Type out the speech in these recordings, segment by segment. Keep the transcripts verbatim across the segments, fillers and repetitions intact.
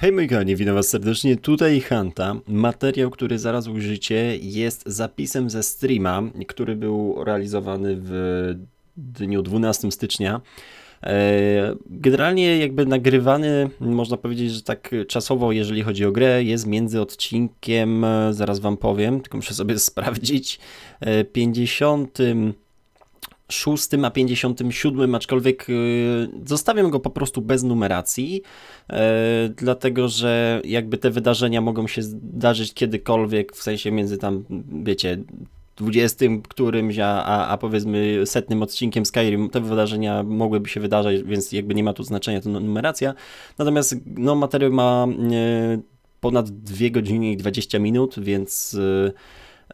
Hej moi kochani, witam was serdecznie, tutaj Hanta. Materiał, który zarazł życie, jest zapisem ze streama, który był realizowany w dniu dwunastego stycznia. Generalnie jakby nagrywany, można powiedzieć, że tak czasowo, jeżeli chodzi o grę, jest między odcinkiem, zaraz wam powiem, tylko muszę sobie sprawdzić, pięćdziesiątym szóstym a pięćdziesiątym siódmym, aczkolwiek zostawiam go po prostu bez numeracji, dlatego że jakby te wydarzenia mogą się zdarzyć kiedykolwiek, w sensie między tam, wiecie, dwudziestym którymś, a, a powiedzmy setnym odcinkiem Skyrim, te wydarzenia mogłyby się wydarzać, więc jakby nie ma tu znaczenia ta numeracja. Natomiast no, materiał ma ponad dwie godziny i dwadzieścia minut, więc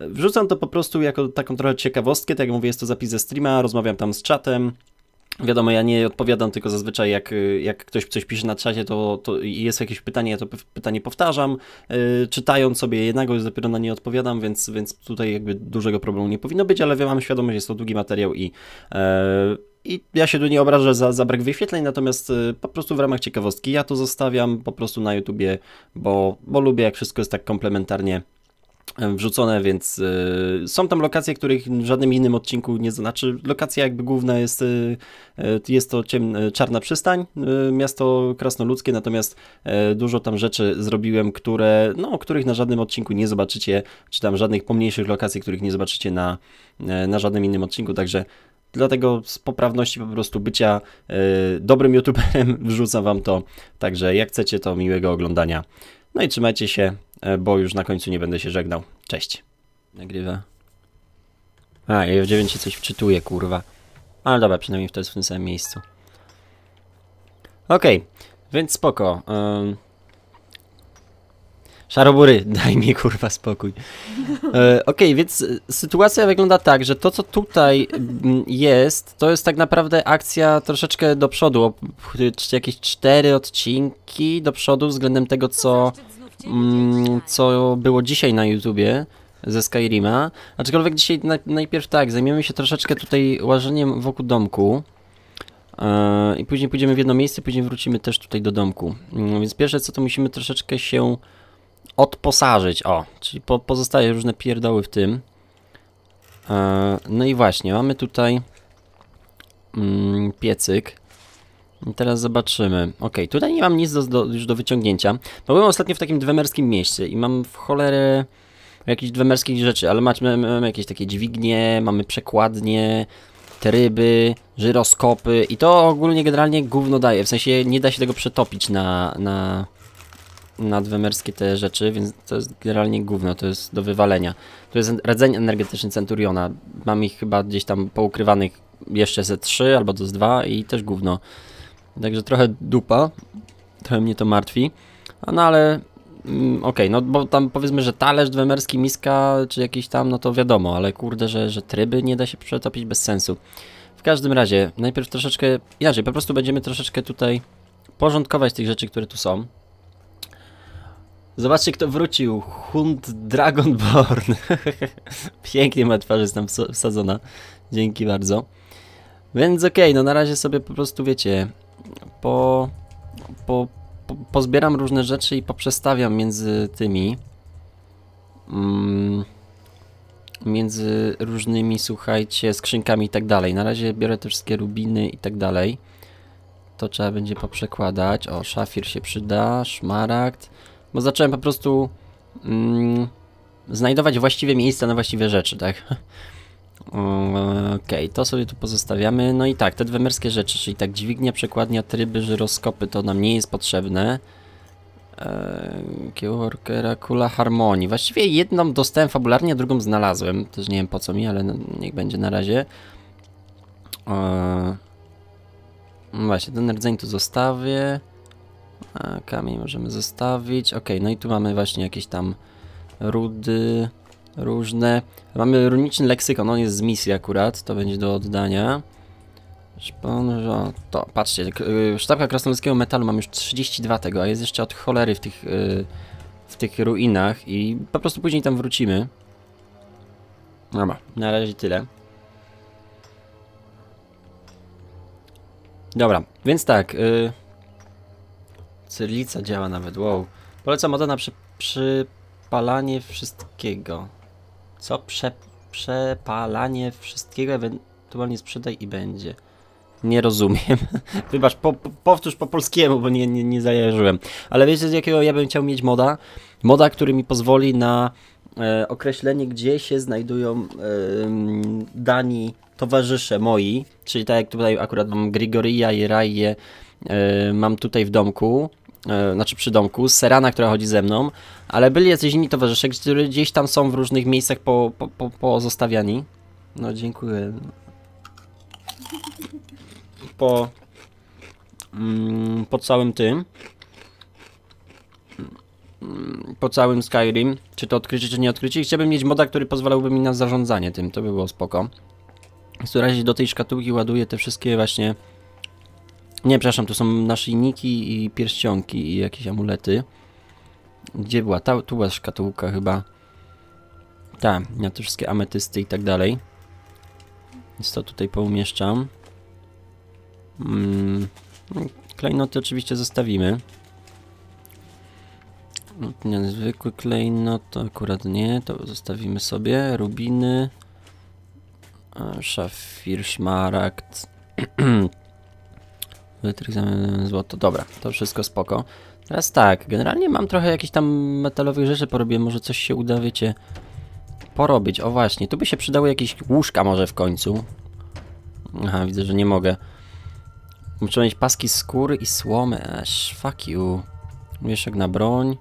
wrzucam to po prostu jako taką trochę ciekawostkę, tak jak mówię, jest to zapis ze streama, rozmawiam tam z czatem. Wiadomo, ja nie odpowiadam, tylko zazwyczaj jak, jak ktoś coś pisze na czacie, to, to jest jakieś pytanie, ja to pytanie powtarzam, yy, czytając sobie jednego już dopiero na nie odpowiadam, więc, więc tutaj jakby dużego problemu nie powinno być, ale ja mam świadomość, że jest to długi materiał i... Yy, I ja się tu nie obrażę za, za brak wyświetleń, natomiast po prostu w ramach ciekawostki ja to zostawiam po prostu na YouTubie, bo, bo lubię, jak wszystko jest tak komplementarnie wrzucone, więc y, są tam lokacje, których w żadnym innym odcinku nie znaczy. Lokacja jakby główna jest, y, jest to ciemne, Czarna Przystań, y, miasto krasnoludzkie, natomiast y, dużo tam rzeczy zrobiłem, które, no, których na żadnym odcinku nie zobaczycie, czy tam żadnych pomniejszych lokacji, których nie zobaczycie na, y, na żadnym innym odcinku, także dlatego z poprawności po prostu bycia y, dobrym youtuberem wrzucam wam to, także jak chcecie, to miłego oglądania. No i trzymajcie się, bo już na końcu nie będę się żegnał. Cześć. Nagrywa. A, ja w dziewiątce coś wczytuję, kurwa. Ale dobra, przynajmniej to jest w tym samym miejscu. Okej, okay, więc spoko. Um... Szarobury, daj mi kurwa spokój. E, Okej, okay, więc sytuacja wygląda tak, że to co tutaj jest, to jest tak naprawdę akcja troszeczkę do przodu, jakieś cztery odcinki do przodu względem tego co, mm, co było dzisiaj na YouTubie ze Skyrima. Aczkolwiek dzisiaj na, najpierw tak, zajmiemy się troszeczkę tutaj łażeniem wokół domku. E, I później pójdziemy w jedno miejsce, później wrócimy też tutaj do domku. E, więc pierwsze co, to musimy troszeczkę się... Odposażyć, o, czyli po, pozostaje różne pierdoły w tym. E, no i właśnie, mamy tutaj mm, piecyk. I teraz zobaczymy. Ok, tutaj nie mam nic do, do, już do wyciągnięcia. No, byłem ostatnio w takim dwemerskim mieście i mam w cholerę jakichś dwemerskich rzeczy, ale mamy, mamy jakieś takie dźwignie, mamy przekładnie, tryby, żyroskopy i to ogólnie generalnie gówno daje, w sensie nie da się tego przetopić na... na na dwemerskie te rzeczy, więc to jest generalnie gówno, to jest do wywalenia. To jest rdzeń energetyczny Centuriona, mam ich chyba gdzieś tam poukrywanych jeszcze ze trzy albo ze dwa i też gówno. Także trochę dupa, trochę mnie to martwi, no ale mm, okej, okay, no bo tam powiedzmy, że talerz dwemerski, miska czy jakiś tam, no to wiadomo, ale kurde, że, że tryby nie da się przetopić bez sensu. W każdym razie, najpierw troszeczkę inaczej, po prostu będziemy troszeczkę tutaj porządkować tych rzeczy, które tu są. Zobaczcie, kto wrócił. Hund Dragonborn. Pięknie ma twarz, jest tam wsadzona. Dzięki bardzo. Więc okej, okay, no na razie sobie po prostu, wiecie, po, po, po, pozbieram różne rzeczy i poprzestawiam między tymi. Mm, między różnymi, słuchajcie, skrzynkami i tak dalej. Na razie biorę te wszystkie rubiny i tak dalej. To trzeba będzie poprzekładać. O, szafir się przyda, szmaragd. Bo zacząłem po prostu mm, znajdować właściwe miejsca na właściwe rzeczy, tak? Okej, okay, to sobie tu pozostawiamy. No i tak, te dwemerskie rzeczy, czyli tak dźwignia, przekładnia, tryby, żyroskopy, to nam nie jest potrzebne. Eee, Kiełorkera, kula harmonii. Właściwie jedną dostałem fabularnie, a drugą znalazłem. Też nie wiem po co mi, ale no, niech będzie na razie. Eee, no właśnie, ten rdzeń tu zostawię. A, kamień możemy zostawić. Ok, no i tu mamy właśnie jakieś tam rudy różne. Mamy runiczny leksykon, on jest z misji akurat, to będzie do oddania. Szponżo... To, patrzcie, sztabka krasnoludzkiego metalu mam już trzydzieści dwa tego, a jest jeszcze od cholery w tych, w tych ruinach i po prostu później tam wrócimy. Dobra, na razie tyle. Dobra, więc tak... Y... Cylica działa nawet, wow. Polecam moda na przy, przypalanie wszystkiego. Co? Prze, przepalanie wszystkiego, ewentualnie sprzedaj i będzie. Nie rozumiem. Wybacz, po, po, powtórz po polskiemu, bo nie, nie, nie zajarzyłem. Ale wiecie, z jakiego ja bym chciał mieć moda? Moda, który mi pozwoli na e, określenie, gdzie się znajdują e, dani towarzysze moi. Czyli tak jak tutaj akurat mam Grigorija i Raję, e, mam tutaj w domku, e, znaczy przy domku, Serana, która chodzi ze mną. Ale byli jacyś inni towarzysze, którzy gdzieś tam są w różnych miejscach po, po, po, pozostawiani. No dziękuję. Po, mm, po całym tym, mm, po całym Skyrim, czy to odkrycie, czy nie odkrycie. I chciałbym mieć moda, który pozwalałby mi na zarządzanie tym, to by było spoko. W którym razie do tej szkatułki ładuję te wszystkie właśnie, nie, przepraszam, to są naszyjniki i pierścionki i jakieś amulety. Gdzie była? Ta, tu była szkatułka chyba. Tak, ja te wszystkie ametysty i tak dalej. Więc to tutaj poumieszczam. Hmm. Klejnoty oczywiście zostawimy. Zwykły klejnot to akurat nie, to zostawimy sobie. Rubiny, szafir, szmaragd, złoto. Dobra, to wszystko spoko. Teraz tak, generalnie mam trochę jakichś tam metalowych rzeczy, porobię, może coś się uda, wiecie, porobić. O właśnie, tu by się przydały jakieś łóżka może w końcu. Aha, widzę, że nie mogę. Muszę mieć paski skóry i słomy. Aż, fuck you. Mieszek na broń.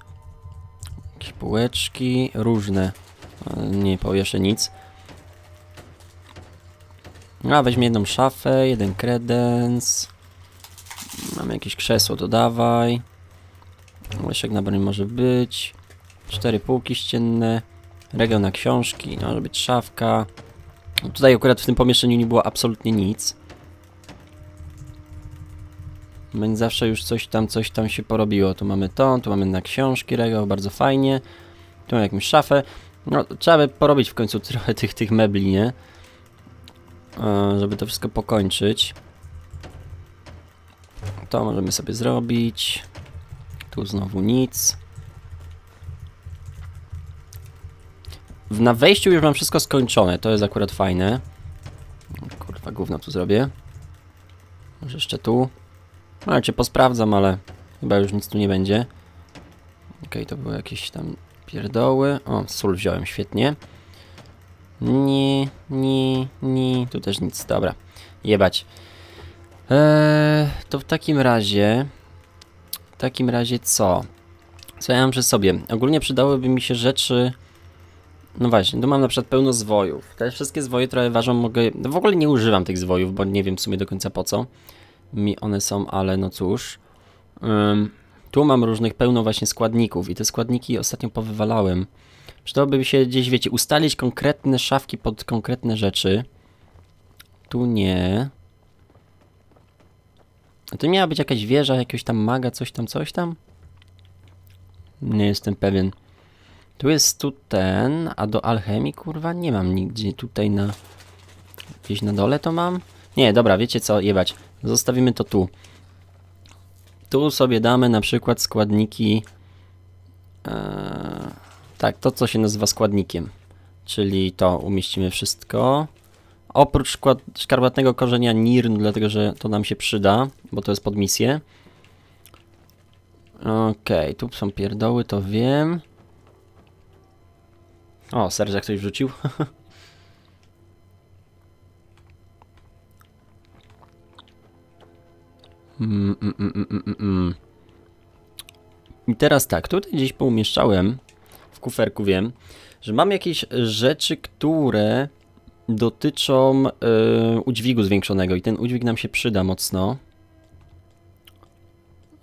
Jakieś półeczki. Różne. Nie powieszę nic. A, weźmy jedną szafę, jeden kredens. Mamy jakieś krzesło, to dawaj. Mieszek na broń może być. Cztery półki ścienne. Regał na książki. Może być szafka. Tutaj akurat w tym pomieszczeniu nie było absolutnie nic. Będzie zawsze już coś tam, coś tam się porobiło. Tu mamy to, tu mamy na książki regał, bardzo fajnie. Tu mamy jakąś szafę. No, trzeba by porobić w końcu trochę tych, tych mebli, nie? E, żeby to wszystko pokończyć. To możemy sobie zrobić. Tu znowu nic. Na wejściu już mam wszystko skończone, to jest akurat fajne. Kurwa, gówno tu zrobię. Może jeszcze tu. No, cię posprawdzam, ale chyba już nic tu nie będzie. Okej, okay, to były jakieś tam pierdoły. O, sól wziąłem, świetnie. Nie, nie, nie. Tu też nic, dobra. Jebać. Eee, to w takim razie... W takim razie co? Co ja mam przy sobie? Ogólnie przydałyby mi się rzeczy... No właśnie, tu mam na przykład pełno zwojów. Te wszystkie zwoje trochę ważą, mogę... No w ogóle nie używam tych zwojów, bo nie wiem w sumie do końca po co mi one są, ale no cóż. Ym, tu mam różnych pełno właśnie składników i te składniki ostatnio powywalałem. Przydałoby się gdzieś, wiecie, ustalić konkretne szafki pod konkretne rzeczy. Tu nie. A tu miała być jakaś wieża, jakiegoś tam maga, coś tam, coś tam? Nie jestem pewien. Tu jest tu ten, a do alchemii, kurwa, nie mam nigdzie. Tutaj na... Gdzieś na dole to mam? Nie, dobra, wiecie co, jebać. Zostawimy to tu. Tu sobie damy na przykład składniki... Eee, tak, to co się nazywa składnikiem. Czyli to umieścimy wszystko. Oprócz szkarłatnego korzenia nirn, dlatego że to nam się przyda, bo to jest pod misję. Okej, okay, tu są pierdoły, to wiem. O, serze ktoś wrzucił. Mm, mm, mm, mm, mm. I teraz tak, tutaj gdzieś poumieszczałem w kuferku, wiem, że mam jakieś rzeczy, które dotyczą yy, udźwigu zwiększonego i ten udźwig nam się przyda mocno.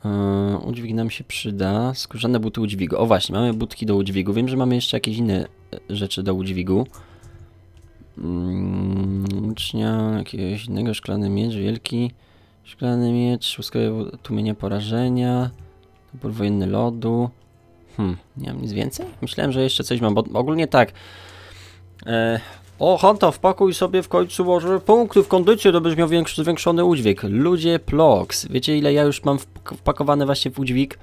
Yy, udźwig nam się przyda, skórzane buty udźwigu. O właśnie, mamy butki do udźwigu, wiem, że mamy jeszcze jakieś inne rzeczy do udźwigu. Yy, ucznia, jakiegoś innego, szklany miecz, wielki. Szklany miecz, łuskowe tłumienie porażenia, topór wojenny lodu. Hmm, nie mam nic więcej? Myślałem, że jeszcze coś mam, bo ogólnie tak. E, O, Hanta, wpakuj sobie w końcu może punkty w kondycję, to byś miał większy, zwiększony udźwig. Ludzie, ploks. Wiecie, ile ja już mam wpakowane właśnie w udźwig?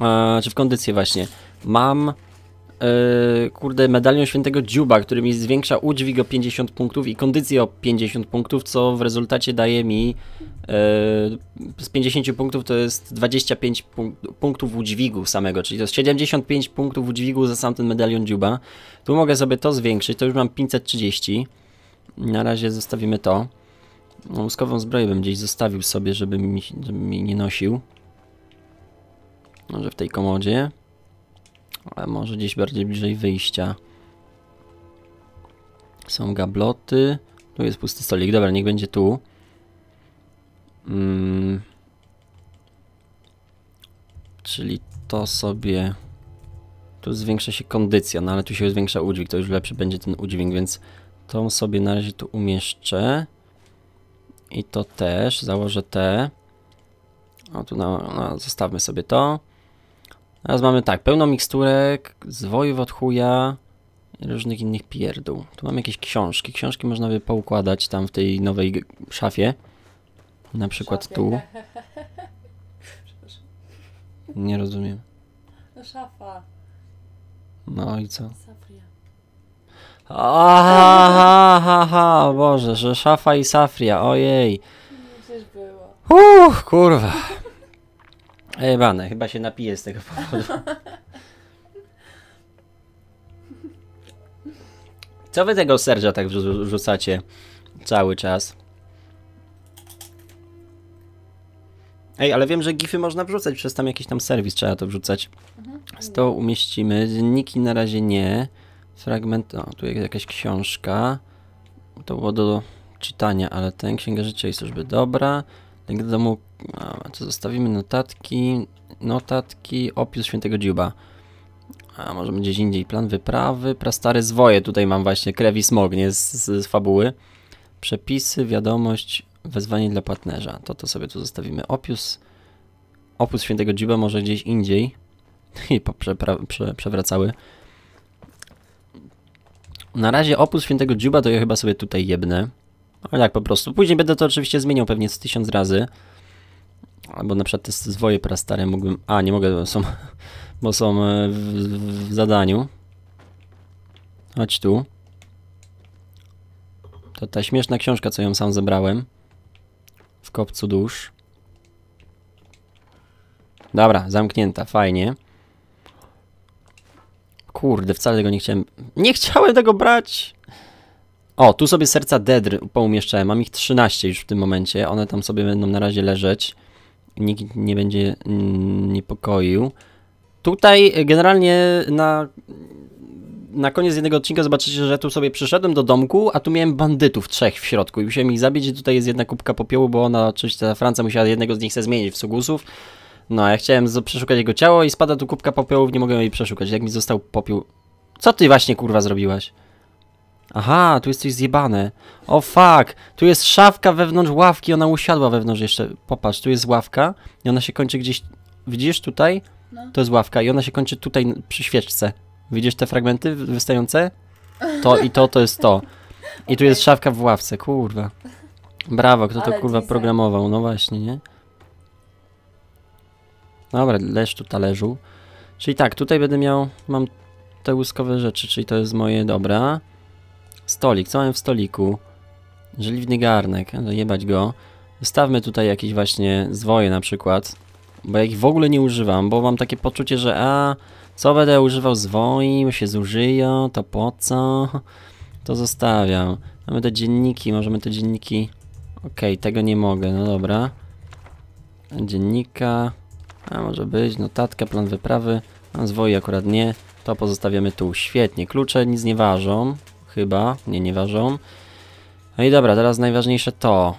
E, czy w kondycję właśnie. Mam, e, kurde, medalion świętego dziuba, który mi zwiększa udźwig o pięćdziesiąt punktów i kondycję o pięćdziesiąt punktów, co w rezultacie daje mi e, z pięćdziesięciu punktów to jest dwadzieścia pięć punk punktów udźwigu samego, czyli to jest siedemdziesiąt pięć punktów udźwigu za sam ten medalion dziuba. Tu mogę sobie to zwiększyć, to już mam pięćset trzydzieści. Na razie zostawimy to. Łuskową zbroję bym gdzieś zostawił sobie, żeby mi, żeby mi nie nosił. Może w tej komodzie, ale może gdzieś bardziej bliżej wyjścia. Są gabloty. Tu jest pusty stolik, dobra, niech będzie tu. Hmm. Czyli to sobie... Tu zwiększa się kondycja, no ale tu się zwiększa udźwig, to już lepszy będzie ten udźwig, więc tą sobie na razie tu umieszczę. I to też, założę te. O, tu na, na, zostawmy sobie to. Teraz mamy tak, pełno miksturek, zwojów od chuja i różnych innych pierdół. Tu mam jakieś książki. Książki można by poukładać tam w tej nowej szafie. Na przykład szafie. Tu. Nie rozumiem. No szafa. No i co? Safria. Aha, ha, ha, Boże, że szafa i safria, ojej. Przecież było. Uff, kurwa. Ejbane, chyba się napiję z tego powodu. Co wy tego Sergia tak rzucacie cały czas? Ej, ale wiem, że gify można wrzucać, przez tam jakiś tam serwis trzeba to wrzucać. Z to umieścimy, dzienniki na razie nie. Fragment, o, tu jest jakaś książka. To było do czytania, ale ten, Księga Życia i Służby Dobra. Do domu, a, co zostawimy? Notatki, notatki, opius świętego dziuba. A może gdzieś indziej, plan wyprawy, prastare zwoje, tutaj mam właśnie krew i smog, nie z, z, z fabuły. Przepisy, wiadomość, wezwanie dla partnerza. To to sobie tu zostawimy. Opius, opus świętego dziuba może gdzieś indziej. I prze, prze, przewracały. Na razie opus świętego dziuba to ja chyba sobie tutaj jebnę. Ale tak po prostu. Później będę to oczywiście zmieniał pewnie z tysiąc razy. Albo na przykład te zwoje prastare mógłbym... A, nie mogę, bo są, bo są w, w, w zadaniu. Chodź tu. To ta śmieszna książka, co ją sam zebrałem. W kopcu dusz. Dobra, zamknięta, fajnie. Kurde, wcale tego nie chciałem... Nie chciałem tego brać! O, tu sobie serca Dedr poumieszczałem, mam ich trzynaście już w tym momencie, one tam sobie będą na razie leżeć, nikt nie będzie niepokoił. Tutaj generalnie na, na koniec jednego odcinka zobaczycie, że tu sobie przyszedłem do domku, a tu miałem bandytów trzech w środku i musiałem ich zabić i tutaj jest jedna kubka popiołu, bo ona oczywiście ta Franca musiała jednego z nich se zmienić w sugusów. No, a ja chciałem przeszukać jego ciało i spada tu kubka popiołu, nie mogłem jej przeszukać, jak mi został popiół... Co ty właśnie kurwa zrobiłaś? Aha, tu jest coś zjebane. O fuck, tu jest szafka wewnątrz ławki, ona usiadła wewnątrz jeszcze. Popatrz, tu jest ławka i ona się kończy gdzieś... Widzisz tutaj? No. To jest ławka i ona się kończy tutaj przy świeczce. Widzisz te fragmenty wystające? To i to, to jest to. I okay. Tu jest szafka w ławce, kurwa. Brawo, kto to kurwa programował, no właśnie, nie? Dobra, leż tu talerzu. Czyli tak, tutaj będę miał... Mam te łuskowe rzeczy, czyli to jest moje, dobra. Stolik, co mam w stoliku? Żeliwny garnek, jebać go. Zostawmy tutaj jakieś właśnie zwoje na przykład, bo ja ich w ogóle nie używam, bo mam takie poczucie, że a, co będę używał zwoi, się zużyją, to po co? To zostawiam. Mamy te dzienniki, możemy te dzienniki... Okej, tego nie mogę, no dobra. Dziennika, a może być, notatka, plan wyprawy, a zwoi akurat nie, to pozostawiamy tu. Świetnie, klucze nic nie ważą. Chyba, nie, nie ważą. No i dobra, teraz najważniejsze to.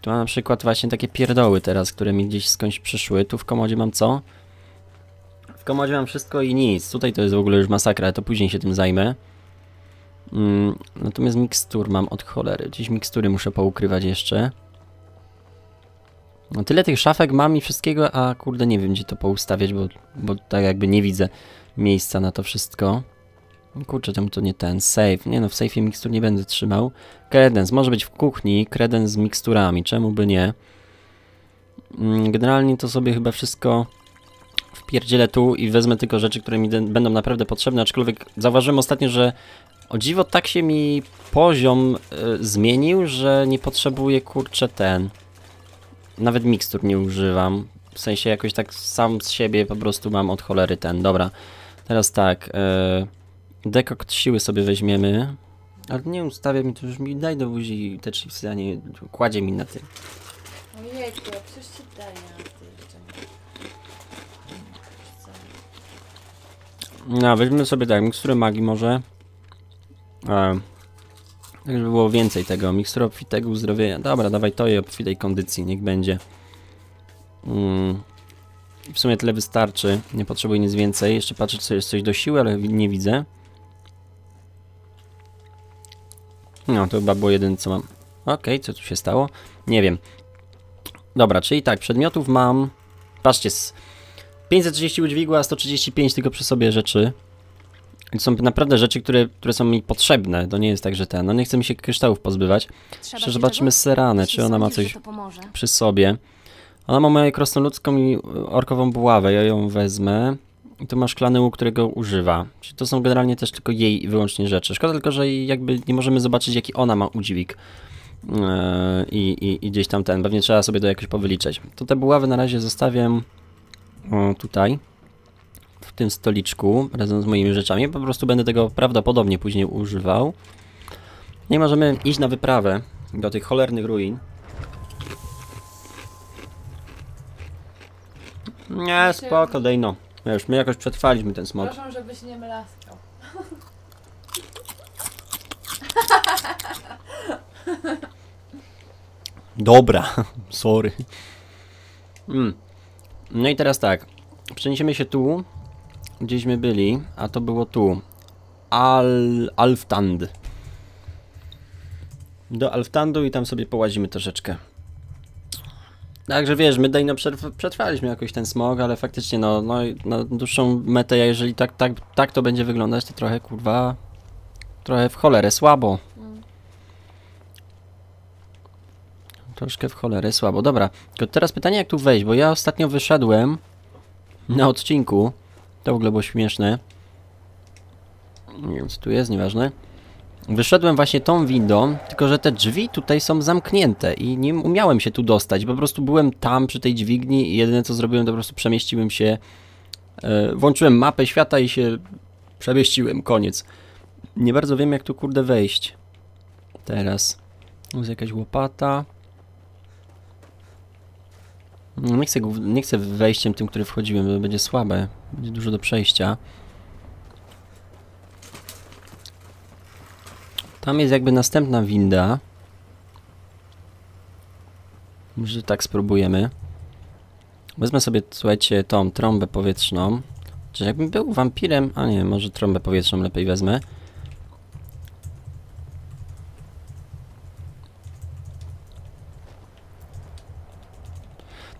Tu mam na przykład właśnie takie pierdoły teraz, które mi gdzieś skądś przyszły. Tu w komodzie mam co? W komodzie mam wszystko i nic. Tutaj to jest w ogóle już masakra, to później się tym zajmę. Mm, natomiast mikstur mam od cholery. Gdzieś mikstury muszę poukrywać jeszcze. No tyle tych szafek mam i wszystkiego, a kurde nie wiem gdzie to poustawiać, bo, bo tak jakby nie widzę miejsca na to wszystko. Kurczę, czemu to nie ten? Save. Nie no, w safe'ie mikstur nie będę trzymał. Kredens. Może być w kuchni. Kredens z miksturami. Czemu by nie? Generalnie to sobie chyba wszystko wpierdzielę tu i wezmę tylko rzeczy, które mi będą naprawdę potrzebne. Aczkolwiek zauważyłem ostatnio, że o dziwo tak się mi poziom y, zmienił, że nie potrzebuję, kurczę, ten. Nawet mikstur nie używam. W sensie jakoś tak sam z siebie po prostu mam od cholery ten. Dobra. Teraz tak. Y Dekokt siły sobie weźmiemy. Ale nie ustawia mi to już, mi daj do buzi te chipsy, a nie kładzie mi na tym. Ojejku, ja przecież ci daję na tym. No, weźmy sobie tak, miksturę magii może. E, tak żeby było więcej tego, mikstura obfitego uzdrowienia. Dobra, dawaj to i obfitej kondycji, niech będzie. Mm. W sumie tyle wystarczy, nie potrzebuję nic więcej. Jeszcze patrzę, czy jest coś do siły, ale nie widzę. No, to chyba było jedyne, co mam. Okej, okay, co tu się stało? Nie wiem. Dobra, czyli tak, przedmiotów mam... Patrzcie, pięćset trzydzieści udźwigła, sto trzydzieści pięć tylko przy sobie rzeczy. To są naprawdę rzeczy, które, które są mi potrzebne. To nie jest tak, że ten... No nie chcę mi się kryształów pozbywać. Jeszcze zobaczymy Seranę, czy ona ma coś przy sobie. Ona ma moją krasnoludzką i orkową buławę, ja ją wezmę. I tu ma szklany łuk, którego używa. Czyli to są generalnie też tylko jej i wyłącznie rzeczy. Szkoda tylko, że jakby nie możemy zobaczyć, jaki ona ma udźwig. Yy, i, I gdzieś tam ten, pewnie trzeba sobie to jakoś powyliczyć. To te buławy na razie zostawiam o, tutaj. W tym stoliczku, razem z moimi rzeczami. Po prostu będę tego prawdopodobnie później używał. No i możemy iść na wyprawę do tych cholernych ruin. Nie, spoko, daj no. Już my jakoś przetrwaliśmy ten smog. Proszę, żebyś nie mlaskał. Dobra, sorry. Mm. No i teraz tak. Przeniesiemy się tu, gdzieśmy byli, a to było tu. Al... Alftand. Do Alftandu i tam sobie połazimy troszeczkę. Także wiesz, my dajno przetrwaliśmy jakoś ten smog, ale faktycznie no, no na dłuższą metę, ja jeżeli tak, tak, tak to będzie wyglądać, to trochę kurwa, trochę w cholerę słabo. Mm. Troszkę w cholerę słabo, dobra. Tylko teraz pytanie, jak tu wejść, bo ja ostatnio wyszedłem na odcinku, to w ogóle było śmieszne. Nie wiem, co tu jest, nieważne. Wyszedłem właśnie tą windą, tylko że te drzwi tutaj są zamknięte i nie umiałem się tu dostać. Po prostu byłem tam przy tej dźwigni i jedyne co zrobiłem, to po prostu przemieściłem się, e, włączyłem mapę świata i się przemieściłem, koniec. Nie bardzo wiem, jak tu kurde wejść. Teraz jest jakaś łopata. Nie chcę, nie chcę wejściem tym, który wchodziłem, bo będzie słabe, będzie dużo do przejścia. Tam jest jakby następna winda. Może tak spróbujemy. Wezmę sobie, słuchajcie, tą trąbę powietrzną. Czy jakbym był wampirem... A nie, może trąbę powietrzną lepiej wezmę.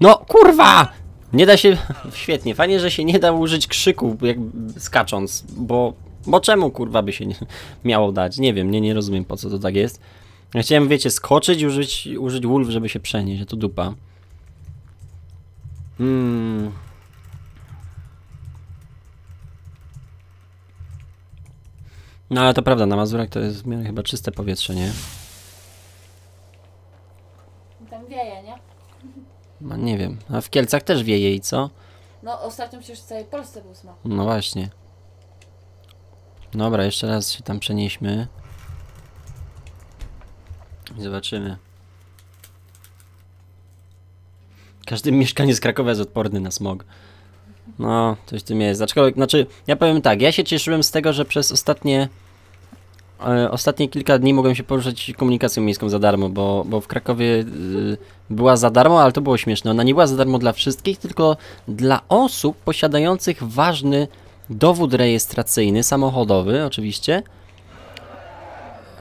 No, kurwa! Nie da się... Świetnie, fajnie, że się nie da użyć krzyku, jak skacząc, bo... Bo czemu kurwa by się nie miało dać? Nie wiem, nie, nie rozumiem, po co to tak jest. Ja chciałem, wiecie, skoczyć, użyć, użyć wolf, żeby się przenieść, a to dupa. Hmm. No ale to prawda, na Mazurach to jest w miarę chyba czyste powietrze, nie? Tam wieje, nie? No nie wiem, a w Kielcach też wieje i co? No ostatnio przecież w całej Polsce był smog. No właśnie. Dobra, jeszcze raz się tam przenieśmy. I zobaczymy. Każdy mieszkaniec Krakowa jest odporny na smog. No, coś w tym jest. Aczkolwiek, znaczy, ja powiem tak, ja się cieszyłem z tego, że przez ostatnie e, ostatnie kilka dni mogłem się poruszać komunikacją miejską za darmo, bo, bo w Krakowie y, była za darmo, ale to było śmieszne. Ona nie była za darmo dla wszystkich, tylko dla osób posiadających ważny dowód rejestracyjny, samochodowy oczywiście.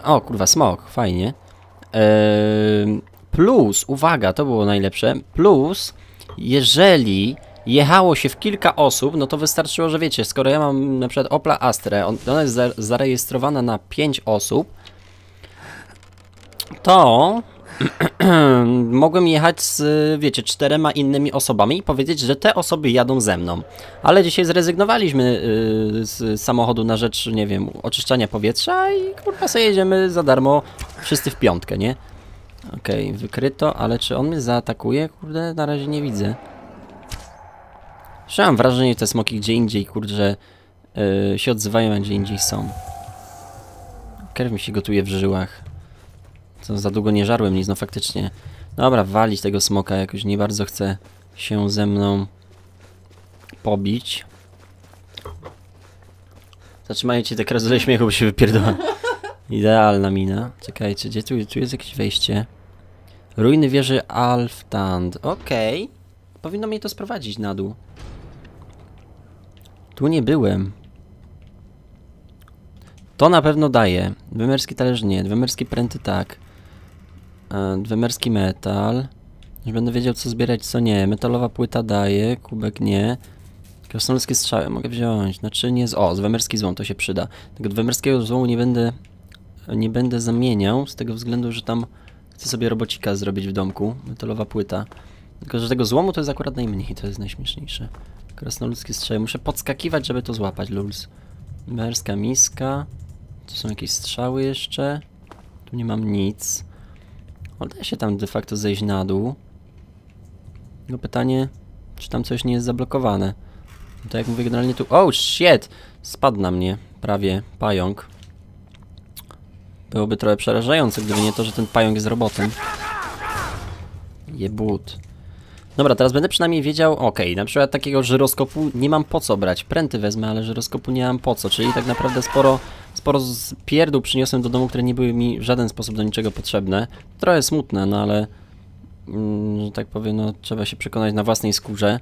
O kurwa, smog, fajnie. Eee, plus, uwaga, to było najlepsze. Plus, jeżeli jechało się w kilka osób, no to wystarczyło, że wiecie, skoro ja mam na przykład Opla Astrę, ona jest zarejestrowana na pięć osób, to mogłem jechać z, wiecie, czterema innymi osobami i powiedzieć, że te osoby jadą ze mną. Ale dzisiaj zrezygnowaliśmy yy, z samochodu na rzecz, nie wiem, oczyszczania powietrza i kurwa sobie jedziemy za darmo wszyscy w piątkę, nie? Okej, okay, wykryto, ale czy on mnie zaatakuje? Kurde, na razie nie widzę. Przecież mam wrażenie, że te smoki gdzie indziej, kurde, yy, się odzywają, a gdzie indziej są. Krew mi się gotuje w żyłach. Co, za długo nie żarłem nic, no faktycznie. Dobra, walić tego smoka, jakoś nie bardzo chce się ze mną pobić. Zatrzymajcie te kreuzle śmiechu, bo się wypierdolę. Idealna mina. Czekajcie, gdzie tu, tu jest jakieś wejście? Ruiny wieży Alftand. Okej. Okay. Powinno mnie to sprowadzić na dół. Tu nie byłem. To na pewno daje. Dwemerski talerz nie, dwemerski pręty tak. Dwemerski metal. Już będę wiedział co zbierać, co nie. Metalowa płyta daje, kubek nie. Krasnoludzkie strzały mogę wziąć. Naczynie z... O, dwemerski złom, to się przyda. Tego dwemerskiego złomu nie będę... Nie będę zamieniał, z tego względu, że tam chcę sobie robocika zrobić w domku. Metalowa płyta. Tylko, że tego złomu to jest akurat najmniej, to jest najśmieszniejsze. Krasnoludzkie strzały. Muszę podskakiwać, żeby to złapać, luls. Dwemerska miska. Tu są jakieś strzały jeszcze. Tu nie mam nic. Uda się tam de facto zejść na dół. No pytanie, czy tam coś nie jest zablokowane. No to jak mówię generalnie tu... Oh shit! Spadł na mnie prawie pająk. Byłoby trochę przerażające, gdyby nie to, że ten pająk jest robotem. Jebut. Dobra, teraz będę przynajmniej wiedział... Okej, okay, na przykład takiego żyroskopu nie mam po co brać. Pręty wezmę, ale żyroskopu nie mam po co. Czyli tak naprawdę sporo... Sporo pierdół przyniosłem do domu, które nie były mi w żaden sposób do niczego potrzebne. Trochę smutne, no ale... Mm, że tak powiem, no trzeba się przekonać na własnej skórze.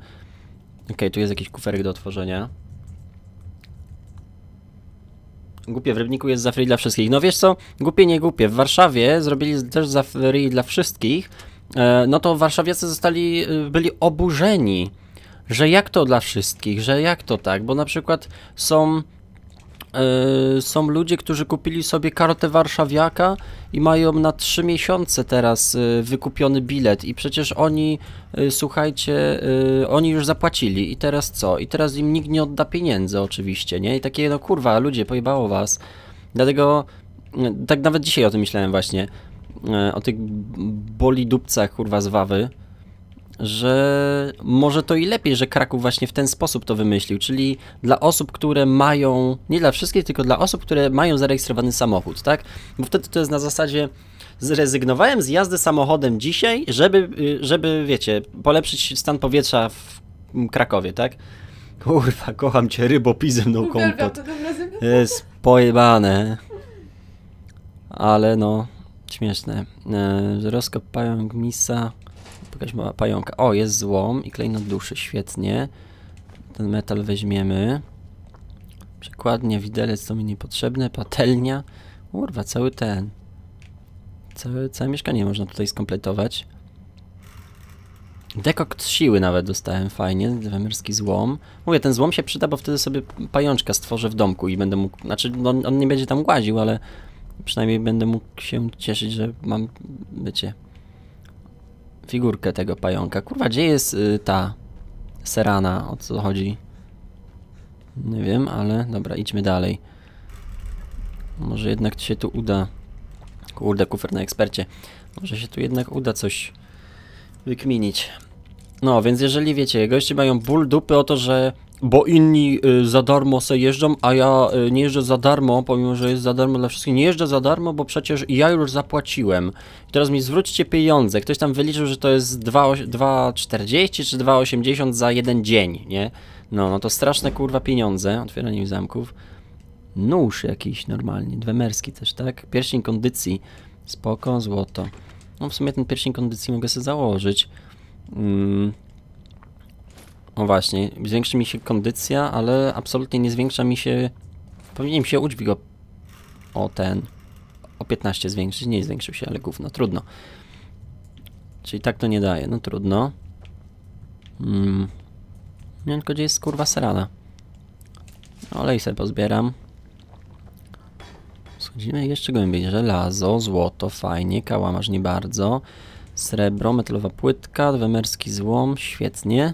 Okej, okay, tu jest jakiś kuferek do otworzenia. Głupie w Rybniku jest za free dla wszystkich. No wiesz co? Głupie, nie głupie. W Warszawie zrobili też za free dla wszystkich. E, no to warszawiacy zostali... byli oburzeni. Że jak to dla wszystkich? Że jak to tak? Bo na przykład są... Yy, są ludzie, którzy kupili sobie kartę warszawiaka i mają na trzy miesiące teraz yy, wykupiony bilet i przecież oni, yy, słuchajcie, yy, oni już zapłacili i teraz co? I teraz im nikt nie odda pieniędzy oczywiście, nie? I takie, no kurwa, ludzie, pojebało was. Dlatego, yy, tak nawet dzisiaj o tym myślałem właśnie, yy, o tych bolidupcach, kurwa, z Wawy, że może to i lepiej, że Kraków właśnie w ten sposób to wymyślił, czyli dla osób, które mają, nie dla wszystkich, tylko dla osób, które mają zarejestrowany samochód, tak? Bo wtedy to jest na zasadzie, zrezygnowałem z jazdy samochodem dzisiaj, żeby, żeby wiecie, polepszyć stan powietrza w Krakowie, tak? Kurwa, kocham cię, rybo, pij ze mną kompot. Jest pojebane. Ale no, śmieszne. Żyroskop, pająk, misa... Jakaś mała pająka. O, jest złom i klejnot duszy, świetnie. Ten metal weźmiemy. Przekładnia, widelec, to mi niepotrzebne. Patelnia. Kurwa, cały ten. Całe, całe mieszkanie można tutaj skompletować. Dekokt siły nawet dostałem, fajnie. Dwemerski złom. Mówię, ten złom się przyda, bo wtedy sobie pajączka stworzę w domku i będę mógł... Znaczy, on, on nie będzie tam głaził, ale przynajmniej będę mógł się cieszyć, że mam... Wiecie... Figurkę tego pająka. Kurwa, gdzie jest y, ta Serana? O co chodzi? Nie wiem, ale dobra, idźmy dalej. Może jednak się tu uda. Kurde, kufer na ekspercie. Może się tu jednak uda coś wykminić. No, więc jeżeli wiecie, goście mają ból dupy o to, że bo inni y, za darmo se jeżdżą, a ja y, nie jeżdżę za darmo, pomimo, że jest za darmo dla wszystkich, nie jeżdżę za darmo, bo przecież ja już zapłaciłem. I teraz mi zwróćcie pieniądze. Ktoś tam wyliczył, że to jest dwa czterdzieści czy dwa osiemdziesiąt za jeden dzień, nie? No, no to straszne kurwa pieniądze. Otwieranie zamków. Nóż jakiś normalnie, dwemerski też, tak? Pierścień kondycji. Spoko, złoto. No w sumie ten pierścień kondycji mogę sobie założyć. Mm. O właśnie, zwiększy mi się kondycja, ale absolutnie nie zwiększa mi się... Powinienem się udźwig o... o ten... o piętnaście zwiększyć, nie zwiększył się, ale gówno, trudno. Czyli tak to nie daje, no trudno. Hmm. Nie wiem tylko, gdzie jest kurwa Serana. Olej sobie pozbieram. Schodzimy jeszcze głębiej. Żelazo, złoto, fajnie. Kałamarz nie bardzo. Srebro, metalowa płytka, dwemerski złom, świetnie.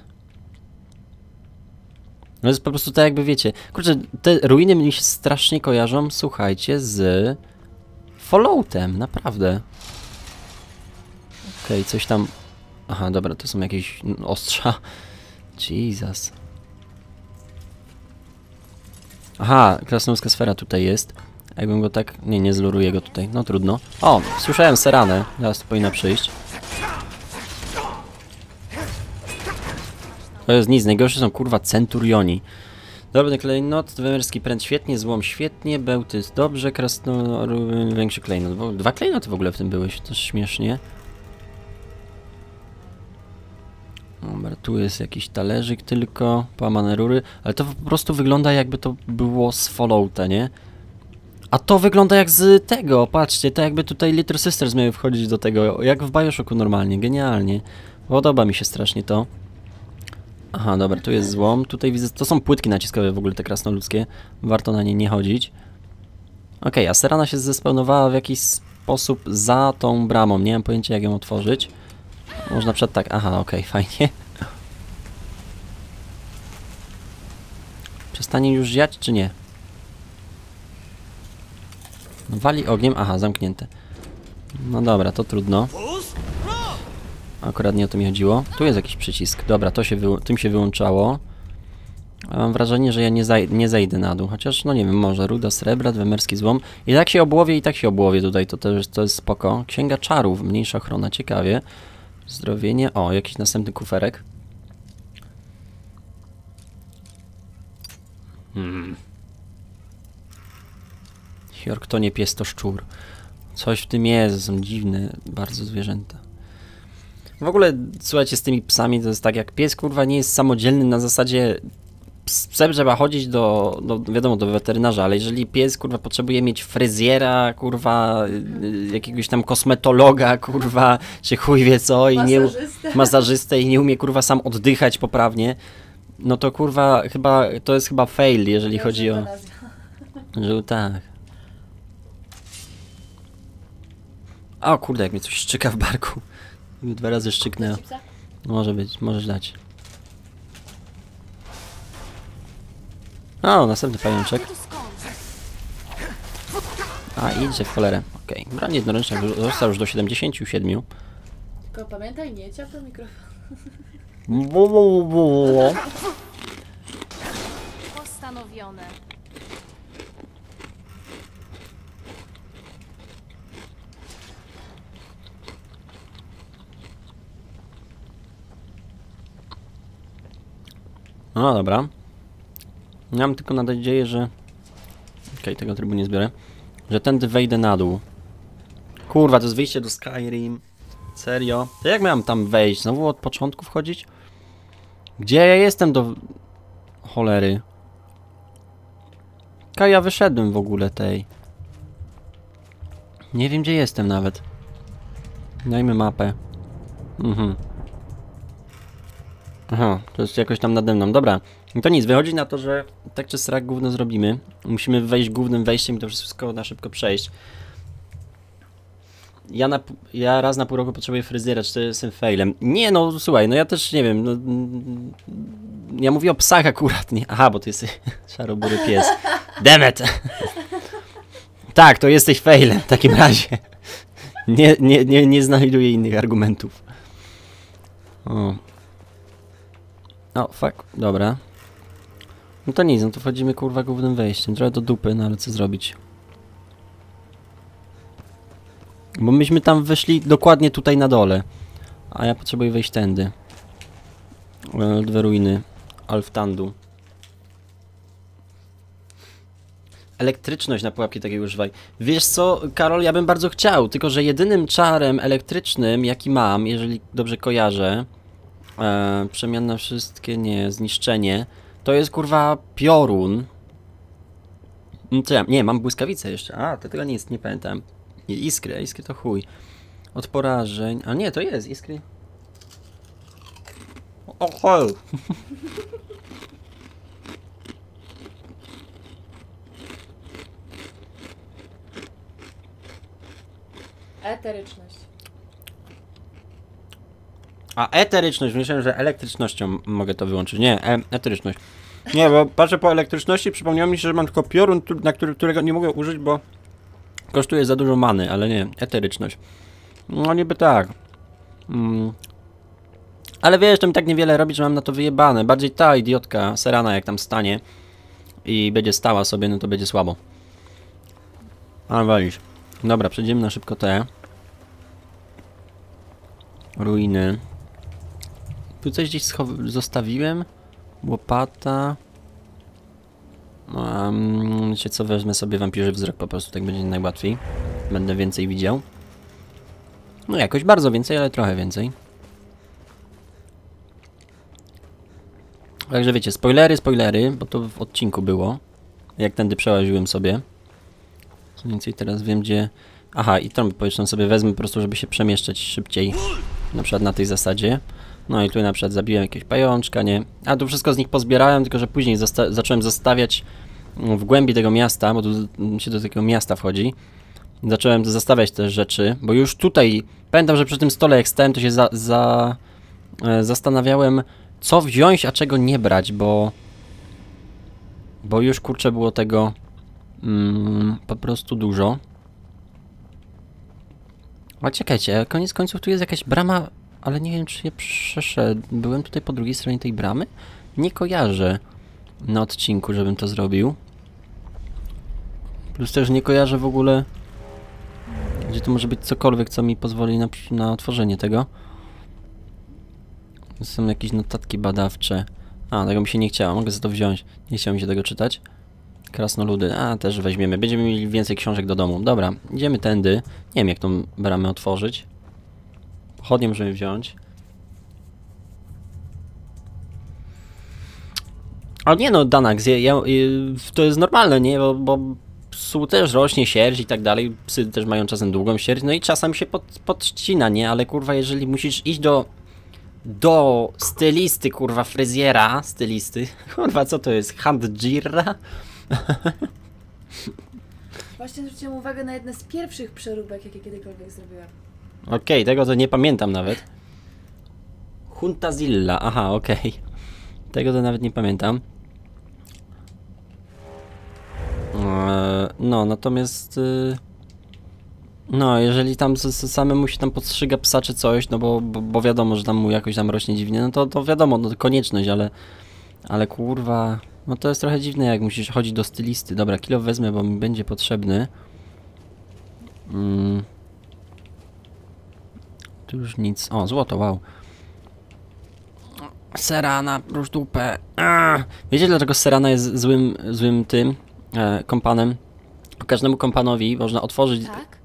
No jest po prostu tak jakby wiecie. Kurczę, te ruiny mi się strasznie kojarzą, słuchajcie, z Falloutem, naprawdę. Okej, okay, coś tam... Aha, dobra, to są jakieś ostrza. Jesus. Aha, krasnoludzka sfera tutaj jest. Jakbym go tak... Nie, nie zluruję go tutaj. No trudno. O, słyszałem Seranę. Zaraz tu powinna przyjść. To jest nic. Najgorsze są kurwa centurioni. Drobny klejnot, dwemerski pręt świetnie, złom świetnie, bełty dobrze, krasno... większy klejnot. Dwa klejnoty w ogóle w tym były, to śmiesznie. Dobra, tu jest jakiś talerzyk tylko, połamane rury, ale to po prostu wygląda jakby to było z Fallouta, nie? A to wygląda jak z tego, patrzcie, to jakby tutaj Little Sisters miały wchodzić do tego, jak w Bioshocku normalnie, genialnie. Podoba mi się strasznie to. Aha, dobra, tu jest złom, tutaj widzę, to są płytki naciskowe w ogóle te krasnoludzkie, warto na nie nie chodzić. Okej, okay, a Serana się zespełnowała w jakiś sposób za tą bramą, nie mam pojęcia jak ją otworzyć. Można przed tak, aha, okej, okay, fajnie. Przestanie już ziać, czy nie? Wali ogniem, aha, zamknięte. No dobra, to trudno. Akurat nie o to mi chodziło. Tu jest jakiś przycisk, dobra, to się tym się wyłączało. A mam wrażenie, że ja nie, zaj nie zejdę na dół, chociaż, no nie wiem, może ruda, srebra, dwemerski złom. I tak się obłowię, i tak się obłowię tutaj, to też to jest spoko. Księga czarów, mniejsza ochrona, ciekawie. Zdrowienie, o, jakiś następny kuferek. Hmm. Jork to nie pies, to szczur. Coś w tym jest, są dziwne bardzo zwierzęta. W ogóle, słuchajcie, z tymi psami to jest tak jak pies, kurwa, nie jest samodzielny na zasadzie... Z psem trzeba chodzić do, do, wiadomo, do weterynarza, ale jeżeli pies, kurwa, potrzebuje mieć fryzjera, kurwa, jakiegoś tam kosmetologa, kurwa, czy chuj wie co, i nie, masażystę i nie umie, kurwa, sam oddychać poprawnie, no to, kurwa, chyba, to jest chyba fail, jeżeli ja chodzi o... Że tak. O, kurde, jak mnie coś szczyka w barku. Dwa razy szczyknęło. Może być, możesz dać. O, następny pajączek. A, idzie w cholerę. Okej, okay. Broń jednoręczna została już do siedemdziesięciu siedmiu. Tylko pamiętaj, nie ciapnę mikrofon. Bu, bu, bu, bu. Postanowione. No dobra. Mam tylko nadzieję, że... Okej, okay, tego trybu nie zbiorę. Że tędy wejdę na dół. Kurwa, to jest wyjście do Skyrim. Serio? To jak miałem tam wejść? Znowu od początku wchodzić? Gdzie ja jestem do... Cholery. Ja wyszedłem w ogóle tej. Nie wiem, gdzie jestem nawet. Dajmy mapę. Mhm. Aha, to jest jakoś tam nade mną. Dobra, to nic, wychodzi na to, że tak czy srak gówno zrobimy. Musimy wejść głównym wejściem i to wszystko na szybko przejść. Ja, na, ja raz na pół roku potrzebuję fryzjera, czy to jestem failem? Nie no, słuchaj, no ja też nie wiem, no, ja mówię o psach akurat, nie? Aha, bo ty jesteś szarobury pies. Demet! Tak, to jesteś failem w takim razie. Nie, nie, nie, nie znajduję innych argumentów. O. O, fuck, dobra. No to nic, no to wchodzimy kurwa głównym wejściem. Trochę do dupy, no ale co zrobić? Bo myśmy tam wyszli dokładnie tutaj na dole. A ja potrzebuję wejść tędy. Dwie ruiny Alftandu. Elektryczność na pułapki takiego żwaj. Wiesz co, Karol, ja bym bardzo chciał, tylko że jedynym czarem elektrycznym, jaki mam, jeżeli dobrze kojarzę... Eee, przemiana wszystkie, nie, zniszczenie. To jest kurwa piorun. Co ja, nie, mam błyskawicę jeszcze. A, to tego nie jest, nie pamiętam. Iskry, iskry to chuj. Od porażeń. A nie, to jest iskry. O, o. Eteryczność. A eteryczność, myślałem, że elektrycznością mogę to wyłączyć. Nie, e eteryczność. Nie, bo patrzę po elektryczności, przypomniało mi się, że mam tylko piorun, na który, którego nie mogę użyć, bo kosztuje za dużo many, ale nie, eteryczność. No niby tak. Mm. Ale wiesz, to mi tak niewiele robi, że mam na to wyjebane. Bardziej ta idiotka Serana, jak tam stanie i będzie stała sobie, no to będzie słabo. Ale walisz. Dobra, przejdziemy na szybko te ruiny. Tu coś gdzieś zostawiłem. Łopata. Um, wiecie co, wezmę sobie wampirzy wzrok po prostu, tak będzie najłatwiej. Będę więcej widział. No jakoś bardzo więcej, ale trochę więcej. Także wiecie, spoilery, spoilery, bo to w odcinku było. Jak tędy przełaziłem sobie. Co więcej teraz wiem gdzie... Aha, i trąbę powietrzną sobie wezmę po prostu, żeby się przemieszczać szybciej. Na przykład na tej zasadzie. No i tu na przykład zabiłem jakieś pajączka, nie? A tu wszystko z nich pozbierałem, tylko że później zosta zacząłem zostawiać w głębi tego miasta, bo tu się do takiego miasta wchodzi. Zacząłem zostawiać te rzeczy, bo już tutaj... Pamiętam, że przy tym stole jak stałem, to się za, za, e, zastanawiałem, co wziąć, a czego nie brać, bo... Bo już, kurczę, było tego... Mm, po prostu dużo. A czekajcie, koniec końców tu jest jakaś brama... Ale nie wiem, czy je przeszedł. Byłem tutaj po drugiej stronie tej bramy? Nie kojarzę na odcinku, żebym to zrobił. Plus też nie kojarzę w ogóle... Gdzie to może być cokolwiek, co mi pozwoli na, na otworzenie tego. Są jakieś notatki badawcze. A, tego mi się nie chciało. Mogę za to wziąć. Nie chciało mi się tego czytać. Krasnoludy. A, też weźmiemy. Będziemy mieli więcej książek do domu. Dobra, idziemy tędy. Nie wiem, jak tą bramę otworzyć. Pochodnie możemy wziąć. Ale nie no, Danak, ja, ja, to jest normalne, nie? Bo, bo psu też rośnie sierść i tak dalej. Psy też mają czasem długą sierść, no i czasem się pod, podcina, nie? Ale kurwa, jeżeli musisz iść do... Do stylisty, kurwa, fryzjera, stylisty. Kurwa, co to jest? Handgira? Właśnie zwróciłem uwagę na jedne z pierwszych przeróbek, jakie kiedykolwiek zrobiłam. Okej, okay, tego to nie pamiętam nawet. Huntazilla, aha, okej. Okay. Tego to nawet nie pamiętam. Eee, no, natomiast... Yy, no, jeżeli tam samemu się tam podstrzyga psa czy coś, no bo, bo, bo wiadomo, że tam mu jakoś tam rośnie dziwnie, no to, to wiadomo, no to konieczność, ale... Ale kurwa... No to jest trochę dziwne, jak musisz chodzić do stylisty. Dobra, kilo wezmę, bo mi będzie potrzebny. Mm. Tu już nic. O, złoto, wow. Serana, próż dupę. Ach. Wiecie, dlaczego Serana jest złym, złym tym e, kompanem? Każdemu kompanowi można otworzyć tak?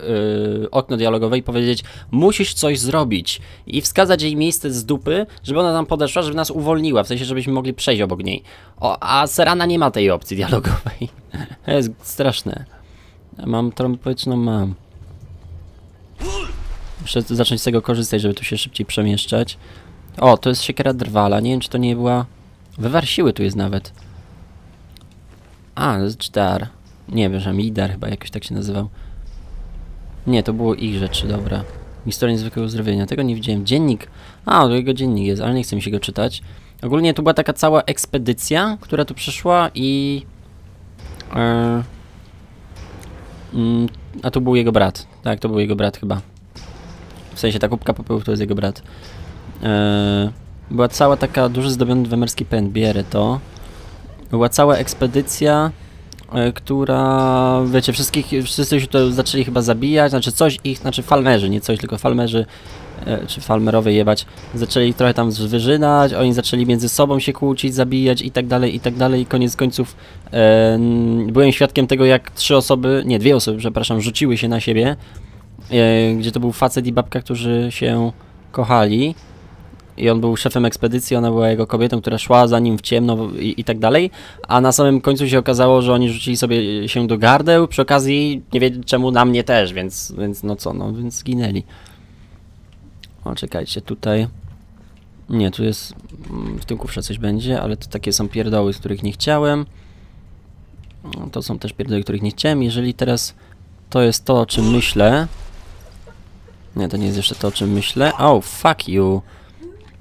y, okno dialogowe i powiedzieć: musisz coś zrobić. I wskazać jej miejsce z dupy, żeby ona nam podeszła, żeby nas uwolniła. W sensie, żebyśmy mogli przejść obok niej. O, a Serana nie ma tej opcji dialogowej. To jest straszne. Mam trąbę powietrzną, mam. Muszę zacząć z tego korzystać, żeby tu się szybciej przemieszczać. O, to jest siekiera drwala. Nie wiem, czy to nie była... Wywar siły tu jest nawet. A, to jest cztar. Nie wiem, że Midar chyba jakoś tak się nazywał. Nie, to było ich rzeczy, dobra. Historia niezwykłego uzdrowienia. Tego nie widziałem. Dziennik. A, to jego dziennik jest, ale nie chcę mi się go czytać. Ogólnie to była taka cała ekspedycja, która tu przyszła i... E, mm, a to był jego brat. Tak, to był jego brat chyba. W sensie ta kubka popyłów to jest jego brat. E, była cała taka... Duży zdobiony dwemerski pęd. Bierę to. Była cała ekspedycja... Która, wiecie, wszystkich, wszyscy się to zaczęli chyba zabijać, znaczy coś ich, znaczy falmerzy, nie coś, tylko falmerzy, e, czy falmerowie jebać, zaczęli trochę tam wyżynać, oni zaczęli między sobą się kłócić, zabijać i tak dalej, i tak dalej, i koniec końców e, byłem świadkiem tego, jak trzy osoby, nie, dwie osoby, przepraszam, rzuciły się na siebie, e, gdzie to był facet i babka, którzy się kochali. I on był szefem ekspedycji, ona była jego kobietą, która szła za nim w ciemno i, i tak dalej. A na samym końcu się okazało, że oni rzucili sobie się do gardeł, przy okazji nie wiem czemu na mnie też, więc, więc no co, no więc zginęli. O, czekajcie, tutaj... Nie, tu jest... W tym kufrze coś będzie, ale to takie są pierdoły, z których nie chciałem. To są też pierdoły, których nie chciałem. Jeżeli teraz to jest to, o czym myślę... Nie, to nie jest jeszcze to, o czym myślę. Oh, fuck you.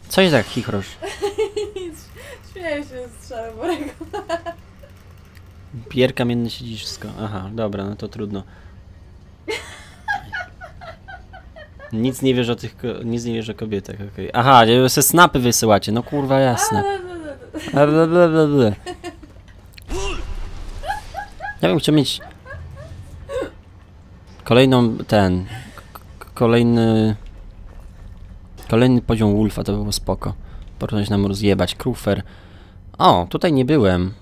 Co jest tak chichrosz? Śmieję się z strzałem Borego. Pierka kamienne siedzisko. Aha, dobra, no to trudno. Nic nie wiesz o tych... Nic nie wiesz o kobietach, okej. Okay. Aha, se snapy wysyłacie, no kurwa jasne. Ja bym chciał mieć... Kolejną... ten... Kolejny... Kolejny poziom Wolfa, to było spoko. Porównać nam rozjebać. Krufer. O, tutaj nie byłem.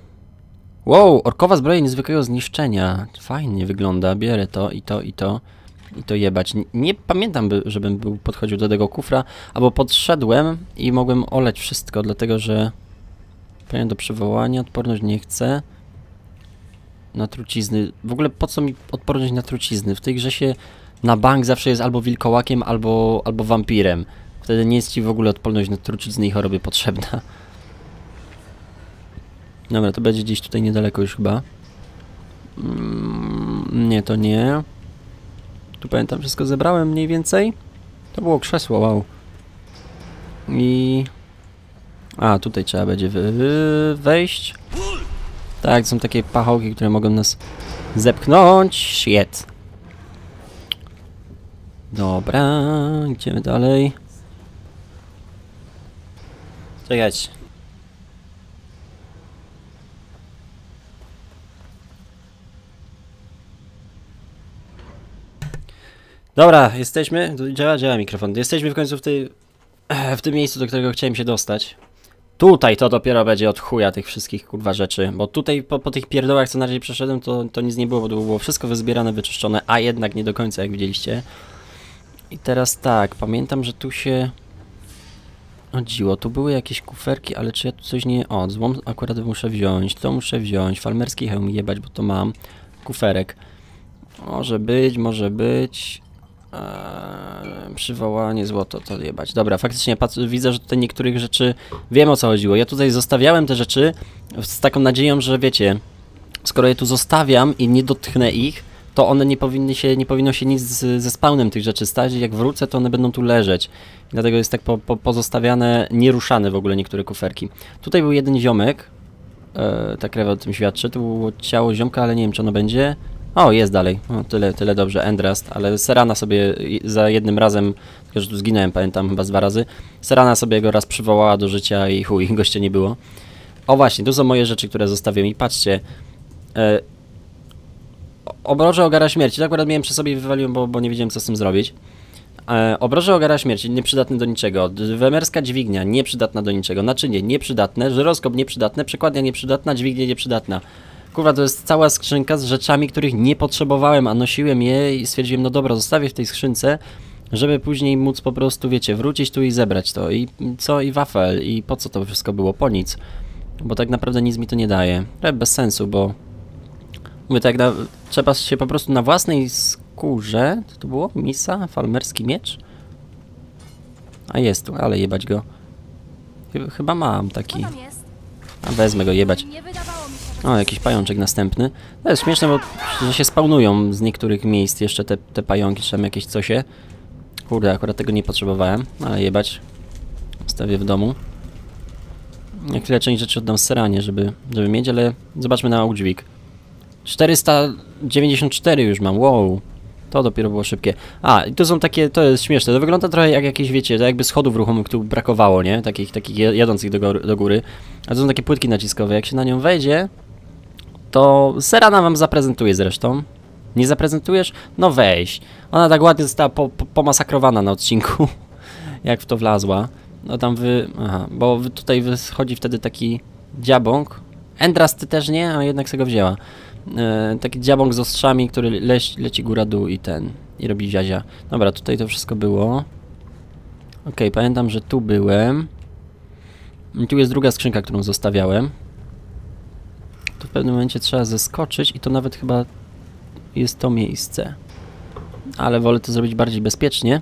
Wow, orkowa zbroja niezwykłego zniszczenia. Fajnie wygląda, bierę to i to i to. I to jebać. Nie, nie pamiętam, by, żebym był, podchodził do tego kufra, albo podszedłem i mogłem oleć wszystko, dlatego że... Pamiętam do przywołania, odporność nie chcę. Na trucizny. W ogóle po co mi odporność na trucizny? W tej grze się na bank zawsze jest albo wilkołakiem, albo, albo wampirem. Wtedy nie jest ci w ogóle odporność na trucizny i choroby potrzebna. Dobra, to będzie gdzieś tutaj niedaleko już chyba. Mm, nie, to nie. Tu pamiętam, wszystko zebrałem mniej więcej. To było krzesło, wow. I... A, tutaj trzeba będzie wejść. Tak, są takie pachołki, które mogą nas zepchnąć. Shit. Dobra, idziemy dalej. Czekać. Dobra, jesteśmy... Działa, działa mikrofon. Jesteśmy w końcu w, tej, w tym miejscu, do którego chciałem się dostać. Tutaj to dopiero będzie od chuja tych wszystkich kurwa rzeczy, bo tutaj po, po tych pierdołach, co na razie przeszedłem, to, to nic nie było, bo to było wszystko wyzbierane, wyczyszczone, a jednak nie do końca, jak widzieliście. I teraz tak, pamiętam, że tu się... chodziło, tu były jakieś kuferki, ale czy ja tu coś nie... O, złom akurat muszę wziąć, to muszę wziąć, farmerski hełm jebać, bo to mam kuferek. Może być, może być... Eee, przywołanie złoto, to jebać. Dobra, faktycznie patrzę, widzę, że tutaj niektórych rzeczy wiem, o co chodziło. Ja tutaj zostawiałem te rzeczy z taką nadzieją, że wiecie, skoro je tu zostawiam i nie dotknę ich, to one nie powinny się, nie powinno się nic z, ze spawnem tych rzeczy stać. Jak wrócę, to one będą tu leżeć. Dlatego jest tak po, po, pozostawiane, nieruszane w ogóle niektóre kuferki. Tutaj był jeden ziomek, eee, ta krewa o tym świadczy, to było ciało ziomka, ale nie wiem, czy ono będzie. O, jest dalej. O, tyle, tyle dobrze. Endrast, ale Serana sobie za jednym razem, tylko że tu zginąłem, pamiętam, chyba z dwa razy. Serana sobie go raz przywołała do życia i chuj, goście nie było. O właśnie, tu są moje rzeczy, które zostawiłem i patrzcie. E, obroże ogara śmierci. Tak akurat miałem przy sobie i wywaliłem, bo, bo nie wiedziałem, co z tym zrobić. E, obroże ogara śmierci, nieprzydatny do niczego. Wemerska dźwignia, nieprzydatna do niczego. Naczynie, nieprzydatne. Żyroskop, nieprzydatne. Przekładnia, nieprzydatna. Dźwignia, nieprzydatna. Kurwa, to jest cała skrzynka z rzeczami, których nie potrzebowałem, a nosiłem je i stwierdziłem, no dobra, zostawię w tej skrzynce, żeby później móc po prostu, wiecie, wrócić tu i zebrać to. I co? I wafel? I po co to wszystko było? Po nic. Bo tak naprawdę nic mi to nie daje. Ale bez sensu, bo... Mówię, tak na... trzeba się po prostu na własnej skórze... Co to było? Misa? Falmerski miecz? A jest tu, ale jebać go. Chyba mam taki... A wezmę go, jebać. O, jakiś pajączek następny. To jest śmieszne, bo że się spawnują z niektórych miejsc jeszcze te, te pająki, czy tam jakieś cosie. Kurde, akurat tego nie potrzebowałem, ale jebać. Stawię w domu. Na chwilę część rzeczy oddam Seranie, żeby, żeby mieć, ale zobaczmy na udźwig. czterysta dziewięćdziesiąt cztery już mam, wow. To dopiero było szybkie. A, i tu są takie, to jest śmieszne, to wygląda trochę jak jakieś, wiecie, jakby schodów ruchomych tu brakowało, nie? Takich, takich jadących do góry, do góry. A to są takie płytki naciskowe, jak się na nią wejdzie... To Serana wam zaprezentuje zresztą. Nie zaprezentujesz? No weź. Ona tak ładnie została po, po, pomasakrowana na odcinku. Jak w to wlazła. No tam wy... Aha, bo tutaj wychodzi wtedy taki dziabąk. Endras ty też nie, a jednak sobie go wzięła. E, taki dziabąk z ostrzami, który leci, leci góra dół i ten. I robi ziazia. Dobra, tutaj to wszystko było. Okej, okay, pamiętam, że tu byłem. I tu jest druga skrzynka, którą zostawiałem. W pewnym momencie trzeba zeskoczyć i to nawet chyba jest to miejsce. Ale wolę to zrobić bardziej bezpiecznie.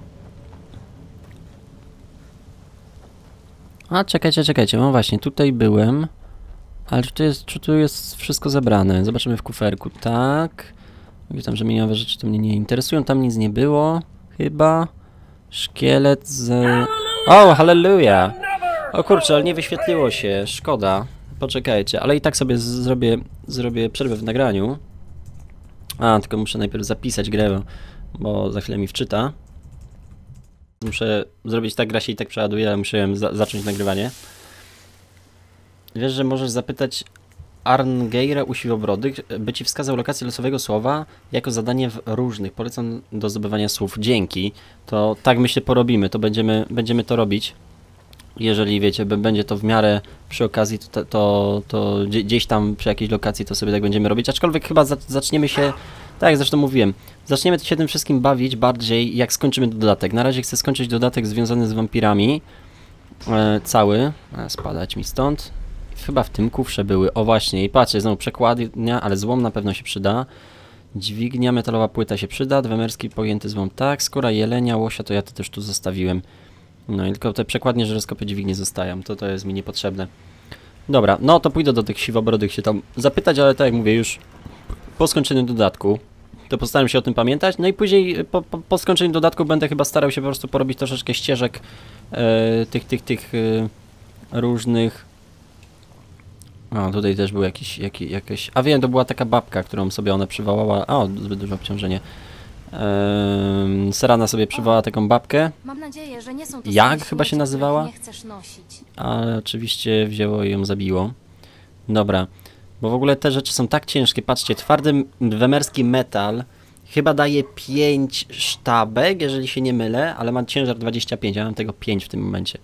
A czekajcie, czekajcie, no właśnie, tutaj byłem. Ale czy tu jest, czy tu jest wszystko zebrane? Zobaczymy w kuferku, tak. Mówię tam, że miniowe rzeczy to mnie nie interesują, tam nic nie było. Chyba. Szkielet z... O, hallelujah! O kurczę, ale nie wyświetliło się, szkoda. Poczekajcie, ale i tak sobie zrobię, zrobię przerwę w nagraniu. A, tylko muszę najpierw zapisać grę, bo za chwilę mi wczyta. Muszę zrobić tak, gra się i tak przeładuje, ale musiałem za zacząć nagrywanie. Wiesz, że możesz zapytać Arngeira Usiłobrody, by ci wskazał lokację losowego słowa jako zadanie w różnych. Polecam do zdobywania słów. Dzięki. To tak my się porobimy, to będziemy, będziemy to robić. Jeżeli wiecie, będzie to w miarę przy okazji, to, to, to gdzieś tam przy jakiejś lokacji to sobie tak będziemy robić. Aczkolwiek chyba zaczniemy się, tak jak zresztą mówiłem, zaczniemy się tym wszystkim bawić bardziej, jak skończymy dodatek. Na razie chcę skończyć dodatek związany z wampirami. E, cały. A, spadać mi stąd. Chyba w tym kufrze były. O właśnie, i patrzcie, znowu przekładnia, ale złom na pewno się przyda. Dźwignia, metalowa płyta się przyda. Dwemerski pojęty złom, tak. Skóra jelenia, łosia, to ja to też tu zostawiłem. No i tylko te przekładnie, żyroskopy, dźwignie zostają. To to jest mi niepotrzebne. Dobra, no to pójdę do tych siwobrodych się tam zapytać, ale tak jak mówię, już po skończeniu dodatku to postaram się o tym pamiętać. No i później po, po, po skończeniu dodatku będę chyba starał się po prostu porobić troszeczkę ścieżek e, tych, tych, tych e, różnych... O, tutaj też był jakiś, jakiś, jakiś... A wiem, to była taka babka, którą sobie ona przywołała... O, zbyt duże obciążenie. Eee, Serana sobie przywołała taką babkę. Mam nadzieję, że nie są to Jak chyba się nazywała? Nie chcesz nosić. Ale oczywiście wzięło i ją zabiło. Dobra. Bo w ogóle te rzeczy są tak ciężkie. Patrzcie, twardy dwemerski metal chyba daje pięć sztabek, jeżeli się nie mylę, ale ma ciężar dwadzieścia pięć. Ja mam tego pięć w tym momencie.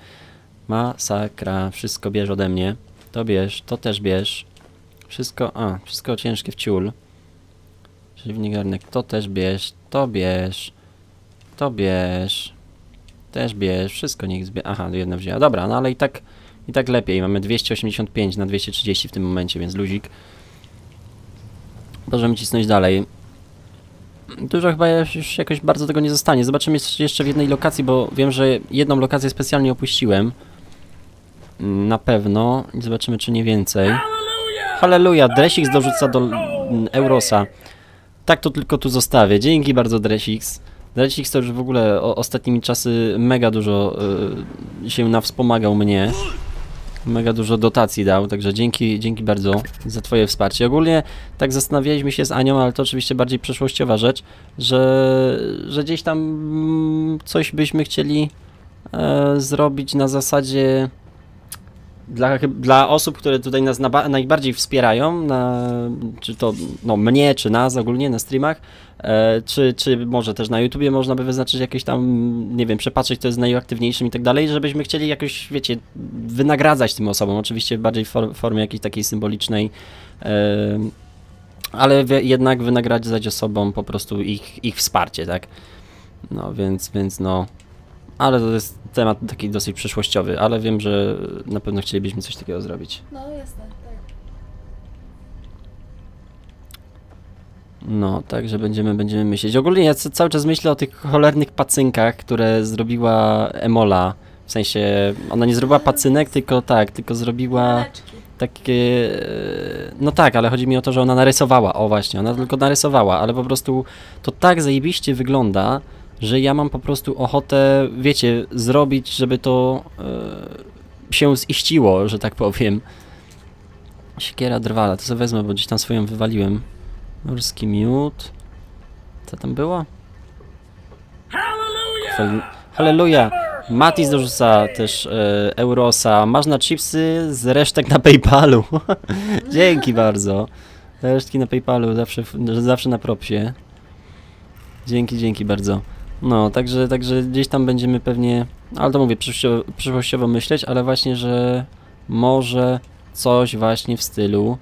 Masakra. Wszystko bierz ode mnie. To bierz, to też bierz. Wszystko, a, wszystko ciężkie w ciul. Żywny garnek, to też bierz, to bierz, to bierz, też bierz, wszystko niech zbie... Aha, jedna wzięła, dobra, no ale i tak, i tak lepiej. Mamy dwieście osiemdziesiąt pięć na dwieście trzydzieści w tym momencie, więc luzik. Możemy cisnąć dalej. Dużo chyba już jakoś bardzo tego nie zostanie. Zobaczymy jeszcze w jednej lokacji, bo wiem, że jedną lokację specjalnie opuściłem. Na pewno. I zobaczymy, czy nie więcej. Halleluja! Dresix dorzuca do Eurosa. Tak to tylko tu zostawię. Dzięki bardzo, Dresix. Dresix to już w ogóle o, ostatnimi czasy mega dużo y, się nawspomagał mnie. Mega dużo dotacji dał, także dzięki, dzięki bardzo za twoje wsparcie. Ogólnie tak zastanawialiśmy się z Anią, ale to oczywiście bardziej przyszłościowa rzecz, że, że gdzieś tam mm, coś byśmy chcieli e, zrobić na zasadzie... Dla, dla osób, które tutaj nas na, najbardziej wspierają, na, czy to no, mnie, czy nas ogólnie na streamach, e, czy, czy może też na YouTubie można by wyznaczyć jakieś tam, nie wiem, przepatrzeć, kto jest najaktywniejszym i tak dalej, żebyśmy chcieli jakoś, wiecie, wynagradzać tym osobom, oczywiście bardziej w for, formie jakiejś takiej symbolicznej, e, ale wy, jednak wynagradzać osobom po prostu ich, ich wsparcie, tak? No więc, więc no... Ale to jest temat taki dosyć przyszłościowy, ale wiem, że na pewno chcielibyśmy coś takiego zrobić. No, jasne, tak. No, także będziemy, będziemy myśleć. Ogólnie ja cały czas myślę o tych cholernych pacynkach, które zrobiła Emola. W sensie, ona nie zrobiła pacynek, tylko tak, tylko zrobiła takie... No tak, ale chodzi mi o to, że ona narysowała. O właśnie, ona tylko narysowała, ale po prostu to tak zajebiście wygląda, że ja mam po prostu ochotę, wiecie, zrobić, żeby to e, się ziściło, że tak powiem. Siekiera drwala, to sobie wezmę, bo gdzieś tam swoją wywaliłem. Norski miód. Co tam było? Halleluja! Matis dorzuca też e, Eurosa. Masz na chipsy z resztek na PayPalu. Dzięki bardzo. Resztki na PayPalu zawsze, zawsze na propsie. Dzięki, dzięki bardzo. No, także, także gdzieś tam będziemy pewnie, ale to mówię, przyszłościowo, przyszłościowo myśleć, ale właśnie, że może coś właśnie w stylu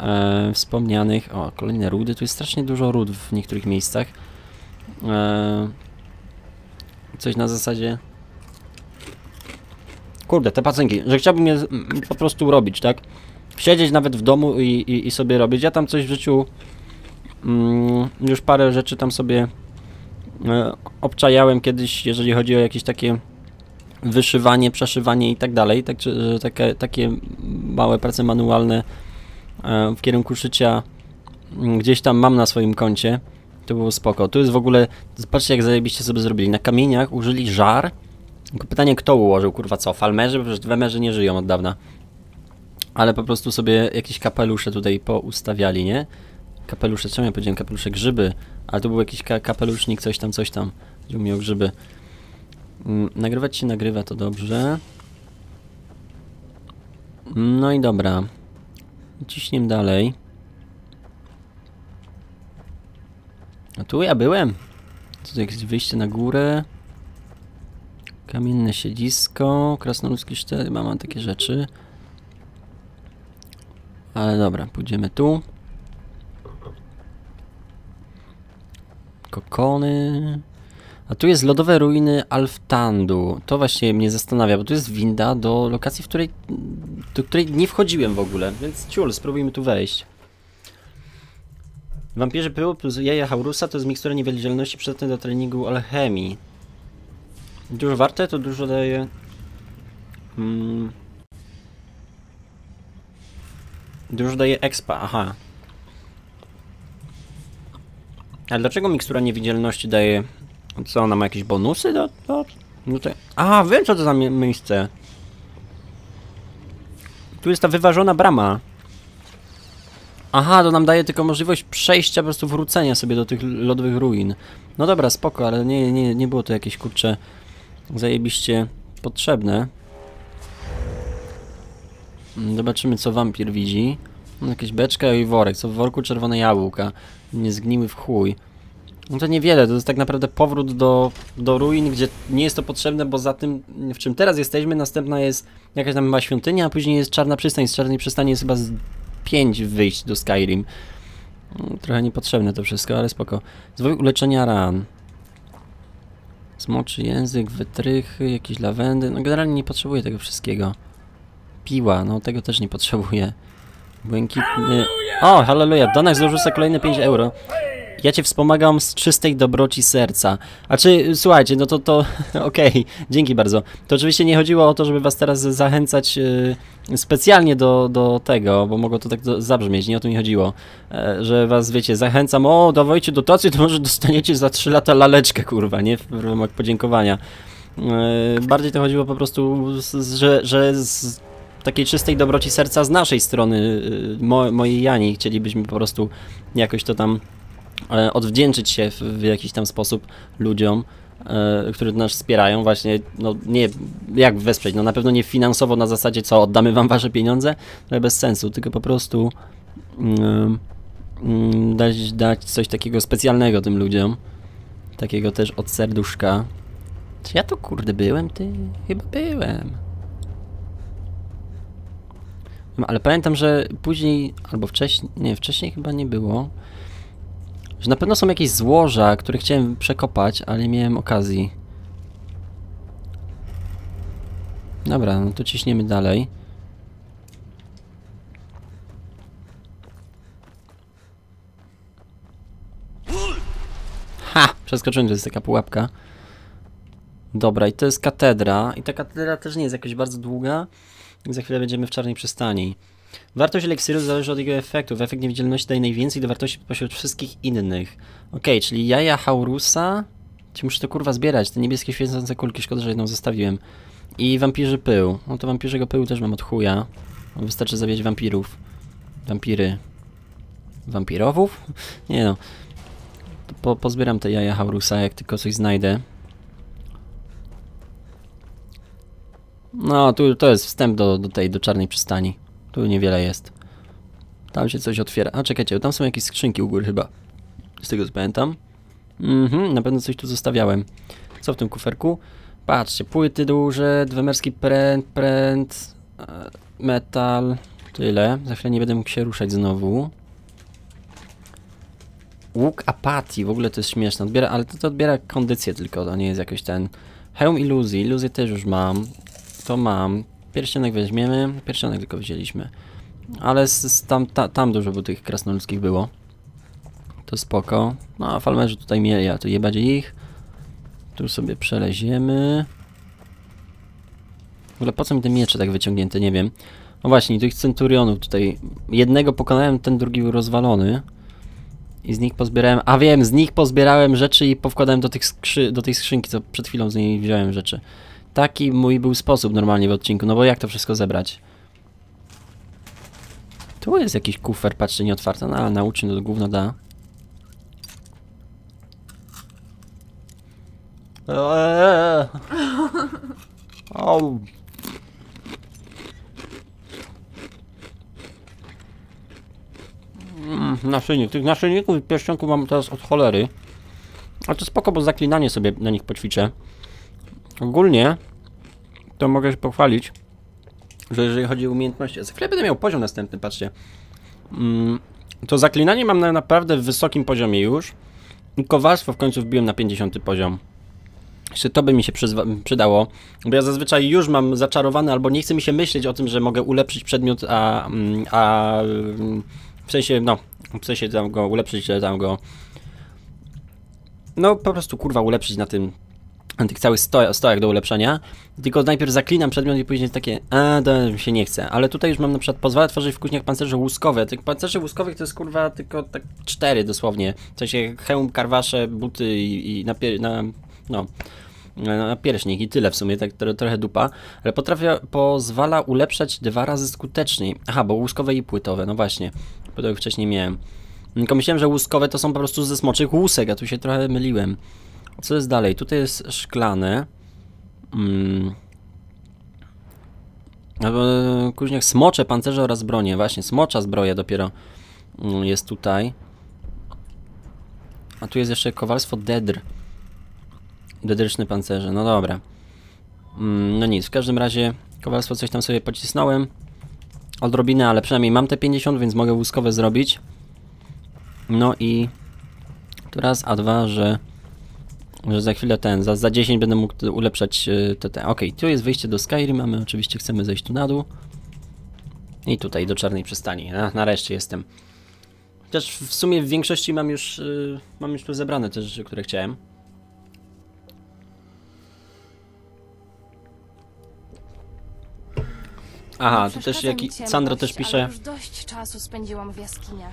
e, wspomnianych... O, kolejne rudy, tu jest strasznie dużo rud w niektórych miejscach. E, coś na zasadzie... Kurde, te pacynki, że chciałbym je po prostu robić, tak? Siedzieć nawet w domu i, i, i sobie robić. Ja tam coś w życiu... Mm, już parę rzeczy tam sobie e, obczajałem kiedyś, jeżeli chodzi o jakieś takie wyszywanie, przeszywanie i tak dalej, tak, że takie, takie małe prace manualne e, w kierunku szycia m, gdzieś tam mam na swoim koncie, To było spoko. Tu jest w ogóle... Zobaczcie, jak zajebiście sobie zrobili. Na kamieniach użyli żar. Tylko pytanie, kto ułożył, kurwa, co? Falmerzy? Bo już wemerzy nie żyją od dawna. Ale po prostu sobie jakieś kapelusze tutaj poustawiali, nie? Kapelusze, czemu ja powiedziałem? Kapelusze, grzyby. Ale to był jakiś ka kapelusznik, coś tam, coś tam. Gdzie miał grzyby. Mm, nagrywać się nagrywa, to dobrze. No i dobra. Ciśniem dalej. A tu ja byłem. Tu jakieś wyjście na górę. Kamienne siedzisko. Krasnoludzki sztylet. Mam takie rzeczy. Ale dobra, pójdziemy tu. Kokony. A tu jest lodowe ruiny Alftandu. To właśnie mnie zastanawia, bo tu jest winda do lokacji, w której, do której nie wchodziłem w ogóle. Więc ciul, spróbujmy tu wejść. Wampirze pył plus jaja Haurusa to jest mikstura niewidzialności przydatna do treningu alchemii. Dużo warte, to dużo daje... Hmm. Dużo daje expa, aha. A dlaczego mikstura niewidzialności daje... Co, ona ma jakieś bonusy do... do, do te... Aha, wiem co to za miejsce. Tu jest ta wyważona brama. Aha, to nam daje tylko możliwość przejścia, po prostu wrócenia sobie do tych lodowych ruin. No dobra, spoko, ale nie, nie, nie było to jakieś, kurcze, zajebiście potrzebne. Zobaczymy, co wampir widzi. No, jakieś beczka i worek. Co w worku? Czerwone jabłka. Nie zgniły w chuj. No to niewiele, to jest tak naprawdę powrót do, do ruin, gdzie nie jest to potrzebne, bo za tym, w czym teraz jesteśmy, następna jest jakaś tam mała świątynia, a później jest Czarna Przystań. Z Czarnej Przystani jest chyba z pięć wyjść do Skyrim. Trochę niepotrzebne to wszystko, ale spoko. Zwój uleczenia ran. Smoczy język, wytrychy, jakieś lawendy. No generalnie nie potrzebuję tego wszystkiego. Piła, no tego też nie potrzebuję. Błękitny... O, halleluja! Donek złożył sobie kolejne pięć euro. Ja cię wspomagam z czystej dobroci serca. A czy, słuchajcie, no to, to okej, okay, dzięki bardzo. To oczywiście nie chodziło o to, żeby was teraz zachęcać yy, specjalnie do, do tego, bo mogło to tak do, zabrzmieć, nie o to mi chodziło, e, że was, wiecie, zachęcam, o, dawajcie dotację, to może dostaniecie za trzy lata laleczkę, kurwa, nie, w ramach podziękowania. E, bardziej to chodziło po prostu, z, że, że z takiej czystej dobroci serca z naszej strony, mo, mojej Jani, chcielibyśmy po prostu jakoś to tam... odwdzięczyć się w, w jakiś tam sposób ludziom, e, którzy nas wspierają właśnie, no nie, jak wesprzeć, no na pewno nie finansowo na zasadzie co, oddamy wam wasze pieniądze, ale bez sensu, tylko po prostu mm, mm, dać, dać coś takiego specjalnego tym ludziom, takiego też od serduszka. Czy ja tu kurde byłem? Ty? Chyba byłem. Ale pamiętam, że później, albo wcześniej, nie, wcześniej chyba nie było, że na pewno są jakieś złoża, które chciałem przekopać, ale nie miałem okazji. Dobra, no to ciśniemy dalej. Ha! Przeskoczyłem, to jest taka pułapka. Dobra, i to jest katedra. I ta katedra też nie jest jakoś bardzo długa. Za chwilę będziemy w Czarnej Przystani. Wartość eliksiru zależy od jego efektów. Efekt niewidzialności daje najwięcej do wartości pośród wszystkich innych. Okej, okay, czyli jaja Haurusa... Czy muszę to kurwa zbierać? Te niebieskie świecące kulki, szkoda, że jedną zostawiłem. I wampirzy pył. No to wampirzego pyłu też mam od chuja. Wystarczy zabijać wampirów. Wampiry... Wampirowów? Nie no. To po, pozbieram te jaja Haurusa, jak tylko coś znajdę. No, tu to jest wstęp do, do tej, do Czarnej Przystani. Tu niewiele jest. Tam się coś otwiera. A czekajcie, tam są jakieś skrzynki u góry chyba. Z tego co pamiętam. Mhm, na pewno coś tu zostawiałem. Co w tym kuferku? Patrzcie, płyty duże, dwemerski pręt, pręt, metal. Tyle. Za chwilę nie będę mógł się ruszać znowu. Łuk apatii, w ogóle to jest śmieszne. Odbiera, ale to, to odbiera kondycję tylko, to nie jest jakoś ten... Hełm iluzji, iluzję też już mam. To mam. Pierścionek weźmiemy, pierścionek tylko wzięliśmy. Ale z, z tam, ta, tam dużo by tych krasnoludzkich było. To spoko. No a falmerzy tutaj mieli, a tu jebać ich. Tu sobie przeleziemy. W ogóle po co mi te miecze tak wyciągnięte, nie wiem. No właśnie, tych centurionów tutaj. Jednego pokonałem, ten drugi był rozwalony. I z nich pozbierałem, a wiem, z nich pozbierałem rzeczy i powkładałem do, tych skrzy, do tej skrzynki, co przed chwilą z niej wziąłem rzeczy. Taki mój był sposób normalnie w odcinku, no bo jak to wszystko zebrać? Tu jest jakiś kufer, patrzcie, nieotwarty, no ale nauczy, no to gówno da. Eee. Au. Mm, naszyjnik. Tych naszyjników i pierścionków mam teraz od cholery. A to spoko, bo zaklinanie sobie na nich poćwiczę. Ogólnie to mogę się pochwalić, że jeżeli chodzi o umiejętności, za chwilę będę miał poziom następny, patrzcie. Mm, to zaklinanie mam na naprawdę wysokim poziomie już. I kowalstwo w końcu wbiłem na pięćdziesiąty poziom. Jeszcze to by mi się przydało, bo ja zazwyczaj już mam zaczarowane, albo nie chcę mi się myśleć o tym, że mogę ulepszyć przedmiot, a, a w sensie, no, w sensie tam go ulepszyć, tam go, no po prostu kurwa ulepszyć na tym, na tych całych sto, stojach do ulepszenia, tylko najpierw zaklinam przedmiot i później takie, a to mi się nie chce, ale tutaj już mam na przykład, pozwala tworzyć w kuźniach pancerze łuskowe, tych pancerzy łuskowych to jest kurwa tylko tak cztery dosłownie, w sensie hełm, karwasze, buty i, i na, na, no, na pierśnik i tyle w sumie, tak trochę dupa, ale potrafię, pozwala ulepszać dwa razy skuteczniej. Aha, bo łuskowe i płytowe, no właśnie, bo to już wcześniej miałem. Tylko myślałem, że łuskowe to są po prostu ze smoczych łusek, a tu się trochę myliłem. Co jest dalej? Tutaj jest szklane. Hmm. Kuźniak smocze, pancerze oraz bronie. Właśnie, smocza zbroja dopiero jest tutaj. A tu jest jeszcze kowalstwo dedr. Dedryczne pancerze, no dobra. Mm, no nic, w każdym razie kowalstwo coś tam sobie pocisnąłem. Odrobinę, ale przynajmniej mam te pięćdziesiąt, więc mogę łuskowe zrobić. No i to raz, a dwa, że, że za chwilę ten, za, za dziesięć będę mógł ulepszać yy, te, te. Okej, okay, tu jest wyjście do Skyrim, a my oczywiście chcemy zejść tu na dół. I tutaj do Czarnej Przystani, na, nareszcie jestem. Chociaż w sumie w większości mam już, yy, mam już tu zebrane te rzeczy, które chciałem. Aha, tu też jaki Sandro też pisze. Ale już dość czasu spędziłam w jaskiniach.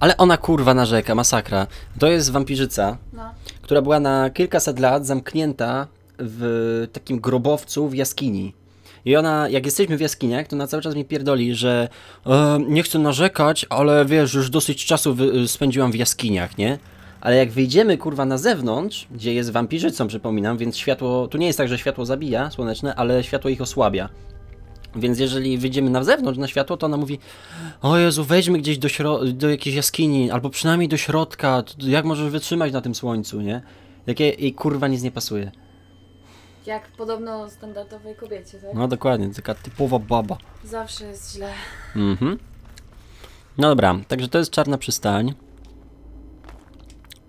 Ale ona kurwa narzeka, masakra. To jest wampirzyca, no, która była na kilkaset lat zamknięta w takim grobowcu w jaskini. I ona, jak jesteśmy w jaskiniach, to na cały czas mi pierdoli, że e, nie chcę narzekać, ale wiesz, już dosyć czasu spędziłam w jaskiniach, nie? Ale jak wyjdziemy kurwa na zewnątrz, gdzie jest wampirzycą, przypominam, więc światło, tu nie jest tak, że światło zabija słoneczne, ale światło ich osłabia. Więc jeżeli wyjdziemy na zewnątrz, na światło, to ona mówi: o Jezu, wejdźmy gdzieś do, do jakiejś jaskini, albo przynajmniej do środka, jak możesz wytrzymać na tym słońcu, nie? Jak jej, jej kurwa nic nie pasuje. Jak podobno standardowej kobiecie, tak? No dokładnie, taka typowa baba. Zawsze jest źle. Mhm. No dobra, także to jest Czarna Przystań.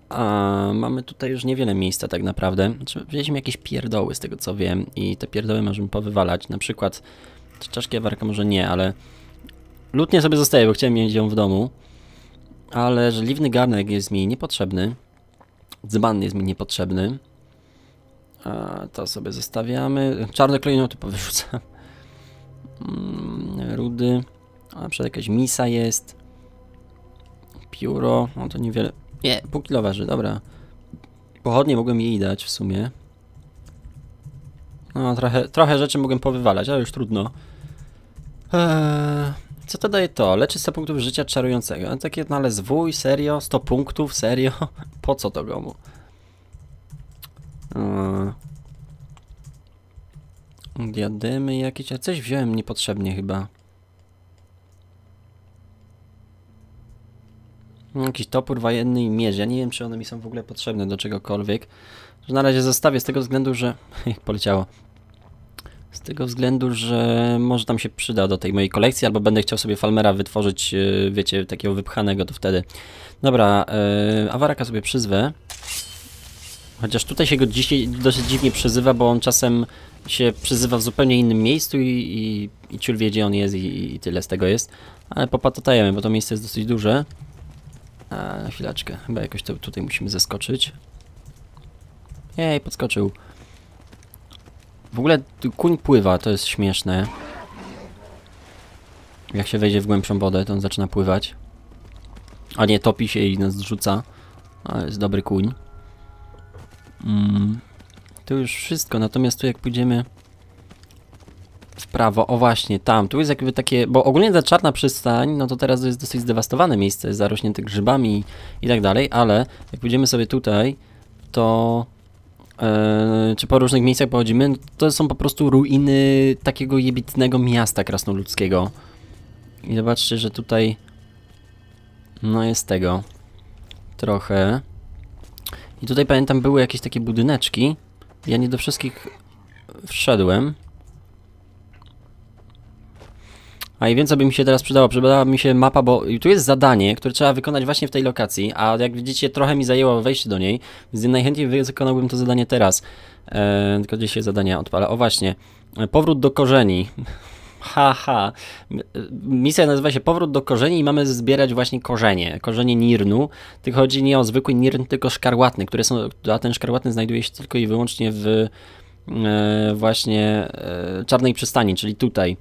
A mamy tutaj już niewiele miejsca tak naprawdę. Wzięliśmy jakieś pierdoły z tego co wiem i te pierdoły możemy powywalać, na przykład... Czaszkę warka może nie, ale lutnię sobie zostaje, bo chciałem mieć ją w domu. Ale żeliwny garnek jest mi niepotrzebny. Dzban jest mi niepotrzebny. A to sobie zostawiamy. Czarne klejnoty powyrzucam. Rudy. A na przykład jakaś misa jest. Pióro. No to niewiele. Nie, pół kilo waży, dobra. Pochodnie mogłem jej dać w sumie. No, trochę, trochę rzeczy mogłem powywalać, ale już trudno. Eee, co to daje to? Leczy sto punktów życia czarującego. Takie, no ale zwój, serio? sto punktów, serio? Po co to komu? Eee, diademy jakieś... A coś wziąłem niepotrzebnie chyba. Jakiś topór wojenny i mierz. Ja nie wiem, czy one mi są w ogóle potrzebne do czegokolwiek. Na razie zostawię z tego względu, że... Jak poleciało. Z tego względu, że może tam się przyda do tej mojej kolekcji, albo będę chciał sobie Falmera wytworzyć, wiecie, takiego wypchanego, to wtedy. Dobra, yy, awaraka sobie przyzwę. Chociaż tutaj się go dzisiaj dosyć dziwnie przyzywa, bo on czasem się przyzywa w zupełnie innym miejscu i, i, i ciul wie, gdzie on jest i, i tyle z tego jest. Ale popatatajemy, bo to miejsce jest dosyć duże. A, chwileczkę, chyba jakoś to tutaj musimy zeskoczyć. Jej, podskoczył. W ogóle kuń pływa, to jest śmieszne. Jak się wejdzie w głębszą wodę, to on zaczyna pływać. A nie, topi się i nas zrzuca. Ale jest dobry kuń. Mm. To już wszystko, natomiast tu jak pójdziemy w prawo, o właśnie, tam, tu jest jakby takie, bo ogólnie ta Czarna Przystań, no to teraz jest dosyć zdewastowane miejsce, jest zarośnięte grzybami i tak dalej, ale jak pójdziemy sobie tutaj, to yy, czy po różnych miejscach pochodzimy, to są po prostu ruiny takiego jebitnego miasta krasnoludzkiego. I zobaczcie, że tutaj no jest tego trochę. I tutaj pamiętam były jakieś takie budyneczki. Ja nie do wszystkich wszedłem. A i wiem, co by mi się teraz przydało. Przydała mi się mapa, bo tu jest zadanie, które trzeba wykonać właśnie w tej lokacji, a jak widzicie, trochę mi zajęło wejście do niej, więc najchętniej wykonałbym to zadanie teraz. Eee, tylko gdzieś się zadania odpala. O właśnie, powrót do korzeni. Haha. Misja nazywa się Powrót do korzeni i mamy zbierać właśnie korzenie, korzenie nirnu. Tylko chodzi nie o zwykły nirn, tylko szkarłatny, które są, a ten szkarłatny znajduje się tylko i wyłącznie w e, właśnie e, Czarnej Przystani, czyli tutaj.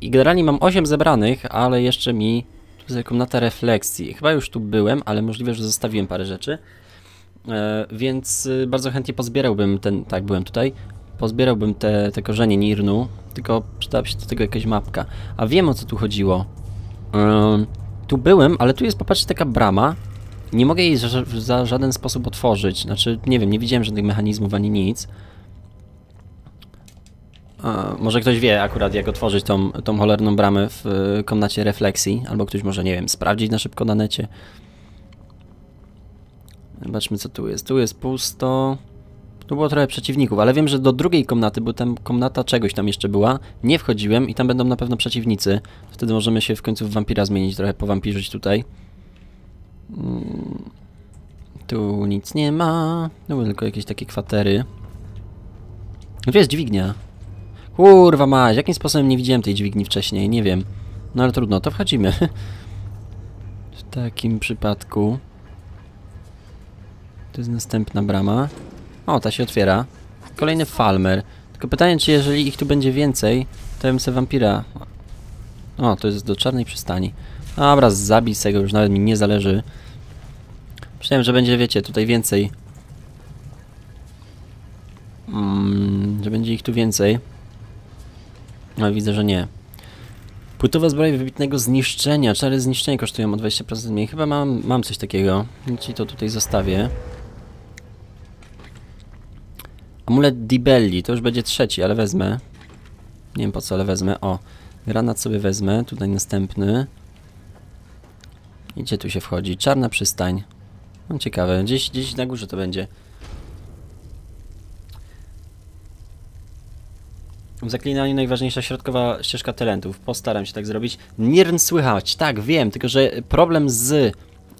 I generalnie mam osiem zebranych, ale jeszcze mi tu jest komnata refleksji. Chyba już tu byłem, ale możliwe, że zostawiłem parę rzeczy. E, więc bardzo chętnie pozbierałbym ten, tak byłem tutaj. Pozbierałbym te, te korzenie nirnu, tylko przydała się do tego jakaś mapka. A wiem, o co tu chodziło. Yy, tu byłem, ale tu jest, popatrzcie, taka brama. Nie mogę jej za, za żaden sposób otworzyć. Znaczy, nie wiem, nie widziałem żadnych mechanizmów ani nic. Yy, może ktoś wie akurat, jak otworzyć tą, tą cholerną bramę w y, komnacie refleksji. Albo ktoś może, nie wiem, sprawdzić na szybko na necie. Zobaczmy, co tu jest. Tu jest pusto. Tu było trochę przeciwników, ale wiem, że do drugiej komnaty, bo tam komnata czegoś tam jeszcze była, nie wchodziłem i tam będą na pewno przeciwnicy. Wtedy możemy się w końcu w wampira zmienić, trochę powampirzyć tutaj. Tu nic nie ma, no tylko jakieś takie kwatery. Tu jest dźwignia. Kurwa mać, jakim sposobem nie widziałem tej dźwigni wcześniej, nie wiem. No ale trudno, to wchodzimy. W takim przypadku. To jest następna brama. O, ta się otwiera. Kolejny Falmer. Tylko pytanie, czy jeżeli ich tu będzie więcej, to ja bym se wampira... O, to jest do Czarnej Przystani. Dobra, zabij se go, już nawet mi nie zależy. Myślałem, że będzie, wiecie, tutaj więcej. Mm, że będzie ich tu więcej. Ale widzę, że nie. Płytowa zbroja wybitnego zniszczenia. Czary zniszczenia kosztują o dwadzieścia procent mniej. Chyba mam, mam coś takiego. Ci to tutaj zostawię. Amulet Dibelli, to już będzie trzeci, ale wezmę. Nie wiem po co, ale wezmę. O, granat sobie wezmę. Tutaj następny. I gdzie tu się wchodzi? Czarna Przystań. No ciekawe, gdzieś, gdzieś na górze to będzie. W zaklinaniu najważniejsza środkowa ścieżka talentów. Postaram się tak zrobić. Nirn słychać, tak, wiem, tylko że problem z...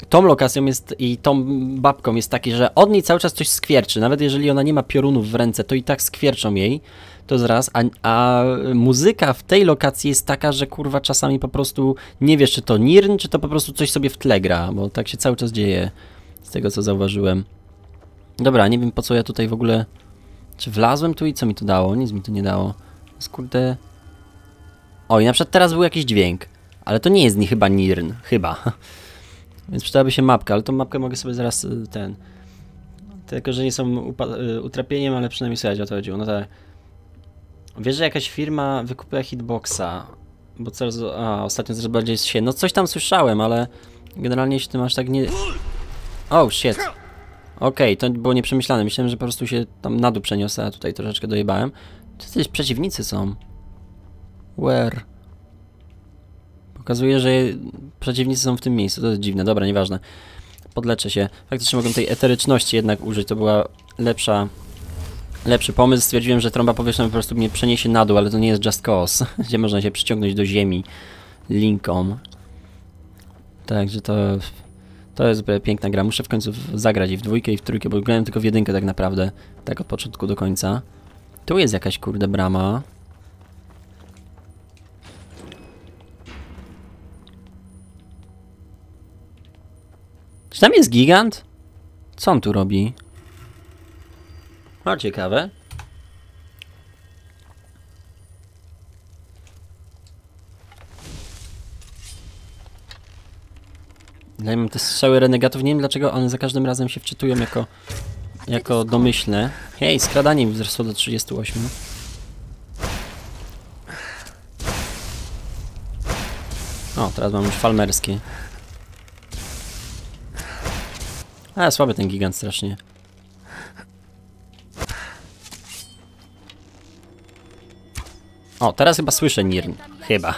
tą lokacją jest i tą babką jest taki, że od niej cały czas coś skwierczy. Nawet jeżeli ona nie ma piorunów w ręce, to i tak skwierczą jej. To zaraz. A, a muzyka w tej lokacji jest taka, że kurwa czasami po prostu nie wiesz, czy to nirn, czy to po prostu coś sobie w tle gra. Bo tak się cały czas dzieje, z tego co zauważyłem. Dobra, nie wiem po co ja tutaj w ogóle... Czy wlazłem tu i co mi to dało? Nic mi to nie dało. Skurde... O, i na przykład teraz był jakiś dźwięk. Ale to nie jest nie chyba nirn. Chyba. Więc przydałaby się mapka, ale tą mapkę mogę sobie zaraz ten... Tylko, że nie są utrapieniem, ale przynajmniej słychać, o to chodziło. No tak. Wiesz, że jakaś firma wykupiła hitboxa, bo coraz... A, ostatnio coraz bardziej się... No coś tam słyszałem, ale... Generalnie się tym aż tak nie... Oh, shit. Okej, okay, to było nieprzemyślane. Myślałem, że po prostu się tam na dół przeniosę, a tutaj troszeczkę dojebałem. To też przeciwnicy są. Where... Okazuje, że przeciwnicy są w tym miejscu. To jest dziwne. Dobra, nieważne. Podleczę się. Faktycznie mogłem tej eteryczności jednak użyć. To była lepsza... Lepszy pomysł. Stwierdziłem, że trąba powietrzna po prostu mnie przeniesie na dół, ale to nie jest Just Cause. Gdzie można się przyciągnąć do ziemi. Linką. Także to... To jest piękna gra. Muszę w końcu zagrać i w dwójkę, i w trójkę, bo grałem tylko w jedynkę tak naprawdę. Tak od początku do końca. Tu jest jakaś kurde brama. Czy tam jest gigant? Co on tu robi? O, ciekawe. Ja mam te strzały renegatów, nie wiem dlaczego one za każdym razem się wczytują jako, jako domyślne. Hej, skradanie mi wzrosło do trzydziestu ośmiu. O, teraz mam już falmerskie. A, słaby ten gigant strasznie. O, teraz chyba słyszę Nirn. Chyba.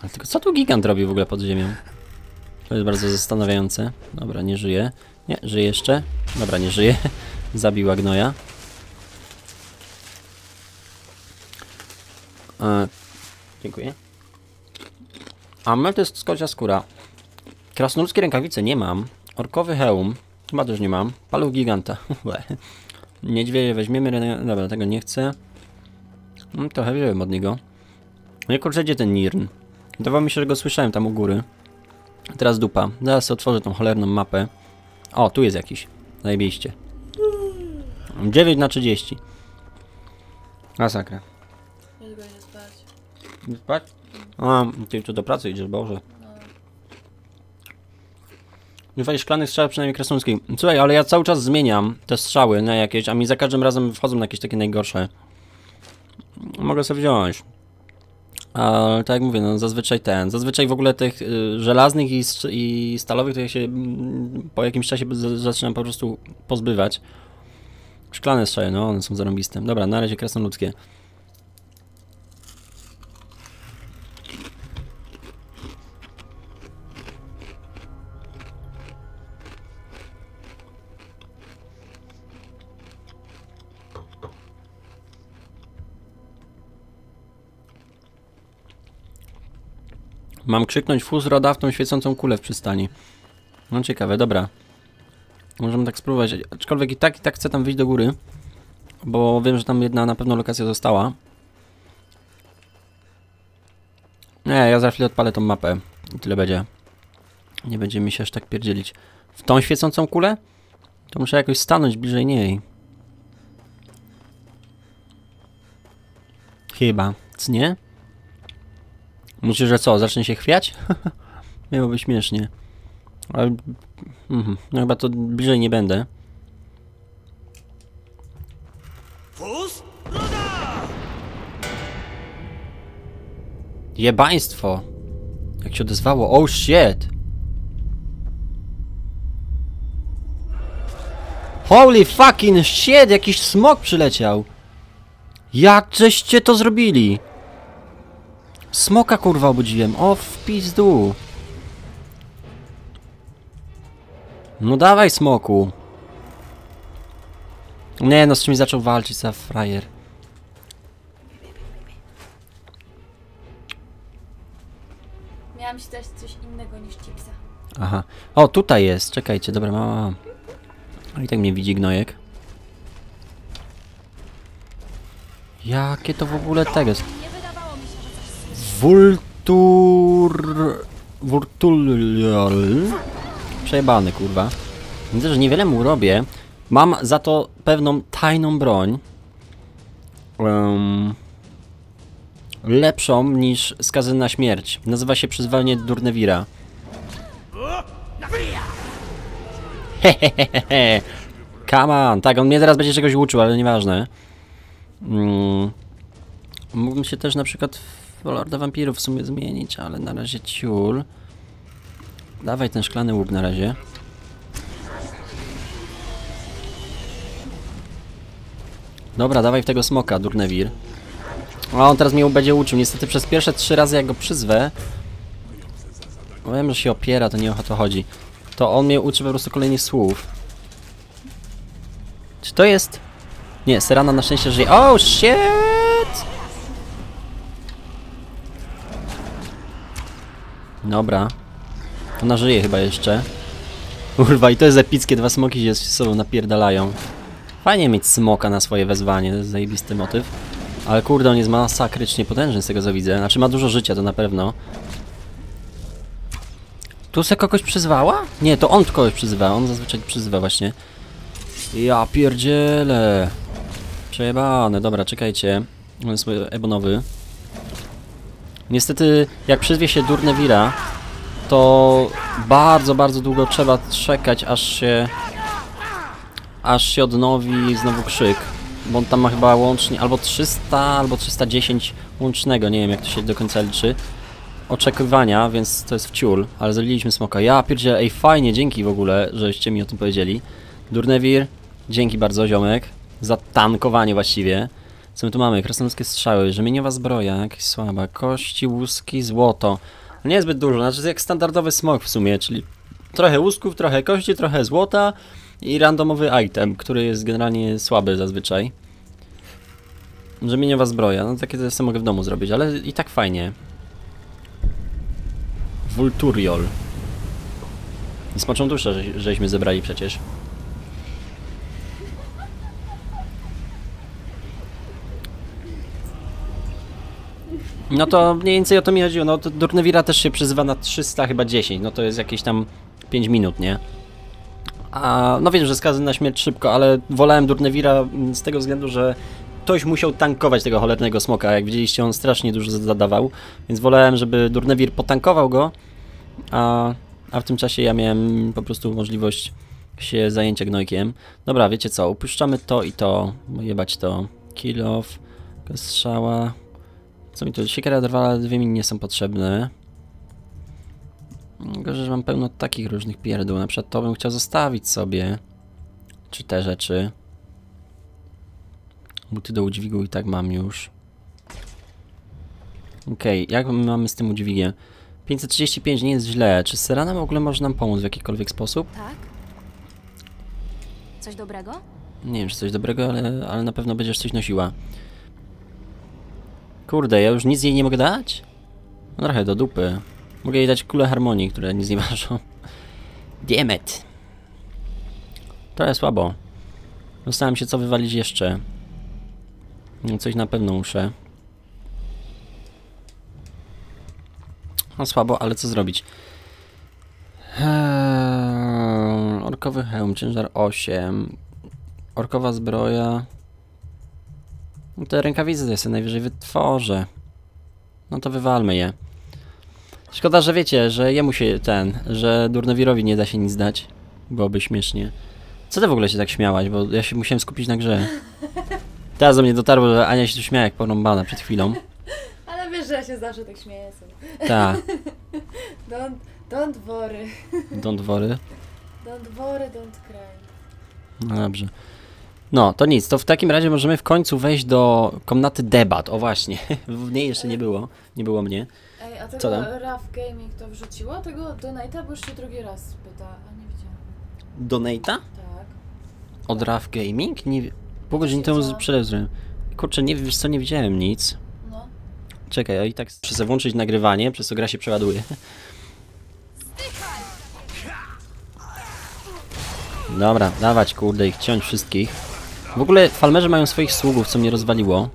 Ale tylko co tu gigant robi w ogóle pod ziemią? To jest bardzo zastanawiające. Dobra, nie żyje. Nie, żyje jeszcze. Dobra, nie żyje. Zabiła gnoja. E, dziękuję. A my to jest skocia skóra. Krasnoludzkie rękawice nie mam. Orkowy hełm. Chyba też nie mam. Paluch giganta. Niedźwiedzie weźmiemy. Dobra, tego nie chcę. No, trochę wziąłem od niego. No i kurczę, gdzie ten Nirn? Wydawało mi się, że go słyszałem tam u góry. Teraz dupa. Zaraz otworzę tą cholerną mapę. O, tu jest jakiś. Zajebiście. dziewięć na trzydzieści. Masakra. Idę nie spać. Nie spać? A, ty tu do pracy idziesz, Boże. Używaj szklanych strzał, przynajmniej krasnoludzkich. Słuchaj, ale ja cały czas zmieniam te strzały na jakieś, a mi za każdym razem wchodzą na jakieś takie najgorsze. Mogę sobie wziąć. Ale tak jak mówię, no zazwyczaj ten. Zazwyczaj w ogóle tych y, żelaznych i, i stalowych to ja się y, po jakimś czasie z, zaczynam po prostu pozbywać. Szklane strzały, no one są zarąbiste. Dobra, na razie krasnoludzkie. Mam krzyknąć fuz rodawną świecącą kulę w przystani. No ciekawe, dobra. Możemy tak spróbować, aczkolwiek i tak, i tak chcę tam wyjść do góry. Bo wiem, że tam jedna na pewno lokacja została. Nie, ja za chwilę odpalę tą mapę. I tyle będzie. Nie będzie mi się aż tak pierdzielić. W tą świecącą kulę? To muszę jakoś stanąć bliżej niej. Chyba, czy nie? Myślisz, że co? Zacznie się chwiać? Miałoby śmiesznie. Ale... Mhm. No chyba to bliżej nie będę. Jebaństwo! Jak się odezwało? Oh shit! Holy fucking shit! Jakiś smok przyleciał! Jak żeście to zrobili? Smoka kurwa obudziłem, o w pizdu. No dawaj smoku. Nie no, z czymś zaczął walczyć za frajer. Miałam się dać coś innego niż chipsa. Aha, o tutaj jest, czekajcie, dobra mama. I tak mnie widzi gnojek. Jakie to w ogóle tego jest? Vultur... Vulturial... Przejebany, kurwa. Widzę, że niewiele mu robię. Mam za to pewną tajną broń. Um, lepszą niż skazy na śmierć. Nazywa się przyzwalnie Durnehviira. Hehehehe. Come on. Tak, on mnie teraz będzie czegoś uczył, ale nieważne. Um, mógłbym się też na przykład... Lorda wampirów w sumie zmienić, ale na razie ciul. Dawaj ten szklany łuk na razie. Dobra, dawaj w tego smoka, Durnehviir. A on teraz mnie będzie uczył. Niestety przez pierwsze trzy razy jak go przyzwę... Wiem, że się opiera, to nie o to chodzi. To on mnie uczy po prostu kolejnych słów. Czy to jest? Nie, Serana na szczęście żyje. Oh shit! Dobra. Ona żyje chyba jeszcze. Kurwa, i to jest epickie, dwa smoki się z sobą napierdalają. Fajnie mieć smoka na swoje wezwanie, to jest zajebisty motyw. Ale kurde, on jest masakrycznie potężny z tego co widzę. Znaczy ma dużo życia, to na pewno. Tu se kogoś przyzwała? Nie, to on kogoś przyzywa, on zazwyczaj przyzywa właśnie. Ja pierdzielę. Przejebane, dobra, czekajcie. On jest ebonowy. Niestety, jak przyzwie się Durnehviira, to bardzo, bardzo długo trzeba czekać, aż się aż się odnowi znowu krzyk. Bo on tam ma chyba łącznie albo trzysta, albo trzysta dziesięć łącznego, nie wiem jak to się do końca liczy, oczekiwania, więc to jest wciul. Ale zrobiliśmy smoka. Ja pierdzielę, ej, fajnie, dzięki w ogóle, żeście mi o tym powiedzieli. Durnehviir, dzięki bardzo, ziomek. Za tankowanie właściwie. Co my tu mamy? Krasnoludzkie strzały, rzemieniowa zbroja, jakieś słaba, kości, łuski, złoto. No nie jest zbyt dużo, znaczy jak standardowy smok w sumie, czyli trochę łusków, trochę kości, trochę złota i randomowy item, który jest generalnie słaby zazwyczaj. Rzemieniowa zbroja, no takie to sobie mogę w domu zrobić, ale i tak fajnie. Vulturiol. I smoczą duszę, że, żeśmy zebrali przecież. No to mniej więcej o to mi chodziło, no to Durnehviira też się przyzywa na trzysta chyba dziesięć, no to jest jakieś tam pięć minut, nie? A no wiem, że skazy na śmierć szybko, ale wolałem Durnehviira z tego względu, że ktoś musiał tankować tego cholernego smoka, jak widzieliście on strasznie dużo zadawał, więc wolałem, żeby Durnehviir potankował go, a, a w tym czasie ja miałem po prostu możliwość się zajęcia gnojkiem. Dobra, wiecie co, upuszczamy to i to, jebać to, kill off, strzała. Co mi tu? Siekiera drwala, dwie mi nie są potrzebne. Gorzej, że mam pełno takich różnych pierdół. Na przykład to bym chciał zostawić sobie. Czy te rzeczy. Buty do udźwigu i tak mam już. Okej, okay, jak my mamy z tym udźwigiem? pięćset trzydzieści pięć nie jest źle. Czy Serana w ogóle może nam pomóc w jakikolwiek sposób? Tak. Coś dobrego? Nie wiem, czy coś dobrego, ale, ale na pewno będziesz coś nosiła. Kurde, ja już nic jej nie mogę dać? No trochę do dupy. Mogę jej dać kulę harmonii, które nic nie ważą. Diemet. To jest słabo. Dostałem się co wywalić jeszcze. Coś na pewno muszę. No słabo, ale co zrobić? Eee, orkowy hełm, ciężar osiem. Orkowa zbroja. No te rękawice to ja sobie najwyżej wytworzę. No to wywalmy je. Szkoda, że wiecie, że jemu się ten, że Durnehviirowi nie da się nic dać. Byłoby śmiesznie. Co ty w ogóle się tak śmiałaś, bo ja się musiałem skupić na grze. Teraz do mnie dotarło, że Ania się tu śmiała jak porąbana przed chwilą. Ale wiesz, że ja się zawsze tak śmieję. Tak. Don't, don't worry. Don't worry? Don't worry, don't cry. No dobrze. No, to nic, to w takim razie możemy w końcu wejść do komnaty debat, o właśnie, w niej jeszcze nie było, nie było mnie. Ej, a tego Rough Gaming to wrzuciło? Tego Donate'a, bo już się drugi raz pyta, a nie widziałam. Donate'a? Tak. Od tak. Rough Gaming? Nie, pół godziny temu przelezłem. Kurczę, nie, wiesz co, nie widziałem nic. No. Czekaj, a i tak muszę włączyć nagrywanie, przez co gra się przeładuje. Dobra, dawać kurde ich, ciąć wszystkich. W ogóle farmerzy mają swoich sługów, co mnie rozwaliło.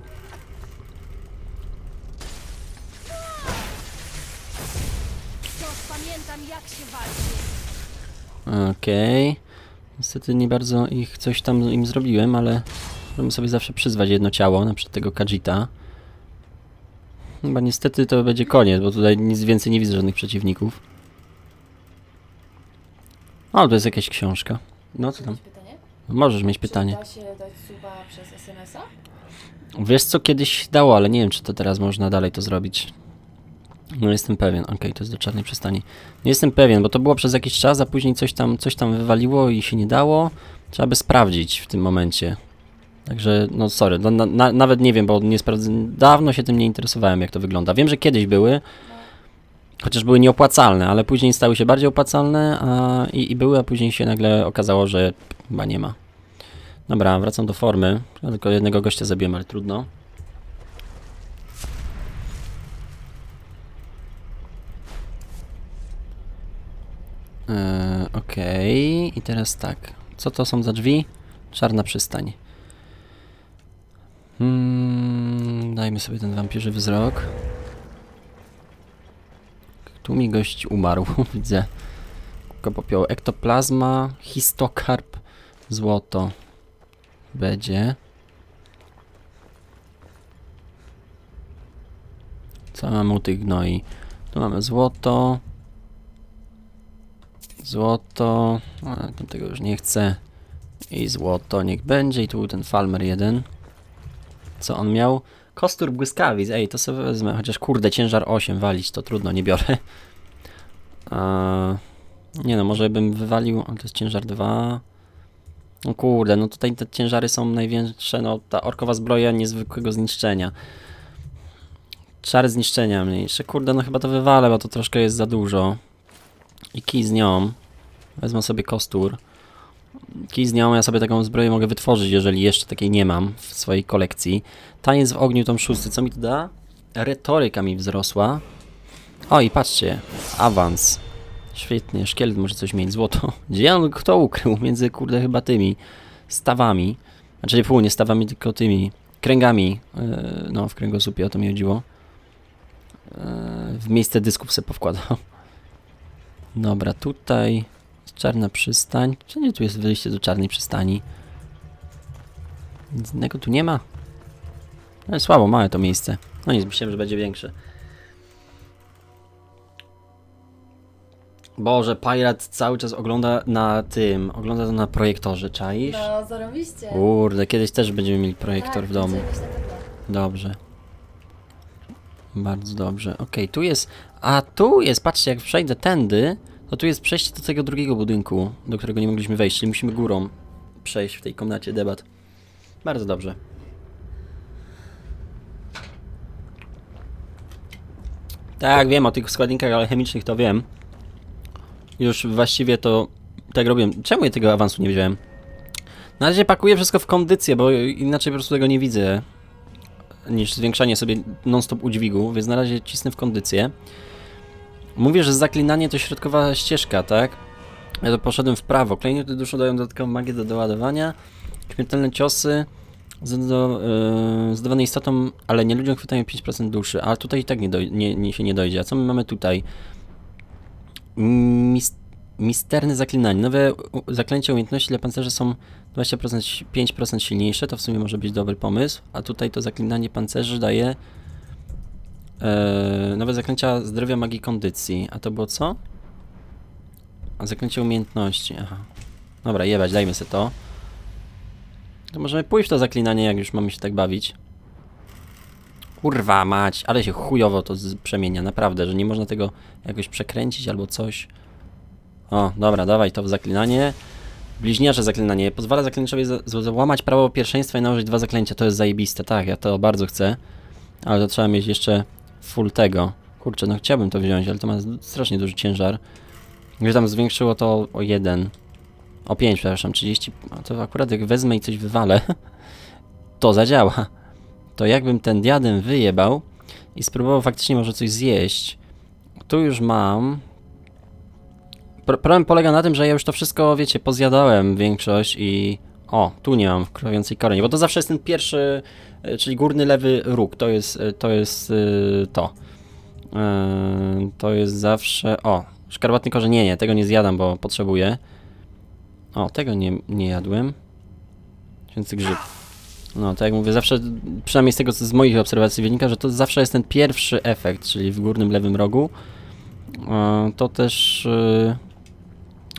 Okej. Okay. Niestety nie bardzo ich coś tam im zrobiłem, ale możemy sobie zawsze przyzwać jedno ciało, na przykład tego Kadzita. Chyba niestety to będzie koniec, bo tutaj nic więcej nie widzę żadnych przeciwników. O, to jest jakaś książka. No co tam? Możesz mieć pytanie. Czy da się dać suba przez es em es a? Wiesz co, kiedyś dało, ale nie wiem, czy to teraz można dalej to zrobić. No jestem pewien. Okej, okay, to jest do Czarnej Przystani. Nie jestem pewien, bo to było przez jakiś czas, a później coś tam, coś tam wywaliło i się nie dało. Trzeba by sprawdzić w tym momencie. Także, no sorry, no, na, na, nawet nie wiem, bo nie sprawdzałem. Dawno się tym nie interesowałem, jak to wygląda. Wiem, że kiedyś były, chociaż były nieopłacalne, ale później stały się bardziej opłacalne a, i, i były, a później się nagle okazało, że chyba nie ma. Dobra, wracam do formy. Ja tylko jednego gościa zabiłem, ale trudno. Eee, Okej, okay. I teraz tak. Co to są za drzwi? Czarna Przystań. Hmm, dajmy sobie ten wampirzywy wzrok. Tu mi gość umarł, widzę. Tylko popioł. Ektoplazma, histokarp, złoto. Będzie. Co mamy u tych gnoi? Tu mamy złoto. Złoto, ale tego już nie chcę. I złoto, niech będzie. I tu był ten farmer jeden. Co on miał? Kostur błyskawic, ej, to sobie wezmę. Chociaż kurde, ciężar osiem walić, to trudno, nie biorę. Eee, nie no, może bym wywalił, ale to jest ciężar dwa. No kurde, no tutaj te ciężary są największe, no ta orkowa zbroja niezwykłego zniszczenia. Czar zniszczenia mniejsze, kurde, no chyba to wywalę, bo to troszkę jest za dużo. I kij z nią, wezmę sobie kostur. Kij z nią, ja sobie taką zbroję mogę wytworzyć, jeżeli jeszcze takiej nie mam w swojej kolekcji. Taniec w ogniu, tom szósty, co mi to da? Retoryka mi wzrosła. O i patrzcie, awans. Świetnie, szkielet może coś mieć, złoto. Gdzie on kto ukrył? Między kurde chyba tymi stawami. Znaczy pół, nie stawami, tylko tymi kręgami. Yy, no, w kręgosłupie o to mi chodziło. Yy, w miejsce dysków se powkładał. Dobra, tutaj Czarna Przystań. Wszędzie tu jest wyjście do Czarnej Przystani. Nic innego tu nie ma. Ale słabo, małe to miejsce. No nic, myślałem, że będzie większe. Boże, Pirat cały czas ogląda na tym, ogląda to na projektorze, czaisz? No, zarobiście. Kurde, kiedyś też będziemy mieli projektor tak, w domu. Dobrze. Bardzo dobrze. Okej, okay, tu jest, a tu jest, patrzcie, jak przejdę tędy, to tu jest przejście do tego drugiego budynku, do którego nie mogliśmy wejść, czyli musimy górą przejść w tej komnacie debat. Bardzo dobrze. Tak, wiem o tych składnikach alchemicznych, to wiem. Już właściwie to tak robiłem. Czemu ja tego awansu nie wziąłem? Na razie pakuję wszystko w kondycję, bo inaczej po prostu tego nie widzę niż zwiększanie sobie non-stop udźwigu, więc na razie cisnę w kondycję. Mówię, że zaklinanie to środkowa ścieżka, tak? Ja to poszedłem w prawo. Klejnoty duszy dają dodatkową magię do doładowania. Śmiertelne ciosy zadawane istotom, ale nie ludziom chwytają pięć procent duszy, a tutaj i tak nie, doj nie, nie się nie dojdzie. A co my mamy tutaj? Misterne zaklinanie. Nowe zaklęcia umiejętności dla pancerzy są dwadzieścia procent, pięć procent silniejsze. To w sumie może być dobry pomysł. A tutaj to zaklinanie pancerzy daje e, nowe zaklęcia zdrowia, magii, kondycji. A to było co? A zaklęcie umiejętności. Aha. Dobra, jebać, dajmy sobie to. To możemy pójść w to zaklinanie, jak już mamy się tak bawić. Kurwa mać, ale się chujowo to przemienia, naprawdę, że nie można tego jakoś przekręcić albo coś. O, dobra, dawaj to w zaklinanie. Bliźniacze zaklinanie. Pozwala zakliniczowi złamać prawo pierwszeństwa i nałożyć dwa zaklęcia. To jest zajebiste, tak, ja to bardzo chcę. Ale to trzeba mieć jeszcze full tego. Kurczę, no chciałbym to wziąć, ale to ma strasznie duży ciężar. Gdy tam zwiększyło to o jeden. O pięć, przepraszam, trzydzieści. A to akurat jak wezmę i coś wywalę, to zadziała. To jakbym ten diadem wyjebał i spróbował faktycznie może coś zjeść. Tu już mam... Pro problem polega na tym, że ja już to wszystko, wiecie, pozjadałem większość i... O, tu nie mam krowiącej koreni, bo to zawsze jest ten pierwszy, czyli górny lewy róg. To jest, to jest yy, to. Yy, to jest zawsze... O, szkarłatny korzeń, nie, nie, tego nie zjadam, bo potrzebuję. O, tego nie, nie jadłem. Święty grzyb. No, tak jak mówię, zawsze, przynajmniej z tego, co z moich obserwacji wynika, że to zawsze jest ten pierwszy efekt, czyli w górnym lewym rogu. To też,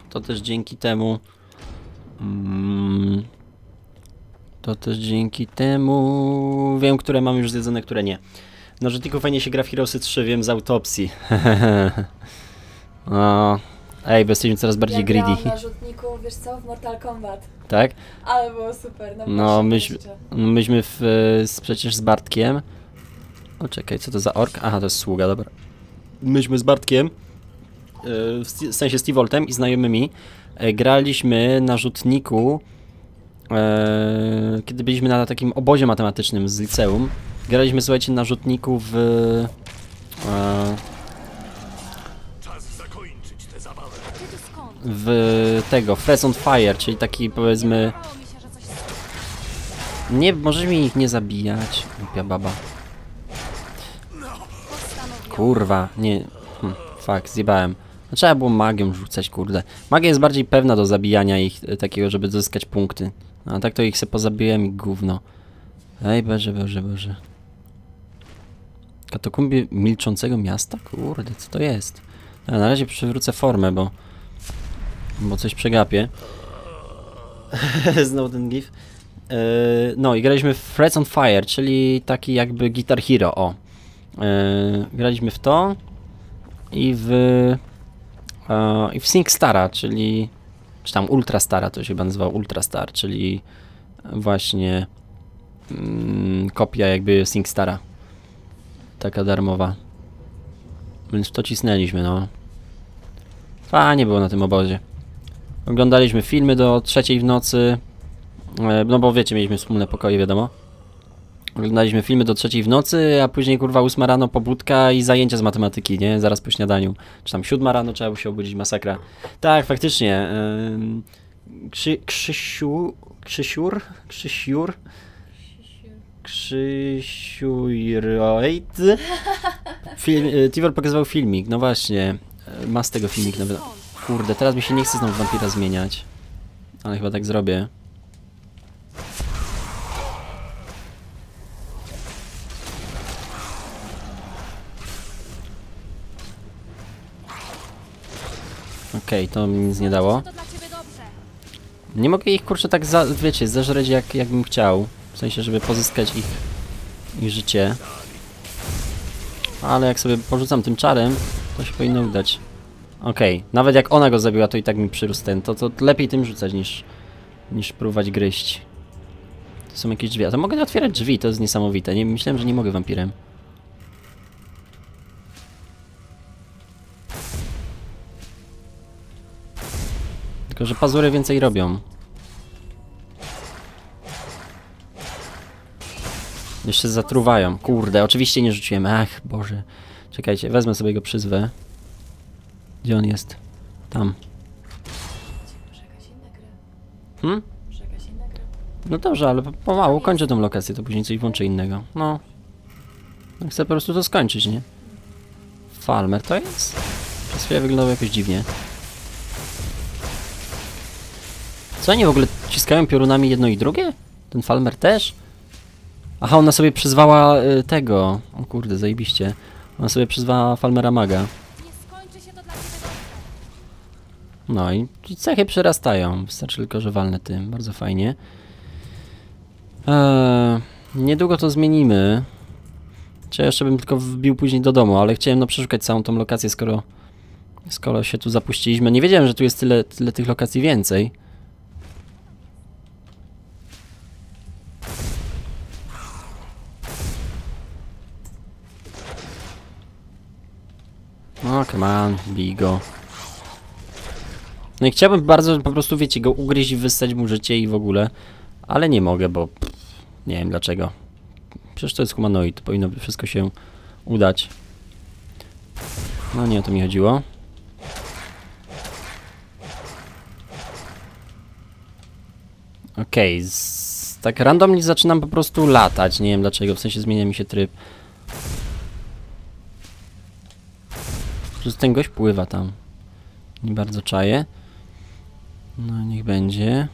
to też dzięki temu, to też dzięki temu wiem, które mam już zjedzone, które nie. No, że tylko fajnie się gra w Heroesy trzy, wiem z autopsji. No. Ej, bo jesteśmy coraz bardziej ja greedy. Ja na rzutniku, wiesz co, w Mortal Kombat. Tak? Ale było super, no, no myśmy, myśmy w, z, przecież z Bartkiem... O, czekaj, co to za ork? Aha, to jest sługa, dobra. Myśmy z Bartkiem, w sensie z T-Voltem i znajomymi, graliśmy na rzutniku, kiedy byliśmy na takim obozie matematycznym z liceum. Graliśmy, słuchajcie, na rzutniku w... w tego, Fresh on Fire, czyli taki powiedzmy... Nie, możesz mi ich nie zabijać, głupia baba. Kurwa, nie... Hm, fuck, zjebałem. No, trzeba było magią rzucać, kurde. Magia jest bardziej pewna do zabijania ich, takiego, żeby zyskać punkty. A tak to ich se pozabiłem i gówno. Ej, Boże, Boże, Boże. Katakumby milczącego miasta? Kurde, co to jest? No, na razie przywrócę formę, bo... bo coś przegapię. Znowu ten gif. Yy, no i graliśmy w Threads on Fire, czyli taki jakby Guitar Hero, o. Yy, graliśmy w to i w, yy, i w Sync Stara, czyli... Czy tam Ultra Stara, to się chyba nazywał Ultra Star, czyli właśnie yy, kopia jakby Sync Stara. Taka darmowa. Więc w to cisnęliśmy, no. Fajnie było na tym obozie. Oglądaliśmy filmy do trzeciej w nocy. No bo wiecie, mieliśmy wspólne pokoje, wiadomo. Oglądaliśmy filmy do trzeciej w nocy, a później kurwa ósma rano pobudka i zajęcia z matematyki, nie? Zaraz po śniadaniu. Czy tam siódma rano trzeba było się obudzić, masakra. Tak, faktycznie. Yy, krzy, krzysiu, krzysiur? Krzysiur? Krzysiurojt? Tivor pokazywał filmik, no właśnie. Ma z tego filmik nawet. Kurde, teraz mi się nie chce znowu wampira zmieniać. Ale chyba tak zrobię. Okej, okay, to mi nic nie dało. Nie mogę ich kurczę tak za, wiecie, zażreć jak, jak bym chciał. W sensie, żeby pozyskać ich, ich życie. Ale jak sobie porzucam tym czarem, to się powinno udać. Okej, okay. Nawet jak ona go zabiła, to i tak mi przyrósł ten. To, to lepiej tym rzucać niż, niż próbować gryźć. To są jakieś drzwi. A to mogę nie otwierać drzwi, to jest niesamowite. Nie, myślałem, że nie mogę wampirem. Tylko, że pazury więcej robią. Jeszcze zatruwają. Kurde, oczywiście nie rzuciłem. Ach, Boże. Czekajcie, wezmę sobie go, przyzwę. Gdzie on jest? Tam. Hmm? No dobrze, ale pomału kończę tą lokację, to później coś włączę innego. No. Chcę po prostu to skończyć, nie? Farmer to jest? Przez chwilę wyglądał jakoś dziwnie. Co oni w ogóle ciskają piorunami jedno i drugie? Ten Farmer też? Aha, ona sobie przyzwała y, tego. O kurde, zajebiście. Ona sobie przyzwała Farmera Maga. No i cechy przerastają. Wystarczy tylko, że walnę tym. Bardzo fajnie. Eee, niedługo to zmienimy. Czy jeszcze bym tylko wbił później do domu, ale chciałem no przeszukać całą tą lokację, skoro, skoro się tu zapuściliśmy. Nie wiedziałem, że tu jest tyle, tyle tych lokacji więcej. No, come on, bij go. No i chciałbym bardzo po prostu, wiecie, go ugryźć i wyssać mu życie i w ogóle. Ale nie mogę, bo pff, nie wiem dlaczego. Przecież to jest humanoid, powinno wszystko się udać. No nie o to mi chodziło. Okej, okay, tak randomnie zaczynam po prostu latać, nie wiem dlaczego, w sensie zmienia mi się tryb. Przecież ten gość pływa tam. Nie bardzo czaję. No niech będzie.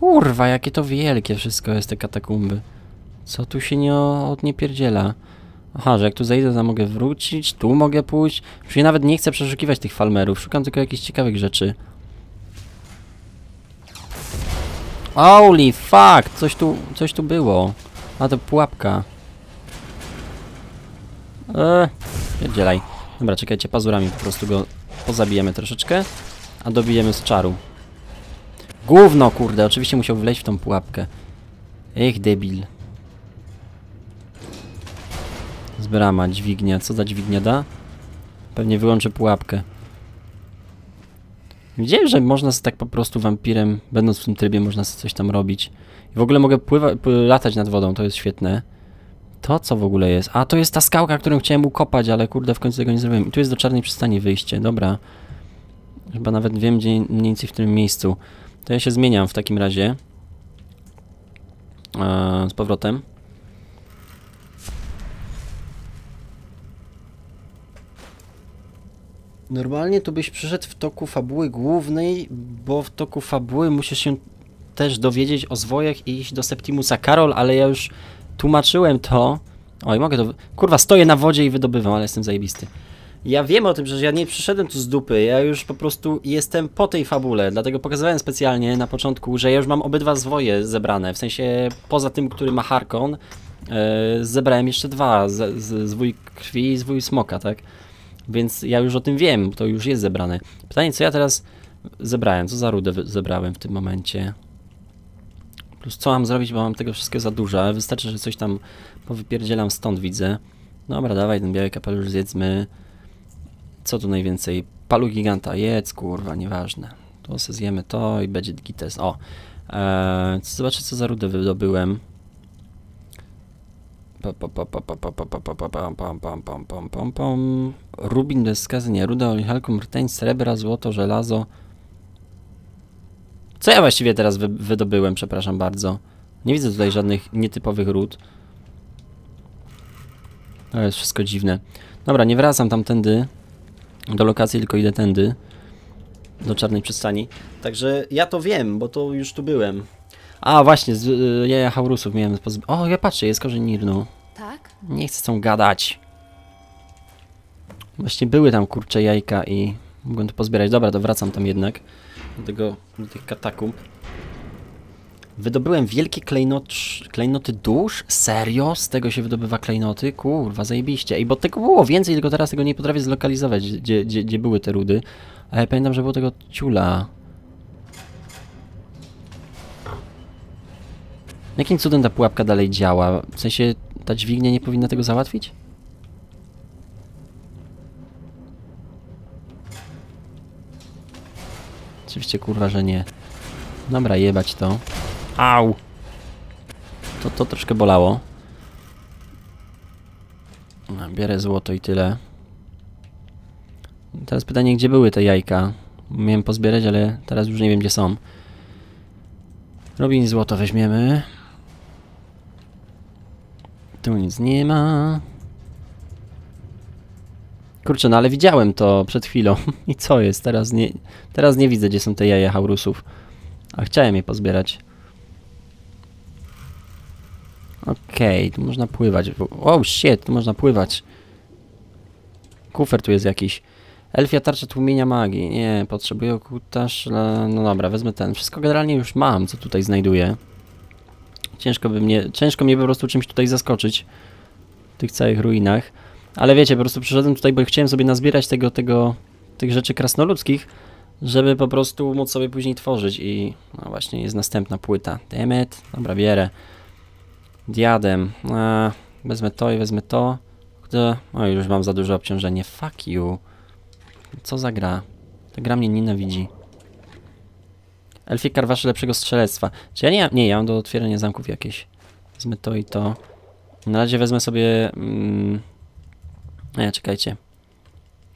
Kurwa, jakie to wielkie wszystko jest te katakumby. Co tu się nie odniepierdziela? Aha, że jak tu zejdę, to mogę wrócić, tu mogę pójść. Już ja nawet nie chcę przeszukiwać tych farmerów, szukam tylko jakichś ciekawych rzeczy. Holy fuck! Coś tu, coś tu było. A to pułapka. Eee, pierdzielaj. Dobra, czekajcie, pazurami po prostu go pozabijemy troszeczkę, a dobijemy z czaru. Gówno, kurde, oczywiście musiał wleźć w tą pułapkę. Ech, debil. Z brama, dźwignia, co za dźwignia da? Pewnie wyłączę pułapkę. Widziałem, że można sobie tak po prostu wampirem, będąc w tym trybie, można sobie coś tam robić. I w ogóle mogę pływać, latać nad wodą, to jest świetne. To co w ogóle jest? A, to jest ta skałka, którą chciałem ukopać, ale kurde, w końcu tego nie zrobiłem. I tu jest do Czarnej Przystani wyjście, dobra. Chyba nawet wiem gdzie, mniej więcej w którym miejscu. To ja się zmieniam w takim razie. Eee, z powrotem. Normalnie tu byś przyszedł w toku fabuły głównej, bo w toku fabuły musisz się też dowiedzieć o zwojach i iść do Septimusa. Karol, ale ja już... Tłumaczyłem to... Oj, mogę to... Kurwa, stoję na wodzie i wydobywam, ale jestem zajebisty. Ja wiem o tym, że ja nie przyszedłem tu z dupy, ja już po prostu jestem po tej fabule, dlatego pokazywałem specjalnie na początku, że ja już mam obydwa zwoje zebrane, w sensie poza tym, który ma Harkon, yy, zebrałem jeszcze dwa, z, z, zwój krwi i zwój smoka, tak? Więc ja już o tym wiem, to już jest zebrane. Pytanie, co ja teraz zebrałem, co za rudę zebrałem w tym momencie? Plus co mam zrobić, bo mam tego wszystkiego za dużo, ale wystarczy, że coś tam powypierdzielam stąd, widzę. Dobra, dawaj, ten biały kapelusz zjedzmy. Co tu najwięcej? Palu giganta, jedz, kurwa, nieważne. To se zjemy to i będzie gites. O, eee, zobaczę, co za rudę wydobyłem. Rubin bez skazania, ruda, olichalkum, rteń, srebra, złoto, żelazo. Co ja właściwie teraz wy wydobyłem, przepraszam bardzo. Nie widzę tutaj żadnych nietypowych ród. To jest wszystko dziwne. Dobra, nie wracam tamtędy do lokacji, tylko idę tędy. Do Czarnej Przystani. Także ja to wiem, bo to już tu byłem. A właśnie, z y, jaja Haurusów miałem pozbyć. O, ja patrzę, jest korzeń Nirnu. Tak? Nie chcę z tą gadać. Właśnie były tam kurcze jajka i mogłem to pozbierać. Dobra, to wracam tam jednak. Do, tego, do tych katakumb. Wydobyłem wielkie klejnot, klejnoty dusz? Serio? Z tego się wydobywa klejnoty? Kurwa, zajebiście. I bo tego było więcej, tylko teraz tego nie potrafię zlokalizować, gdzie, gdzie, gdzie były te rudy. Ale pamiętam, że było tego ciula. Jakim cudem ta pułapka dalej działa? W sensie, ta dźwignia nie powinna tego załatwić? Oczywiście, kurwa, że nie. Dobra, jebać to. Au! To, to troszkę bolało. Bierę złoto i tyle. Teraz pytanie, gdzie były te jajka? Miałem pozbierać, ale teraz już nie wiem, gdzie są. Robin złoto weźmiemy. Tu nic nie ma. Kurczę, no ale widziałem to przed chwilą. I co jest? Teraz nie, teraz nie widzę, gdzie są te jaja Haurusów. A chciałem je pozbierać. Okej, okay, tu można pływać. Oh shit, tu można pływać. Kufer tu jest jakiś. Elfia tarcza tłumienia magii. Nie, potrzebuję ołtarz. No dobra, wezmę ten. Wszystko generalnie już mam, co tutaj znajduję. Ciężko by mnie, ciężko mnie po prostu czymś tutaj zaskoczyć. W tych całych ruinach. Ale wiecie, po prostu przyszedłem tutaj, bo chciałem sobie nazbierać tego, tego, tych rzeczy krasnoludzkich, żeby po prostu móc sobie później tworzyć i... No właśnie, jest następna płyta. Demet. Dobra, bierę. Diadem. Eee, wezmę to i wezmę to. O, już mam za duże obciążenie. Fuck you. Co za gra? Ta gra mnie nienawidzi. Elfie karwasze lepszego strzelectwa. Czy ja nie... Nie, ja mam do otwierania zamków jakieś. Wezmę to i to. Na razie wezmę sobie... Mm, nie, czekajcie.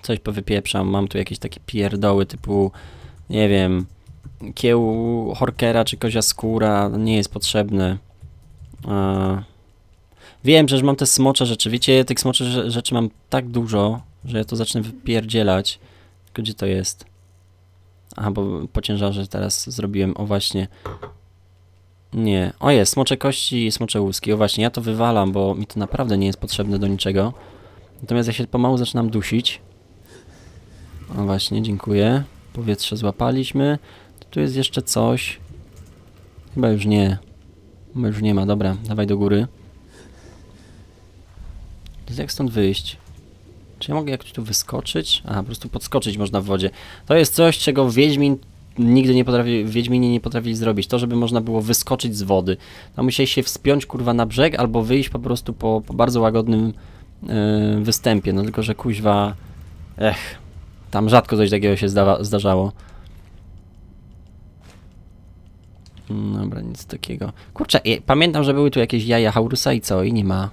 Coś powypieprzam. Mam tu jakieś takie pierdoły typu, nie wiem, kieł horkera czy kozia skóra. Nie jest potrzebne. Eee. Wiem, że mam te smocze rzeczy. Wiecie, tych smocze rzeczy mam tak dużo, że ja to zacznę wypierdzielać. Tylko gdzie to jest? Aha, bo po ciężarze teraz zrobiłem. O właśnie. Nie. O jest, smocze kości i smocze łuski. O właśnie, ja to wywalam, bo mi to naprawdę nie jest potrzebne do niczego. Natomiast ja się pomału zaczynam dusić. O właśnie, dziękuję. Powietrze złapaliśmy. Tu jest jeszcze coś. Chyba już nie. Chyba już nie ma. Dobra, dawaj do góry. Jak stąd wyjść? Czy ja mogę jakoś tu wyskoczyć? Aha, po prostu podskoczyć można w wodzie. To jest coś, czego Wiedźmin nigdy nie potrafi, Wiedźminie nie potrafili zrobić. To, żeby można było wyskoczyć z wody. Tam musieli się wspiąć, kurwa, na brzeg albo wyjść po prostu po, po bardzo łagodnym yy, występie. No tylko, że kuźwa... Ech... Tam rzadko coś takiego się zdarzało. Dobra, nic takiego. Kurczę, je, pamiętam, że były tu jakieś jaja Haurusa i co? I nie ma.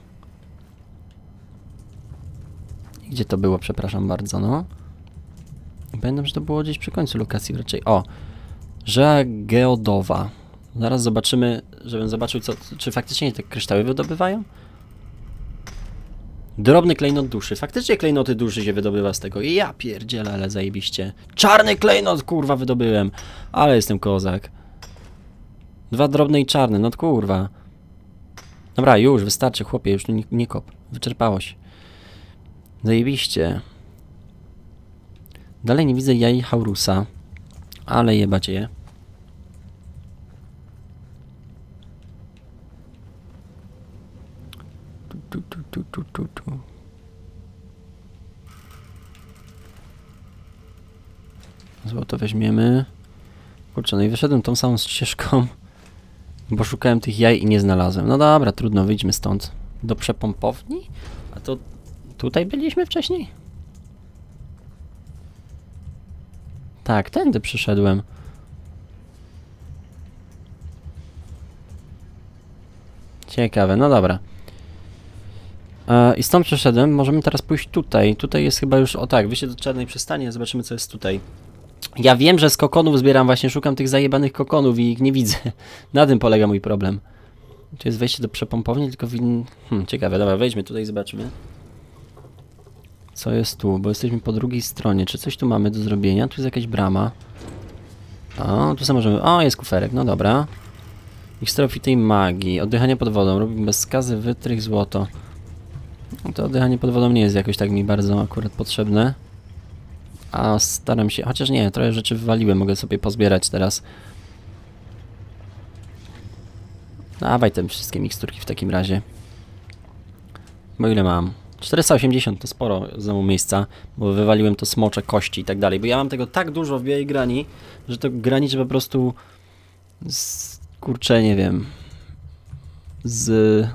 Gdzie to było? Przepraszam bardzo, no. Pamiętam, że to było gdzieś przy końcu lokacji raczej. O! Rzea geodowa. Zaraz zobaczymy, żebym zobaczył, co, czy faktycznie te kryształy wydobywają. Drobny klejnot duszy. Faktycznie klejnoty duszy się wydobywa z tego. I ja pierdzielę, ale zajebiście. Czarny klejnot, kurwa, wydobyłem. Ale jestem kozak. Dwa drobne i czarny, no kurwa. Dobra, już, wystarczy, chłopie, już nie, nie kop. Wyczerpało się. Zajebiście. Dalej nie widzę jaj Haurusa, ale jebacie je. Tu, tu, tu, tu, tu, tu. Złoto weźmiemy. Kurczę, no i wyszedłem tą samą ścieżką, bo szukałem tych jaj i nie znalazłem. No dobra, trudno, wyjdźmy stąd. Do przepompowni? A to tutaj byliśmy wcześniej? Tak, tędy przyszedłem. Ciekawe, no dobra. I stąd przeszedłem, możemy teraz pójść tutaj. Tutaj jest chyba już, o tak, wyjście do Czarnej Przystani, zobaczymy co jest tutaj. Ja wiem, że z kokonów zbieram właśnie, szukam tych zajebanych kokonów i ich nie widzę. Na tym polega mój problem. To jest wejście do przepompowni, tylko win... Hmm, ciekawe, dobra, wejdźmy tutaj i zobaczmy. Co jest tu, bo jesteśmy po drugiej stronie. Czy coś tu mamy do zrobienia? Tu jest jakaś brama. O, tu sobie możemy... O, jest kuferek, no dobra. Ekstrofitej magii. Oddychanie pod wodą. Robimy bez skazy, wytrych, złoto. To oddychanie pod wodą nie jest jakoś tak mi bardzo akurat potrzebne. A staram się... Chociaż nie, trochę rzeczy wywaliłem. Mogę sobie pozbierać teraz. Dawaj te wszystkie miksturki w takim razie. Bo ile mam? czterysta osiemdziesiąt to sporo znowu miejsca, bo wywaliłem to smocze, kości i tak dalej. Bo ja mam tego tak dużo w białej grani, że to graniczy po prostu z... kurczę, nie wiem... z...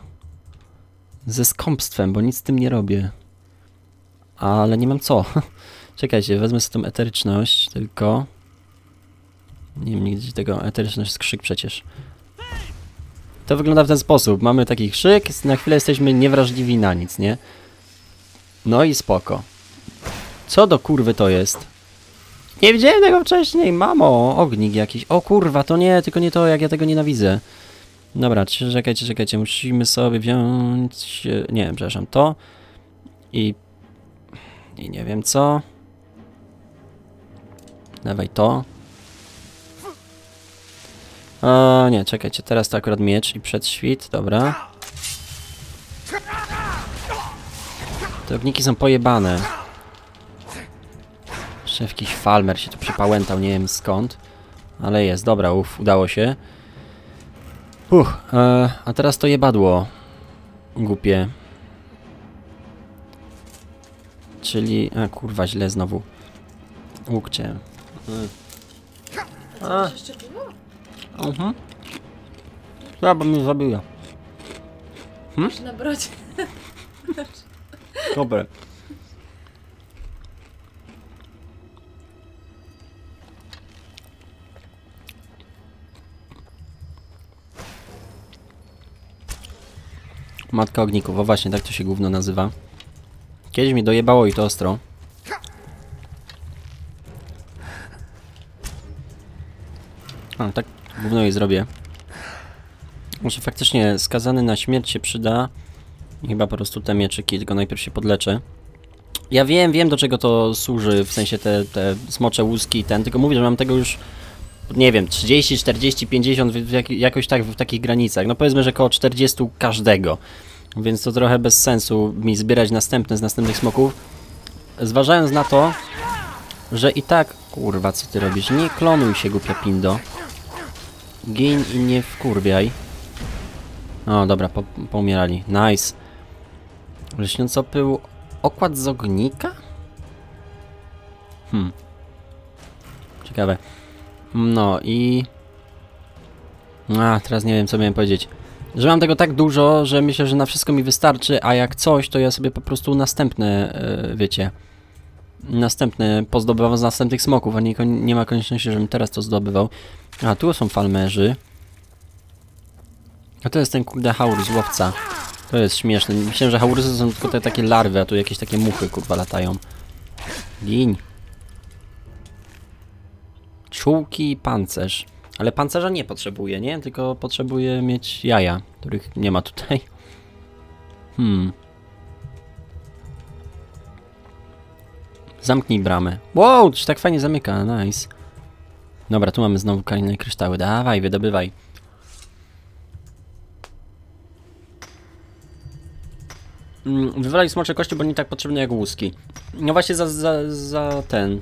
ze skąpstwem, bo nic z tym nie robię. Ale nie mam co. Czekajcie, wezmę sobie tą eteryczność, tylko... Nie wiem nigdzie tego, eteryczność jest krzyk przecież. To wygląda w ten sposób, mamy taki krzyk, na chwilę jesteśmy niewrażliwi na nic, nie? No i spoko. Co do kurwy to jest? Nie widziałem tego wcześniej, mamo! Ognik jakiś, o kurwa, to nie, tylko nie to, jak ja tego nienawidzę. Dobra, czekajcie, czekajcie, musimy sobie wziąć... Nie wiem, przepraszam, to. I... I nie wiem co. Dawaj to. O nie, czekajcie, teraz to akurat miecz i przedświt, dobra. Te ogniki są pojebane. Jeszcze jakiś Falmer się tu przypałętał, nie wiem skąd. Ale jest, dobra, uff, udało się. Uff, e, a teraz to jebadło. Głupie. Czyli... A kurwa, źle znowu. Łukcie. A. Mhm. Ja bym mnie zabiła. Hm? Na brocie. Dobre. Matka ogników, o właśnie, tak to się gówno nazywa. Kiedyś mi dojebało i to ostro. A, tak gówno jej zrobię. Może faktycznie skazany na śmierć się przyda. Chyba po prostu te mieczyki, tylko najpierw się podleczę. Ja wiem, wiem do czego to służy, w sensie te, te smocze łuski i ten, tylko mówię, że mam tego już, nie wiem, trzydzieści, czterdzieści, pięćdziesiąt, jak, jakoś tak w takich granicach. No powiedzmy, że koło czterdziestu każdego. Więc to trochę bez sensu mi zbierać następne z następnych smoków. Zważając na to, że i tak... Kurwa, co ty robisz? Nie klonuj się, głupia pindo. Gin i nie wkurwiaj. O, dobra, po, poumierali. Nice. Lśniąco pył... Okład z ognika? Hmm. Ciekawe. No i... A, teraz nie wiem, co miałem powiedzieć. Że mam tego tak dużo, że myślę, że na wszystko mi wystarczy, a jak coś, to ja sobie po prostu następne, yy, wiecie... Następne pozdobywam z następnych smoków, a nie, nie ma konieczności, żebym teraz to zdobywał. A, tu są falmerzy. A to jest ten kurde Haurus, łowca. To jest śmieszne. Myślałem, że Haurusy są tylko te takie larwy, a tu jakieś takie muchy kurwa latają. Gin. Czułki i pancerz. Ale pancerza nie potrzebuję, nie? Tylko potrzebuję mieć jaja, których nie ma tutaj. Hmm. Zamknij bramę. Wow, to się tak fajnie zamyka, nice. Dobra, tu mamy znowu kamienne kryształy. Dawaj, wydobywaj. Wywalaj smocze kości, bo nie tak potrzebne jak łuski. No właśnie za, za, za ten.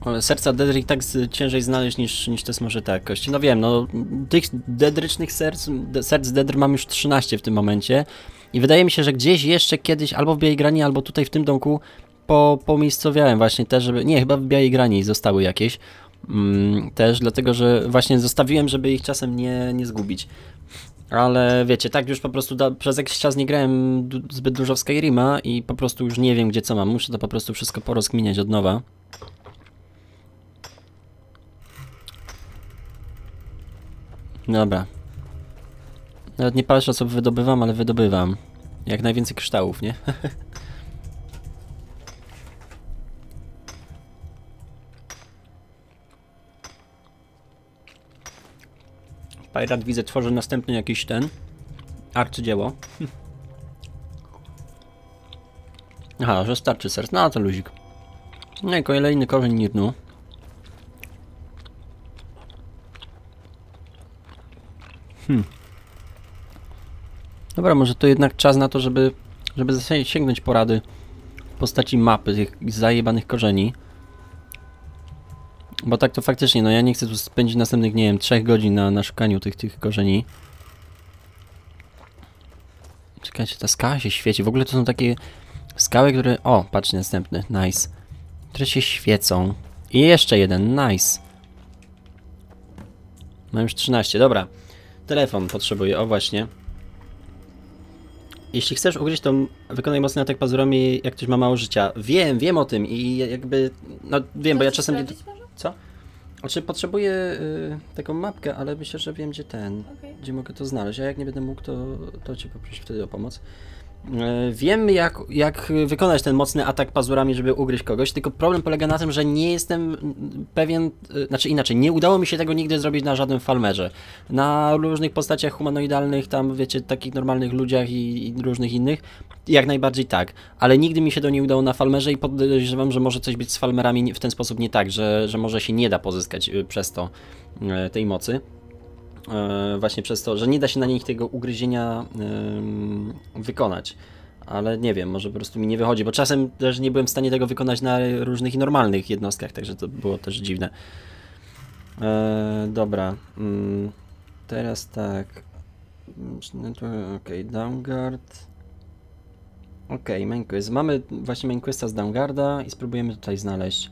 Ale serca Dedryk tak ciężej znaleźć niż, niż te smażyte jakości. No wiem, no tych dedrycznych serc, de, serc Dedr mam już trzynaście w tym momencie. I wydaje mi się, że gdzieś jeszcze kiedyś, albo w Białej Grani, albo tutaj w tym domku po, pomiejscowiałem właśnie te, żeby... Nie, chyba w Białej Grani zostały jakieś. Mm, też dlatego, że właśnie zostawiłem, żeby ich czasem nie, nie zgubić. Ale wiecie, tak już po prostu da, przez jakiś czas nie grałem du, zbyt dużo w Skyrima i po prostu już nie wiem, gdzie co mam. Muszę to po prostu wszystko porozkminiać od nowa. Dobra. Nawet nie patrzę, co wydobywam, ale wydobywam. Jak najwięcej kryształów, nie? Pirat, widzę, tworzy następny jakiś ten arcydzieło. Aha, że starczy serc. No to luzik. No i kolejny korzeń nirnu. Hmm. Dobra, może to jednak czas na to, żeby, żeby sięgnąć porady w postaci mapy tych zajebanych korzeni. Bo tak to faktycznie, no ja nie chcę tu spędzić następnych, nie wiem, trzech godzin na, na szukaniu tych, tych korzeni. Czekajcie, ta skała się świeci. W ogóle to są takie skały, które... O, patrzcie, następny. Nice. Które się świecą. I jeszcze jeden. Nice. Mam już trzynaście. Dobra. Telefon potrzebuję. O, właśnie. Jeśli chcesz ugryźć, to wykonaj mocny atak pazurami, jak ktoś ma mało życia. Wiem, wiem o tym i jakby... No wiem, bo ja czasem... Co? Znaczy potrzebuję y, taką mapkę, ale myślę, że wiem, gdzie ten, okay. Gdzie mogę to znaleźć, a jak nie będę mógł, to, to cię poproszę wtedy o pomoc. Y, wiem, jak, jak wykonać ten mocny atak pazurami, żeby ugryźć kogoś, tylko problem polega na tym, że nie jestem pewien, y, znaczy inaczej, nie udało mi się tego nigdy zrobić na żadnym farmerze. Na różnych postaciach humanoidalnych, tam wiecie, takich normalnych ludziach i, i różnych innych, jak najbardziej tak, ale nigdy mi się to nie udało na farmerze i podejrzewam, że może coś być z farmerami w ten sposób nie tak, że, że może się nie da pozyskać przez to tej mocy. Właśnie przez to, że nie da się na nich tego ugryzienia wykonać. Ale nie wiem, może po prostu mi nie wychodzi, bo czasem też nie byłem w stanie tego wykonać na różnych i normalnych jednostkach, także to było też dziwne. Dobra, teraz tak. Okej, Downguard. Okej, okay, Mainquest. Mamy właśnie Mainquesta z Downguarda i spróbujemy tutaj znaleźć.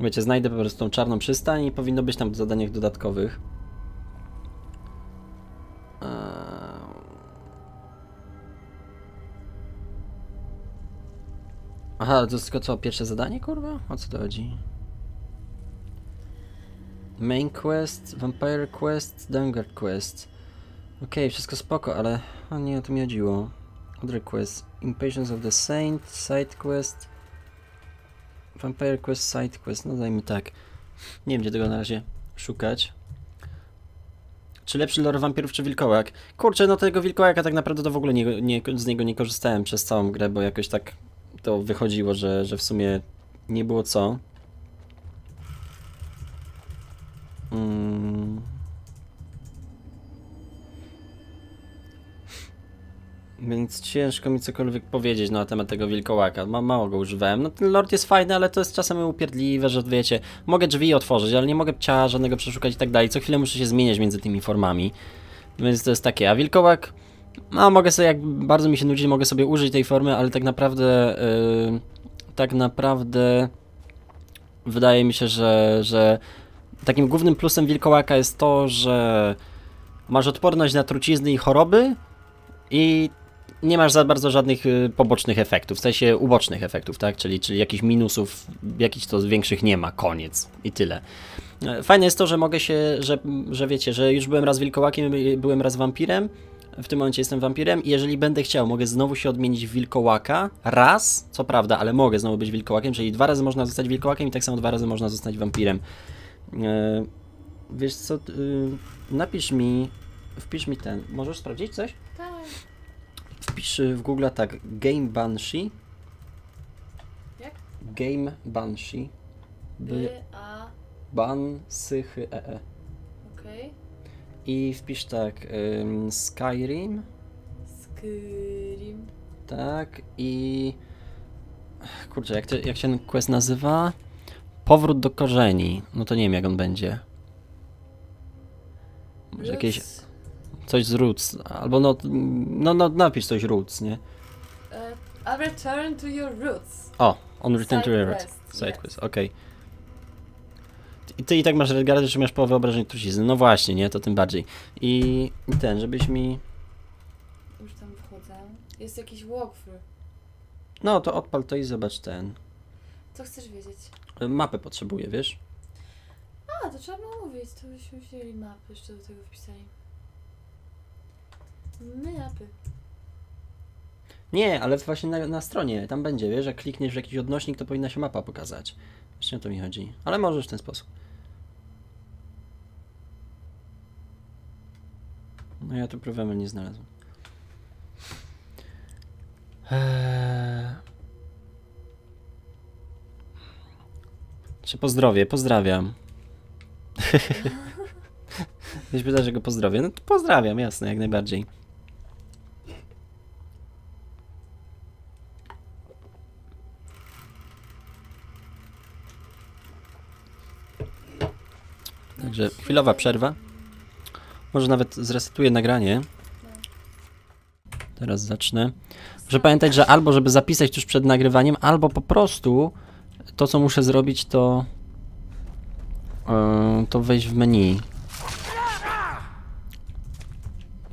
Wiecie, znajdę po prostu tą Czarną Przystań i powinno być tam w zadaniach dodatkowych. Eee... Aha, to tylko co? Pierwsze zadanie, kurwa? O co to chodzi? Mainquest, Vampire Quest, Downguard Quest. Okej, okay, wszystko spoko, ale... O nie, o to mi chodziło. Other quest, Impatience of the Saint, Side Quest, Vampire Quest, Side Quest, no dajmy tak. Nie wiem, gdzie tego na razie szukać. Czy lepszy lore wampirów, czy wilkołak? Kurczę, no tego wilkołaka tak naprawdę to w ogóle nie, nie, z niego nie korzystałem przez całą grę, bo jakoś tak to wychodziło, że, że w sumie nie było co. Mm. Więc ciężko mi cokolwiek powiedzieć no, na temat tego wilkołaka, Ma, mało go używałem. No ten lord jest fajny, ale to jest czasem upierdliwe, że wiecie, mogę drzwi otworzyć, ale nie mogę pcia żadnego przeszukać i tak dalej, co chwilę muszę się zmieniać między tymi formami. Więc to jest takie, a wilkołak, no mogę sobie, jak bardzo mi się nudzi, mogę sobie użyć tej formy, ale tak naprawdę, yy, tak naprawdę wydaje mi się, że, że takim głównym plusem wilkołaka jest to, że masz odporność na trucizny i choroby i nie masz za bardzo żadnych pobocznych efektów, w sensie ubocznych efektów, tak? Czyli, czyli jakichś minusów, jakichś to większych nie ma, koniec i tyle. Fajne jest to, że mogę się, że, że wiecie, że już byłem raz wilkołakiem, byłem raz wampirem, w tym momencie jestem wampirem i jeżeli będę chciał, mogę znowu się odmienić w wilkołaka, raz, co prawda, ale mogę znowu być wilkołakiem, czyli dwa razy można zostać wilkołakiem i tak samo dwa razy można zostać wampirem. Wiesz co, napisz mi, wpisz mi ten, możesz sprawdzić coś? Tak. Wpisz w Google tak, Game Banshee. Jak? Game Banshee. B A Ban -sy -hy E E. Okej. Okay. I wpisz tak, um, Skyrim. Skyrim. Tak i... Kurczę, jak, to, jak się ten quest nazywa? Powrót do korzeni. No to nie wiem, jak on będzie. Może jakieś... Coś z roots. Albo no, no, no napisz coś roots, nie? Uh, I return to your roots. O, on return to your roots. Side quest, okej. Okay. I ty i tak masz Redgarda, że masz połowę obrażeń trucizny. No właśnie, nie? To tym bardziej. I, i ten, żebyś mi... Już tam wchodzę. Jest jakiś walkthrough. No, to odpal to i zobacz ten. Co chcesz wiedzieć? Mapę potrzebuję, wiesz? A, to trzeba mówić. To byśmy wzięli mapy, jeszcze do tego wpisali. My mapy. Nie, ale właśnie na, na stronie, tam będzie, wiesz, jak klikniesz w jakiś odnośnik, to powinna się mapa pokazać. Właśnie o to mi chodzi, ale możesz w ten sposób. No ja tu problemu nie znalazłem. Eee... Cię pozdrowię, pozdrawiam. Ktoś pyta, że go pozdrowię, no to pozdrawiam, jasne, jak najbardziej. Także chwilowa przerwa. Może nawet zresetuję nagranie. Teraz zacznę. Muszę pamiętać, że albo żeby zapisać tuż przed nagrywaniem, albo po prostu to, co muszę zrobić, to yy, to wejść w menu.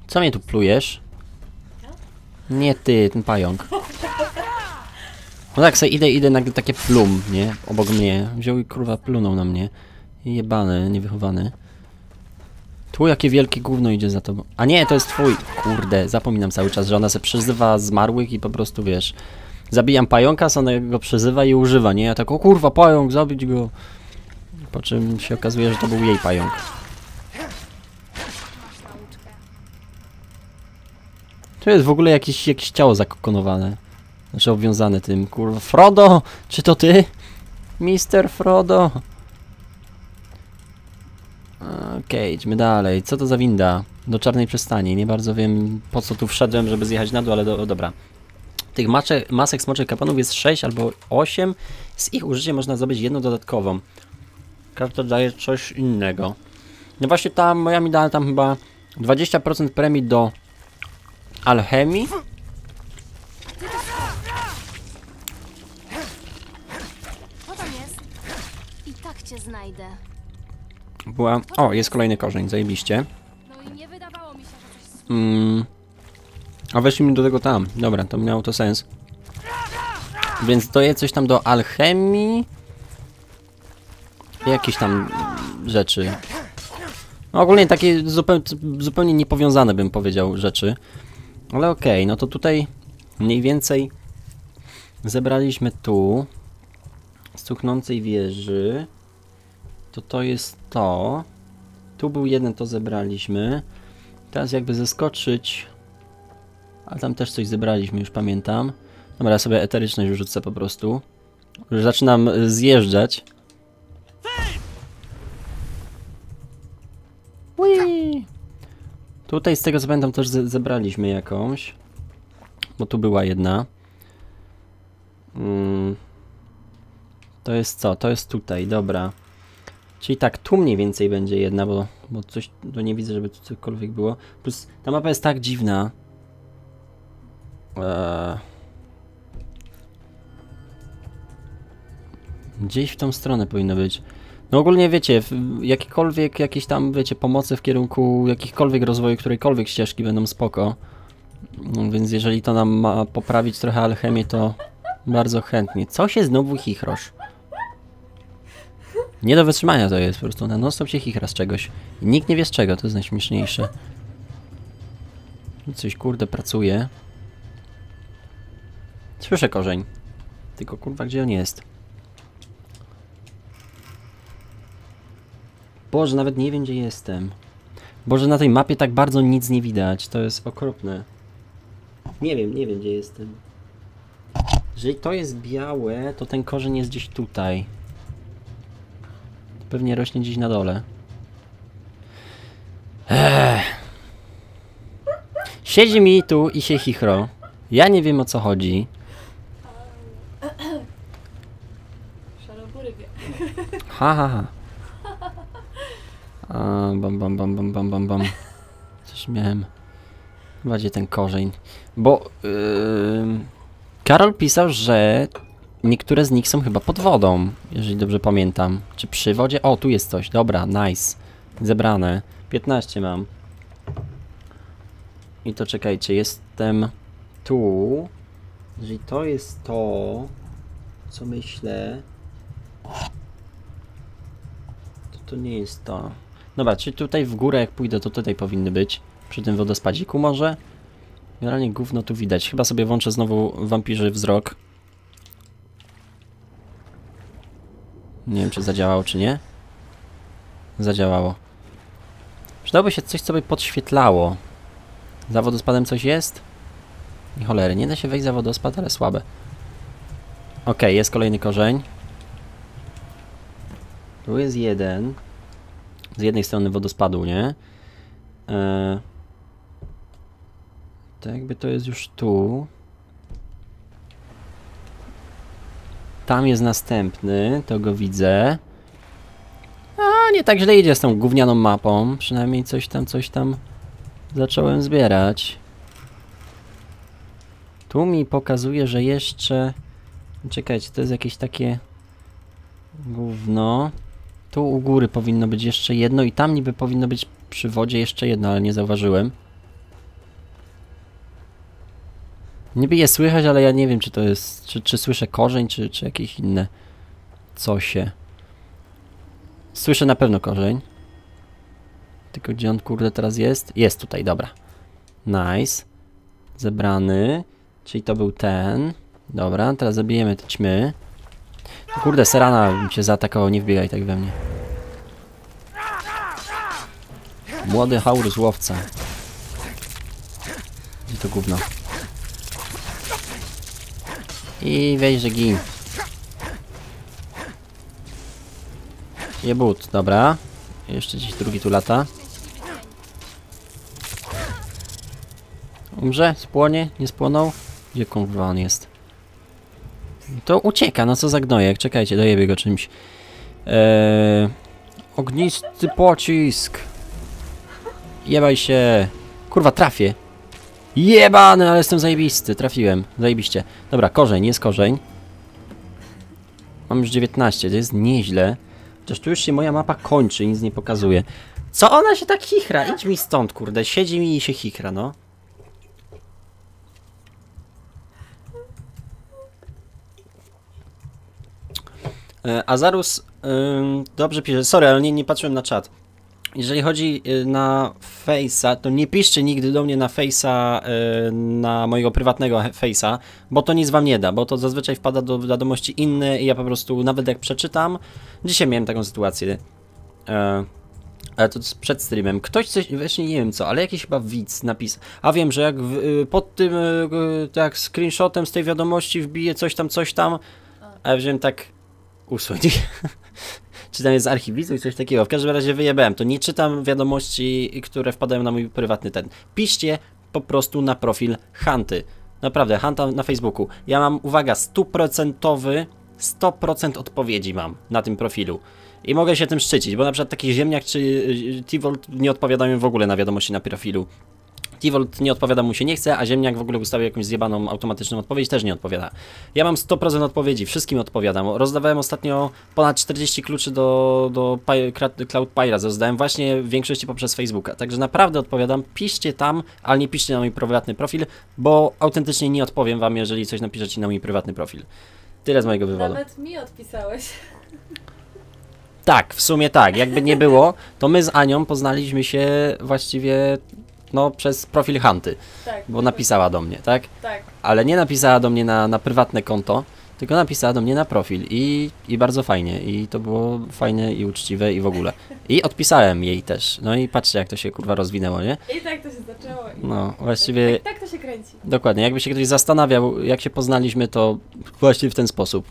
Co mnie tu plujesz? Nie ty, ten pająk. No tak, sobie idę, idę, nagle takie plum, nie? Obok mnie. Wziął i kurwa plunął na mnie. Jebany, niewychowany. Tu jakie wielkie gówno idzie za tobą. A nie, to jest twój. Kurde, zapominam cały czas, że ona se przyzywa zmarłych i po prostu, wiesz... Zabijam pająka, ona go przyzywa i używa, nie? Ja tak, o kurwa, pająk, zabić go. Po czym się okazuje, że to był jej pająk. Tu jest w ogóle jakieś, jakieś ciało zakokonowane. Znaczy obwiązane tym, kurwa. Frodo! Czy to ty? mister Frodo! Okej, okay, idźmy dalej. Co to za winda? Do Czarnej Przystani. Nie bardzo wiem, po co tu wszedłem, żeby zjechać na dół, ale do, dobra. Tych maczek, masek smoczych kapanów jest sześć albo osiem. Z ich użyciem można zdobyć jedną dodatkową. Karta daje coś innego. No właśnie ta moja mi dała tam chyba dwadzieścia procent premii do alchemii. Co tam jest? I tak cię znajdę. Była... O, jest kolejny korzeń, zajebiście. No i nie wydawało mi się, że coś... mm. A weszli mi do tego tam. Dobra, to miało to sens. Więc to jest coś tam do alchemii. Jakieś tam rzeczy. No ogólnie takie zupeł, zupełnie niepowiązane, bym powiedział, rzeczy. Ale okej, okay, no to tutaj mniej więcej zebraliśmy tu z cuchnącej wieży. To to jest to. Tu był jeden, to zebraliśmy. Teraz jakby zeskoczyć... A tam też coś zebraliśmy, już pamiętam. Dobra, ja sobie eteryczność rzucę po prostu. Już zaczynam zjeżdżać. Ui. Tutaj z tego co pamiętam też zebraliśmy jakąś. Bo tu była jedna. Hmm. To jest co? To jest tutaj, dobra. Czyli tak, tu mniej więcej będzie jedna, bo, bo coś tu nie widzę, żeby tu cokolwiek było. Plus ta mapa jest tak dziwna. Gdzieś w tą stronę powinno być. No ogólnie wiecie, jakiekolwiek jakieś tam, wiecie, pomocy w kierunku jakichkolwiek rozwoju, którejkolwiek ścieżki będą spoko. No, więc jeżeli to nam ma poprawić trochę alchemię, to bardzo chętnie. Co się znowu chichrosz? Nie do wytrzymania to jest po prostu, na non-stop się chichra z czegoś. I nikt nie wie z czego, to jest najśmieszniejsze. Coś kurde pracuje. Słyszę korzeń. Tylko kurwa, gdzie on jest? Boże, nawet nie wiem, gdzie jestem. Boże, na tej mapie tak bardzo nic nie widać. To jest okropne. Nie wiem, nie wiem, gdzie jestem. Jeżeli to jest białe, to ten korzeń jest gdzieś tutaj. Pewnie rośnie gdzieś na dole. Eee. Siedzi mi tu i się chichro. Ja nie wiem, o co chodzi. Szarobóry wie. Ha, ha, ha. A, bam, bam, bam, bam, bam, bam, bam. Coś miałem. Bardziej ten korzeń. Bo yy, Karol pisał, że niektóre z nich są chyba pod wodą, jeżeli dobrze pamiętam. Czy przy wodzie? O, tu jest coś. Dobra, nice. Zebrane. piętnaście mam. I to czekajcie, jestem tu. Jeżeli to jest to, co myślę, to to nie jest to. Dobra, czy tutaj w górę jak pójdę, to tutaj powinny być. Przy tym wodospadziku może? Generalnie gówno tu widać. Chyba sobie włączę znowu wampirzy wzrok. Nie wiem, czy zadziałało, czy nie. Zadziałało. Przydałoby się coś, co by podświetlało. Za wodospadem coś jest? I cholery, nie da się wejść za wodospad, ale słabe. Ok, jest kolejny korzeń. Tu jest jeden. Z jednej strony wodospadu, nie? Eee, tak jakby to jest już tu. Tam jest następny, to go widzę. A, nie tak źle idzie z tą gównianą mapą. Przynajmniej coś tam, coś tam zacząłem zbierać. Tu mi pokazuje, że jeszcze... Czekajcie, to jest jakieś takie... gówno. Tu u góry powinno być jeszcze jedno i tam niby powinno być przy wodzie jeszcze jedno, ale nie zauważyłem. Niby je słychać, ale ja nie wiem, czy to jest... Czy, czy słyszę korzeń, czy, czy jakieś inne... Co się... Słyszę na pewno korzeń. Tylko gdzie on, kurde, teraz jest? Jest tutaj, dobra. Nice. Zebrany. Czyli to był ten. Dobra, teraz zabijemy te ćmy. Kurde, Serana cię zaatakował, nie wbiegaj tak we mnie. Młody haur z łowca. Gdzie to gówno? I weź, że gin. Jebut, dobra. Jeszcze gdzieś drugi tu lata. Umrze? Spłonie? Nie spłonął? Gdzie kurwa on jest? To ucieka, no co za gnojek. Czekajcie, dojebie go czymś. Eee, ognisty pocisk. Jebaj się. Kurwa, trafię. Jebany, ale jestem zajebisty. Trafiłem. Zajebiście. Dobra, korzeń, jest korzeń. Mam już dziewiętnaście, to jest nieźle. Chociaż tu już się moja mapa kończy, nic nie pokazuje. Co ona się tak chichra? Idź mi stąd, kurde. Siedzi mi i się chichra, no. Azarus ym, dobrze pisze, sorry, ale nie, nie patrzyłem na czat. Jeżeli chodzi y, na Face'a, to nie piszcie nigdy do mnie na Face'a, y, na mojego prywatnego Face'a, bo to nic wam nie da, bo to zazwyczaj wpada do wiadomości inny i ja po prostu nawet jak przeczytam, dzisiaj miałem taką sytuację, y, ale to przed streamem, ktoś coś, właśnie nie wiem co, ale jakiś chyba widz napisał, a wiem, że jak y, pod tym, y, tak screenshotem z tej wiadomości wbije coś tam, coś tam, a ja wziąłem tak... Usuń. Czy tam jest archiwizu i coś takiego. W każdym razie wyjebałem. To nie czytam wiadomości, które wpadają na mój prywatny ten. Piszcie po prostu na profil Hanty. Naprawdę, Hanta na Facebooku. Ja mam, uwaga, stuprocentowy, sto procent odpowiedzi mam na tym profilu. I mogę się tym szczycić, bo na przykład taki Ziemniak czy T-Volt nie odpowiadają w ogóle na wiadomości na profilu. T-Volt nie odpowiada, mu się nie chce, a Ziemniak w ogóle ustawia jakąś zjebaną automatyczną odpowiedź, też nie odpowiada. Ja mam sto procent odpowiedzi, wszystkim odpowiadam. Rozdawałem ostatnio ponad czterdzieści kluczy do, do Cloud Pirates, rozdałem właśnie w większości poprzez Facebooka. Także naprawdę odpowiadam, piszcie tam, ale nie piszcie na mój prywatny profil, bo autentycznie nie odpowiem wam, jeżeli coś napiszecie na mój prywatny profil. Tyle z mojego wywodu. Nawet mi odpisałeś. Tak, w sumie tak. Jakby nie było, to my z Anią poznaliśmy się właściwie... No, przez profil Hanty, tak, bo napisała do mnie, tak? Tak. Ale nie napisała do mnie na, na prywatne konto, tylko napisała do mnie na profil i, i bardzo fajnie. I to było fajne i uczciwe i w ogóle. I odpisałem jej też. No i patrzcie, jak to się kurwa rozwinęło, nie? I tak to się zaczęło. No, właściwie... Tak, tak to się kręci. Dokładnie. Jakby się ktoś zastanawiał, jak się poznaliśmy, to właśnie w ten sposób.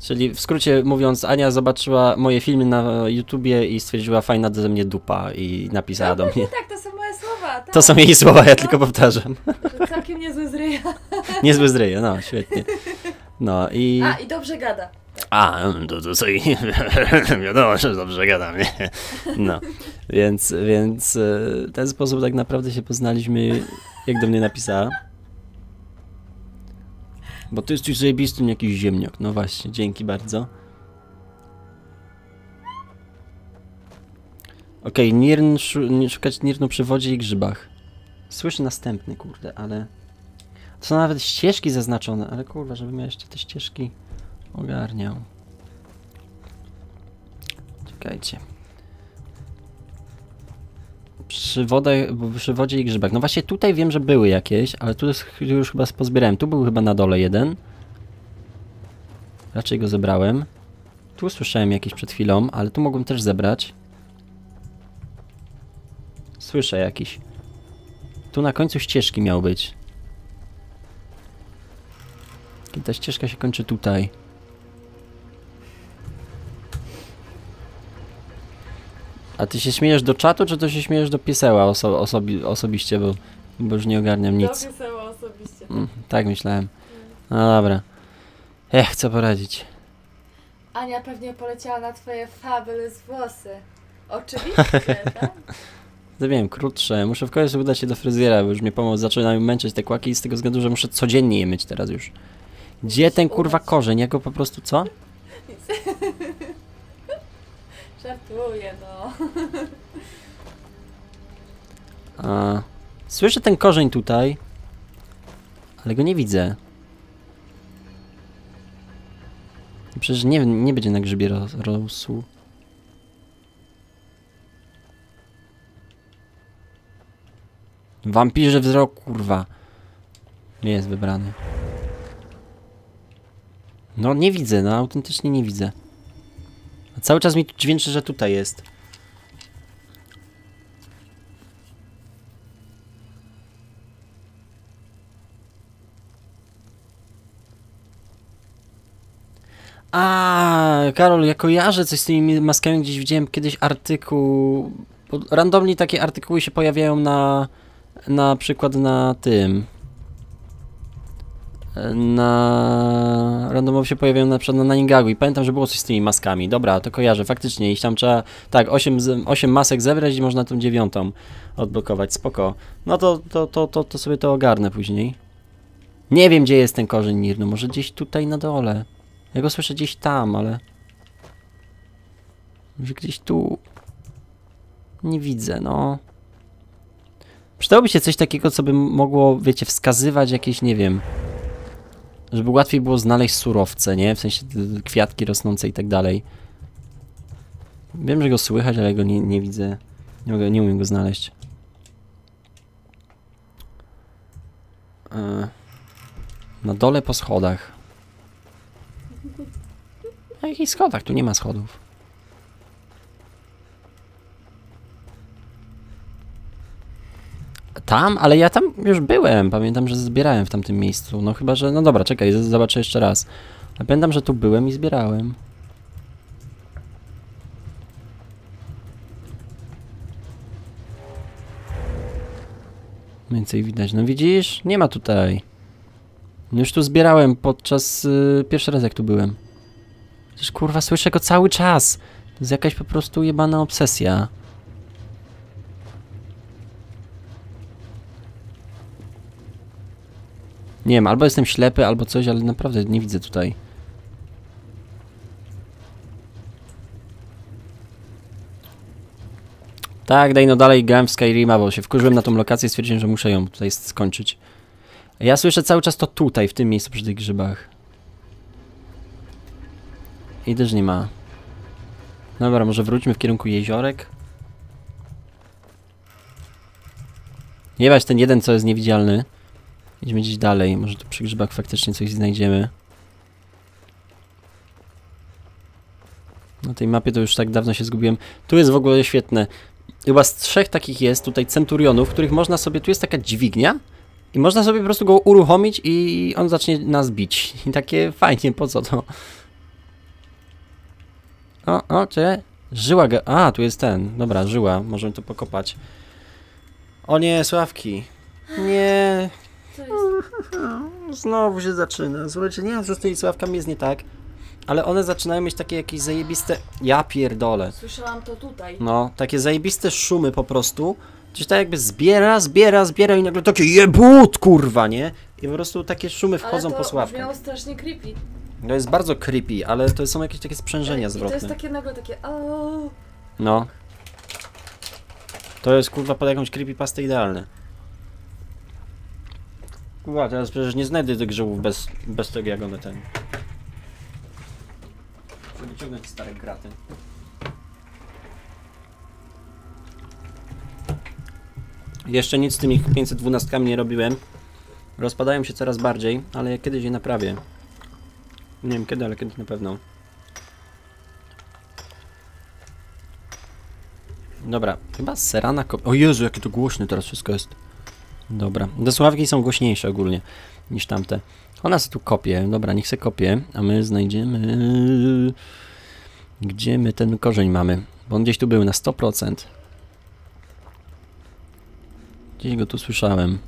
Czyli w skrócie mówiąc, Ania zobaczyła moje filmy na YouTubie i stwierdziła, fajna ze mnie dupa i napisała no, do mnie. Tak, to są moje słowa. Tak. To są jej słowa, ja no, tylko powtarzam. Całkiem niezły zryja. Niezły zryja, no świetnie. No i... A, i dobrze gada. A, to, to sobie wiadomo, że dobrze gadam, nie? No, więc, więc w ten sposób tak naprawdę się poznaliśmy, jak do mnie napisała. Bo ty jesteś zajebistym jakiś ziemniak, no właśnie, dzięki bardzo. Okej, okay, nirn, szukać nirnu przy wodzie i grzybach. Słyszę następny, kurde, ale... To są nawet ścieżki zaznaczone, ale kurwa, żebym ja jeszcze te ścieżki ogarniał. Czekajcie. Przy, wodę, przy wodzie i grzybach. No właśnie tutaj wiem, że były jakieś, ale tu już chyba pozbierałem. Tu był chyba na dole jeden. Raczej go zebrałem. Tu słyszałem jakieś przed chwilą, ale tu mogłem też zebrać. Słyszę jakiś. Tu na końcu ścieżki miał być. I ta ścieżka się kończy tutaj. A ty się śmiejesz do czatu, czy to się śmiejesz do pieseła oso osobi osobiście, bo, bo już nie ogarniam nic. Do pieseła osobiście. Mm, tak myślałem. No dobra. Ech, co poradzić. Ania pewnie poleciała na twoje fabulous włosy. Oczywiście, tak? Wiem, krótsze. Muszę w końcu udać się do fryzjera, bo już mnie pomoc zaczynają męczyć te kłaki i z tego względu, że muszę codziennie je myć teraz już. Gdzie ten kurwa korzeń? Ja go po prostu co? Nic. Żartuję, no. A, słyszę ten korzeń tutaj, ale go nie widzę. Przecież nie, nie będzie na grzybie rosł. Wampirze wzrok, kurwa. Nie jest wybrany. No nie widzę, no autentycznie nie widzę. A cały czas mi dźwięczy, że tutaj jest. A, Karol, ja kojarzę coś z tymi maskami, gdzieś widziałem kiedyś artykuł. Randomnie takie artykuły się pojawiają na... Na przykład na tym. Na... Randomowo się pojawiają na przykład na Ninjago i pamiętam, że było coś z tymi maskami. Dobra, to kojarzę, faktycznie. I tam trzeba... Tak, osiem masek zebrać i można tą dziewiątą odblokować. Spoko. No to, to, to, to, to sobie to ogarnę później. Nie wiem, gdzie jest ten korzeń nirnu. Może gdzieś tutaj na dole. Ja go słyszę gdzieś tam, ale... Może gdzieś tu... Nie widzę, no... Przydałoby się coś takiego, co by mogło, wiecie, wskazywać jakieś, nie wiem, żeby łatwiej było znaleźć surowce, nie? W sensie kwiatki rosnące i tak dalej. Wiem, że go słychać, ale go nie, nie widzę. Nie mogę, nie umiem go znaleźć. Na dole po schodach. Na jakich schodach? Tu nie ma schodów. Tam? Ale ja tam już byłem. Pamiętam, że zbierałem w tamtym miejscu. No chyba, że... No dobra, czekaj, zobaczę jeszcze raz. Ale pamiętam, że tu byłem i zbierałem. Więcej widać. No widzisz? Nie ma tutaj. Już tu zbierałem podczas... Yy, pierwszy raz, jak tu byłem. Przecież kurwa, słyszę go cały czas. To jest jakaś po prostu jebana obsesja. Nie wiem, albo jestem ślepy, albo coś, ale naprawdę nie widzę tutaj. Tak, daj no dalej grałem w Skyrima, bo się wkurzyłem na tą lokację i stwierdziłem, że muszę ją tutaj skończyć. Ja słyszę cały czas to tutaj, w tym miejscu przy tych grzybach. I też nie ma. Dobra, może wróćmy w kierunku jeziorek. Jebać ten jeden, co jest niewidzialny. Idźmy gdzieś dalej, może tu przy grzybach faktycznie coś znajdziemy. Na tej mapie to już tak dawno się zgubiłem. Tu jest w ogóle świetne. Chyba z trzech takich jest tutaj centurionów, których można sobie... Tu jest taka dźwignia i można sobie po prostu go uruchomić i on zacznie nas bić. I takie fajnie, po co to? O, o, czy... Żyła... A, tu jest ten. Dobra, żyła. Możemy to pokopać. O nie, Sławki. Nie... Znowu się zaczyna. Słuchajcie, nie wiem, co z tymi sławkami jest nie tak. ale one zaczynają mieć takie jakieś zajebiste... Ja pierdolę. Słyszałam to tutaj. No, takie zajebiste szumy po prostu. Gdzieś tak jakby zbiera, zbiera, zbiera i nagle takie jebut, kurwa, nie? I po prostu takie szumy wchodzą po sławkę. Ale to brzmiało strasznie creepy. To jest bardzo creepy, ale to są jakieś takie sprzężenia zwrotne. I to jest takie nagle takie... No. To jest, kurwa, pod jakąś creepypastę idealne. Kurwa, teraz przecież nie znajdę tych grzybów bez, bez tego, jak one ten... Chcę wyciągnąć stare graty. Jeszcze nic z tymi pięćset dwunastkami nie robiłem. Rozpadają się coraz bardziej, ale ja kiedyś je naprawię. Nie wiem kiedy, ale kiedyś na pewno. Dobra, chyba Serana... O Jezu, jakie to głośne teraz wszystko jest. Dobra, te słuchawki są głośniejsze ogólnie niż tamte. Ona se tu kopie, dobra, niech se kopie, a my znajdziemy... Gdzie my ten korzeń mamy? Bo on gdzieś tu był na sto procent. Gdzieś go tu słyszałem.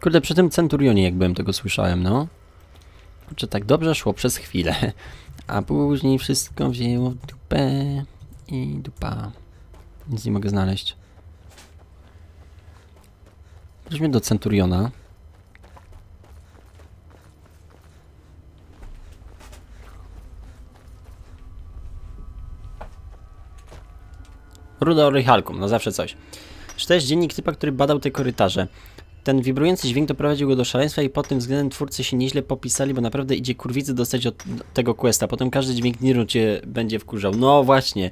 Kurde, przy tym Centurionie jak byłem, tego słyszałem, no. Kurczę, tak dobrze szło przez chwilę, a później wszystko wzięło w dupę i dupa. Nic nie mogę znaleźć. Wróćmy do Centuriona. Ruda Orychalkum, no zawsze coś. Czytałeś dziennik typa, który badał te korytarze. Ten wibrujący dźwięk doprowadził go do szaleństwa i pod tym względem twórcy się nieźle popisali, bo naprawdę idzie kurwicy dostać od tego questa. Potem każdy dźwięk Niru cię będzie wkurzał. No właśnie.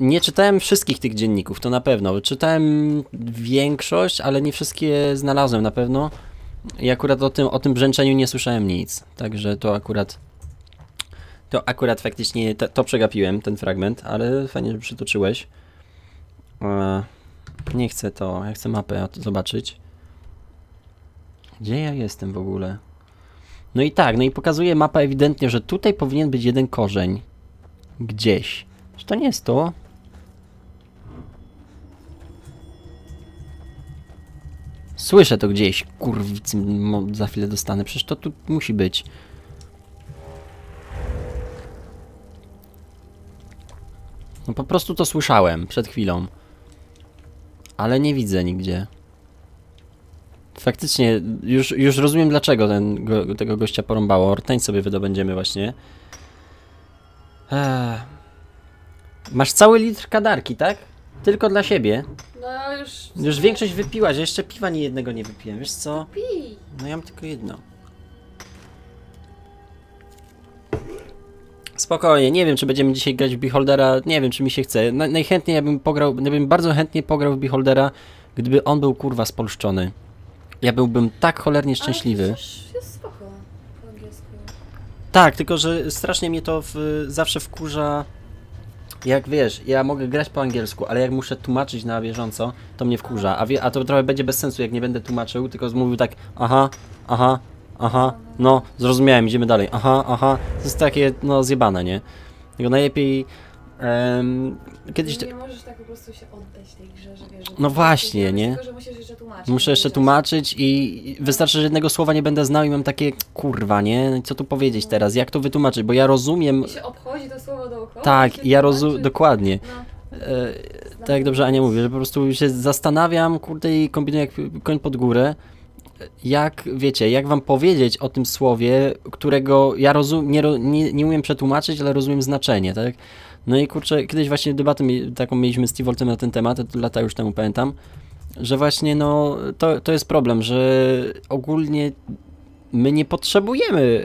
Nie czytałem wszystkich tych dzienników, to na pewno. Czytałem większość, ale nie wszystkie znalazłem na pewno. I akurat o tym, o tym brzęczeniu nie słyszałem nic. Także to akurat... To akurat faktycznie... To, to przegapiłem, ten fragment, ale fajnie, że przytoczyłeś. Nie chcę to, ja chcę mapę zobaczyć. Gdzie ja jestem w ogóle? No i tak, no i pokazuje mapa ewidentnie, że tutaj powinien być jeden korzeń. Gdzieś. Czy to nie jest to? Słyszę to gdzieś. Kurwicy, za chwilę dostanę. Przecież to tu musi być. No po prostu to słyszałem przed chwilą. Ale nie widzę nigdzie. Faktycznie, już, już rozumiem dlaczego ten, go, tego gościa porąbało. Rtęć sobie wydobędziemy właśnie. Eee. Masz cały litr kadarki, tak? Tylko dla siebie. No już... Już większość wypiłaś, ja jeszcze piwa nie jednego nie wypiłem, wiesz co? Pij! No ja mam tylko jedno. Spokojnie, nie wiem czy będziemy dzisiaj grać w Beholdera, nie wiem czy mi się chce. Na, najchętniej ja bym pograł, ja bym bardzo chętnie pograł w Beholdera, gdyby on był kurwa spolszczony. Ja byłbym tak cholernie szczęśliwy. Ale jest spoko po angielsku. Tak, tylko że strasznie mnie to w, zawsze wkurza. Jak wiesz, ja mogę grać po angielsku, ale jak muszę tłumaczyć na bieżąco, to mnie wkurza. A, wie, a to trochę będzie bez sensu, jak nie będę tłumaczył, tylko mówił tak, aha, aha, aha, no, zrozumiałem, idziemy dalej, aha, aha. To jest takie, no, zjebane, nie? Tylko najlepiej... Um, kiedyś nie możesz tak po prostu się oddać tej grze, że wiesz, że no właśnie, nie? Tylko, że musisz jeszcze tłumaczyć. Muszę jeszcze tłumaczyć i wystarczy, że jednego słowa nie będę znał i mam takie kurwa, nie? Co tu powiedzieć no. Teraz? Jak to wytłumaczyć? Bo ja rozumiem... I się obchodzi to słowo dookoła. Tak, ja rozumiem, dokładnie. No. E, tak jak dobrze Ania mówi, że po prostu się zastanawiam, kurde, i kombinuję jak koń pod górę. Jak, wiecie, jak wam powiedzieć o tym słowie, którego ja rozum, nie, nie, nie umiem przetłumaczyć, ale rozumiem znaczenie, tak? No i kurczę, kiedyś właśnie debatę taką mieliśmy z Tivoltem na ten temat, to lata już temu pamiętam, że właśnie no, to, to jest problem, że ogólnie my nie potrzebujemy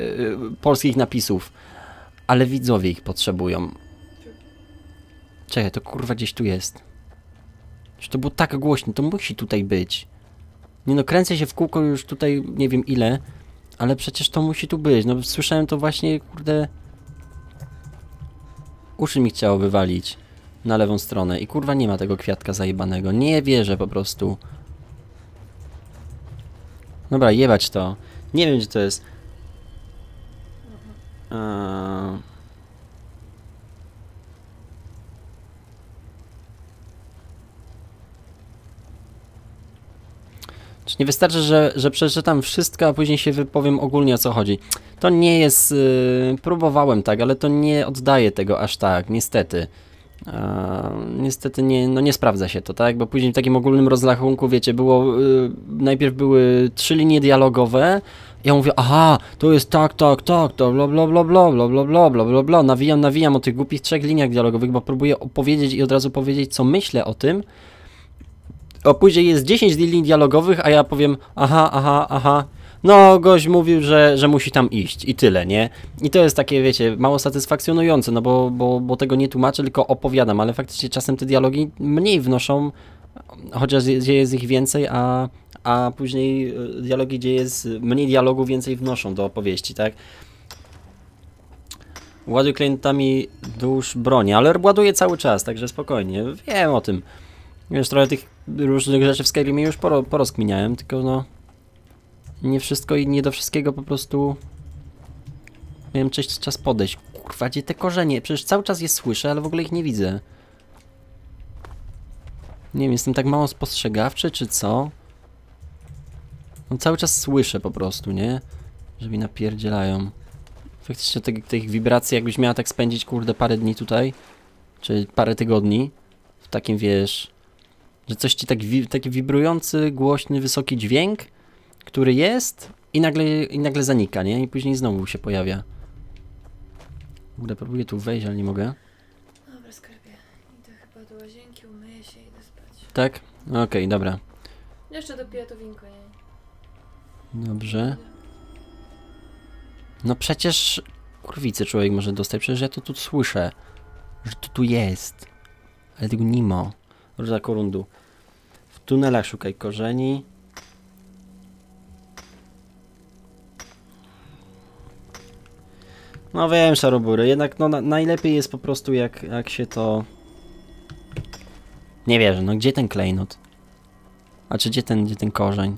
polskich napisów, ale widzowie ich potrzebują. Czekaj, to kurwa gdzieś tu jest. Czy to było tak głośno, to musi tutaj być. Nie no, kręcę się w kółko już tutaj nie wiem ile, ale przecież to musi tu być, no słyszałem to właśnie, kurde... Uszy mi chciało wywalić na lewą stronę i kurwa nie ma tego kwiatka zajebanego, nie wierzę po prostu. Dobra, jebać to. Nie wiem gdzie to jest. Eee... Czy Nie wystarczy, że, że przeczytam wszystko, a później się wypowiem ogólnie, o co chodzi. To nie jest... Yy, próbowałem tak, ale to nie oddaje tego aż tak, niestety. Yy, niestety nie, no nie sprawdza się to, tak? Bo później w takim ogólnym rozrachunku, wiecie, było... Yy, najpierw były trzy linie dialogowe. Ja mówię, aha, to jest tak, tak, tak, to bla, bla, bla, bla, bla, bla, bla, bla, bla, bla. Nawijam, nawijam o tych głupich trzech liniach dialogowych, bo próbuję opowiedzieć i od razu powiedzieć, co myślę o tym. O, później jest dziesięć linii dialogowych, a ja powiem, aha, aha, aha. No, gość mówił, że, że musi tam iść i tyle, nie? I to jest takie, wiecie, mało satysfakcjonujące, no bo, bo, bo tego nie tłumaczę, tylko opowiadam, ale faktycznie czasem te dialogi mniej wnoszą, chociaż jest ich więcej, a... a później dialogi, gdzie jest mniej dialogu, więcej wnoszą do opowieści, tak? Ładuję klientami dusz broni, ale ładuję cały czas, także spokojnie, wiem o tym. Wiesz, trochę tych różnych rzeczy w Skyrimie już poro, porozkminiałem, tylko no... Nie wszystko i nie do wszystkiego po prostu... Miałem cześć, czas podejść. Kurwa, gdzie te korzenie? Przecież cały czas je słyszę, ale w ogóle ich nie widzę. Nie wiem, jestem tak mało spostrzegawczy, czy co? No, cały czas słyszę po prostu, nie? Że mi napierdzielają. Faktycznie tych, tych wibracji, jakbyś miała tak spędzić, kurde, parę dni tutaj, czy parę tygodni, w takim, wiesz, że coś ci tak, taki wibrujący, głośny, wysoki dźwięk, który jest i nagle, i nagle zanika, nie? I później znowu się pojawia. Kurde, próbuję tu wejść, ale nie mogę. Dobra, skarbie, idę chyba do łazienki, umyję się i idę spać. Tak? Okej, okay, dobra. Jeszcze dopiję to winko, nie? Dobrze. No przecież kurwicy człowiek może dostać, przecież ja to tu słyszę, że to tu jest, ale tego nie ma. Róża korundu. W tunelach szukaj korzeni. No wiem, szarobury, jednak no na, najlepiej jest po prostu jak, jak się to... Nie wierzę, no gdzie ten klejnot? A czy gdzie ten, gdzie ten korzeń?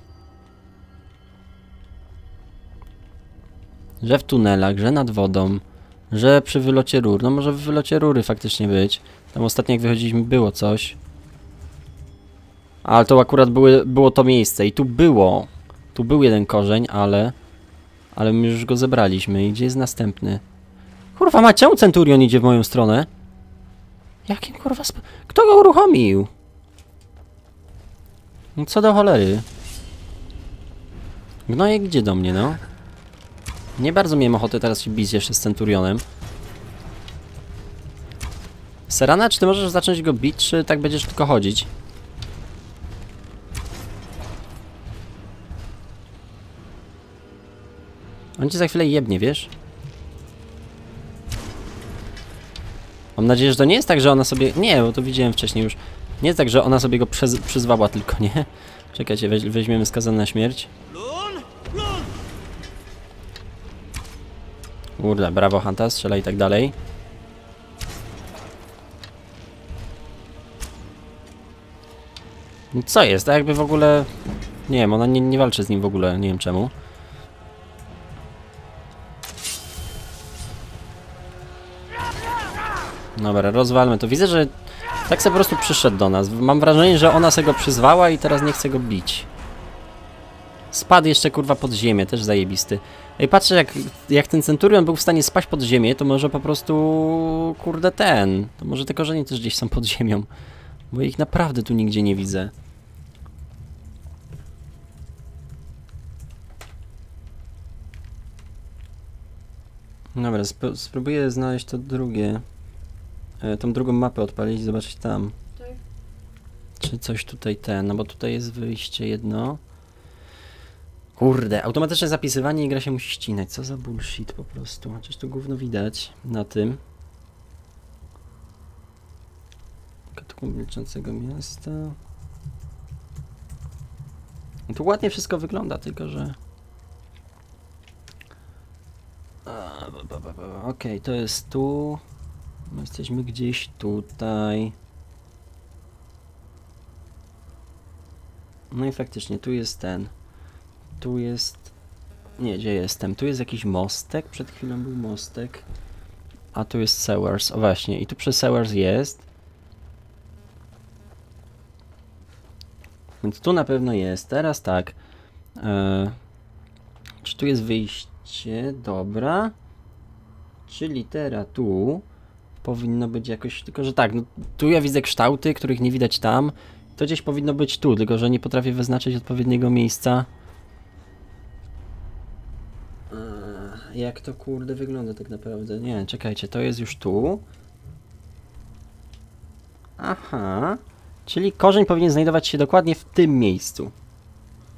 Że w tunelach, że nad wodą, że przy wylocie rur. No może w wylocie rury faktycznie być. Tam ostatnio jak wychodziliśmy było coś. Ale to akurat były, było to miejsce i tu było. Tu był jeden korzeń, ale... Ale my już go zebraliśmy. I gdzie jest następny? Kurwa ma, czemu Centurion idzie w moją stronę? Jakim kurwa sp... Kto go uruchomił? No co do cholery? Gnojek idzie do mnie, no. Nie bardzo miałem ochotę teraz się bić jeszcze z Centurionem. Serana, czy ty możesz zacząć go bić, czy tak będziesz tylko chodzić? On cię za chwilę jebnie, wiesz? Mam nadzieję, że to nie jest tak, że ona sobie... Nie, bo to widziałem wcześniej już. Nie jest tak, że ona sobie go przez... przyzwała tylko, nie? Czekajcie, weź... weźmiemy skazany na śmierć. Kurde, brawo Hanta, strzela i tak dalej. No co jest, tak jakby w ogóle... Nie wiem, ona nie, nie walczy z nim w ogóle, nie wiem czemu. Dobra, rozwalmy to. Widzę, że tak sobie po prostu przyszedł do nas. Mam wrażenie, że ona sobie go przyzwała i teraz nie chce go bić. Spadł jeszcze kurwa pod ziemię, też zajebisty. Ej, patrzę, jak, jak ten Centurion był w stanie spaść pod ziemię, to może po prostu... Kurde ten... To może te korzenie też gdzieś są pod ziemią. Bo ich naprawdę tu nigdzie nie widzę. Dobra, sp spróbuję znaleźć to drugie... E, tą drugą mapę odpalić i zobaczyć tam. Czy coś tutaj ten... No bo tutaj jest wyjście jedno. Kurde, automatyczne zapisywanie i gra się musi ścinać. Co za bullshit po prostu. Chociaż to gówno widać na tym. Katuku milczącego miasta. No tu ładnie wszystko wygląda, tylko że... Okej, okay, to jest tu. My jesteśmy gdzieś tutaj. No i faktycznie, tu jest ten. Tu jest... Nie, gdzie jestem? Tu jest jakiś mostek, przed chwilą był mostek. A tu jest Sewers, o właśnie, i tu przy Sewers jest. Więc tu na pewno jest, teraz tak. E, czy tu jest wyjście? Dobra. Czyli teraz tu powinno być jakoś, tylko że tak, no, tu ja widzę kształty, których nie widać tam. To gdzieś powinno być tu, tylko że nie potrafię wyznaczyć odpowiedniego miejsca. E, jak to kurde wygląda tak naprawdę? Nie, czekajcie, to jest już tu. Aha, czyli korzeń powinien znajdować się dokładnie w tym miejscu.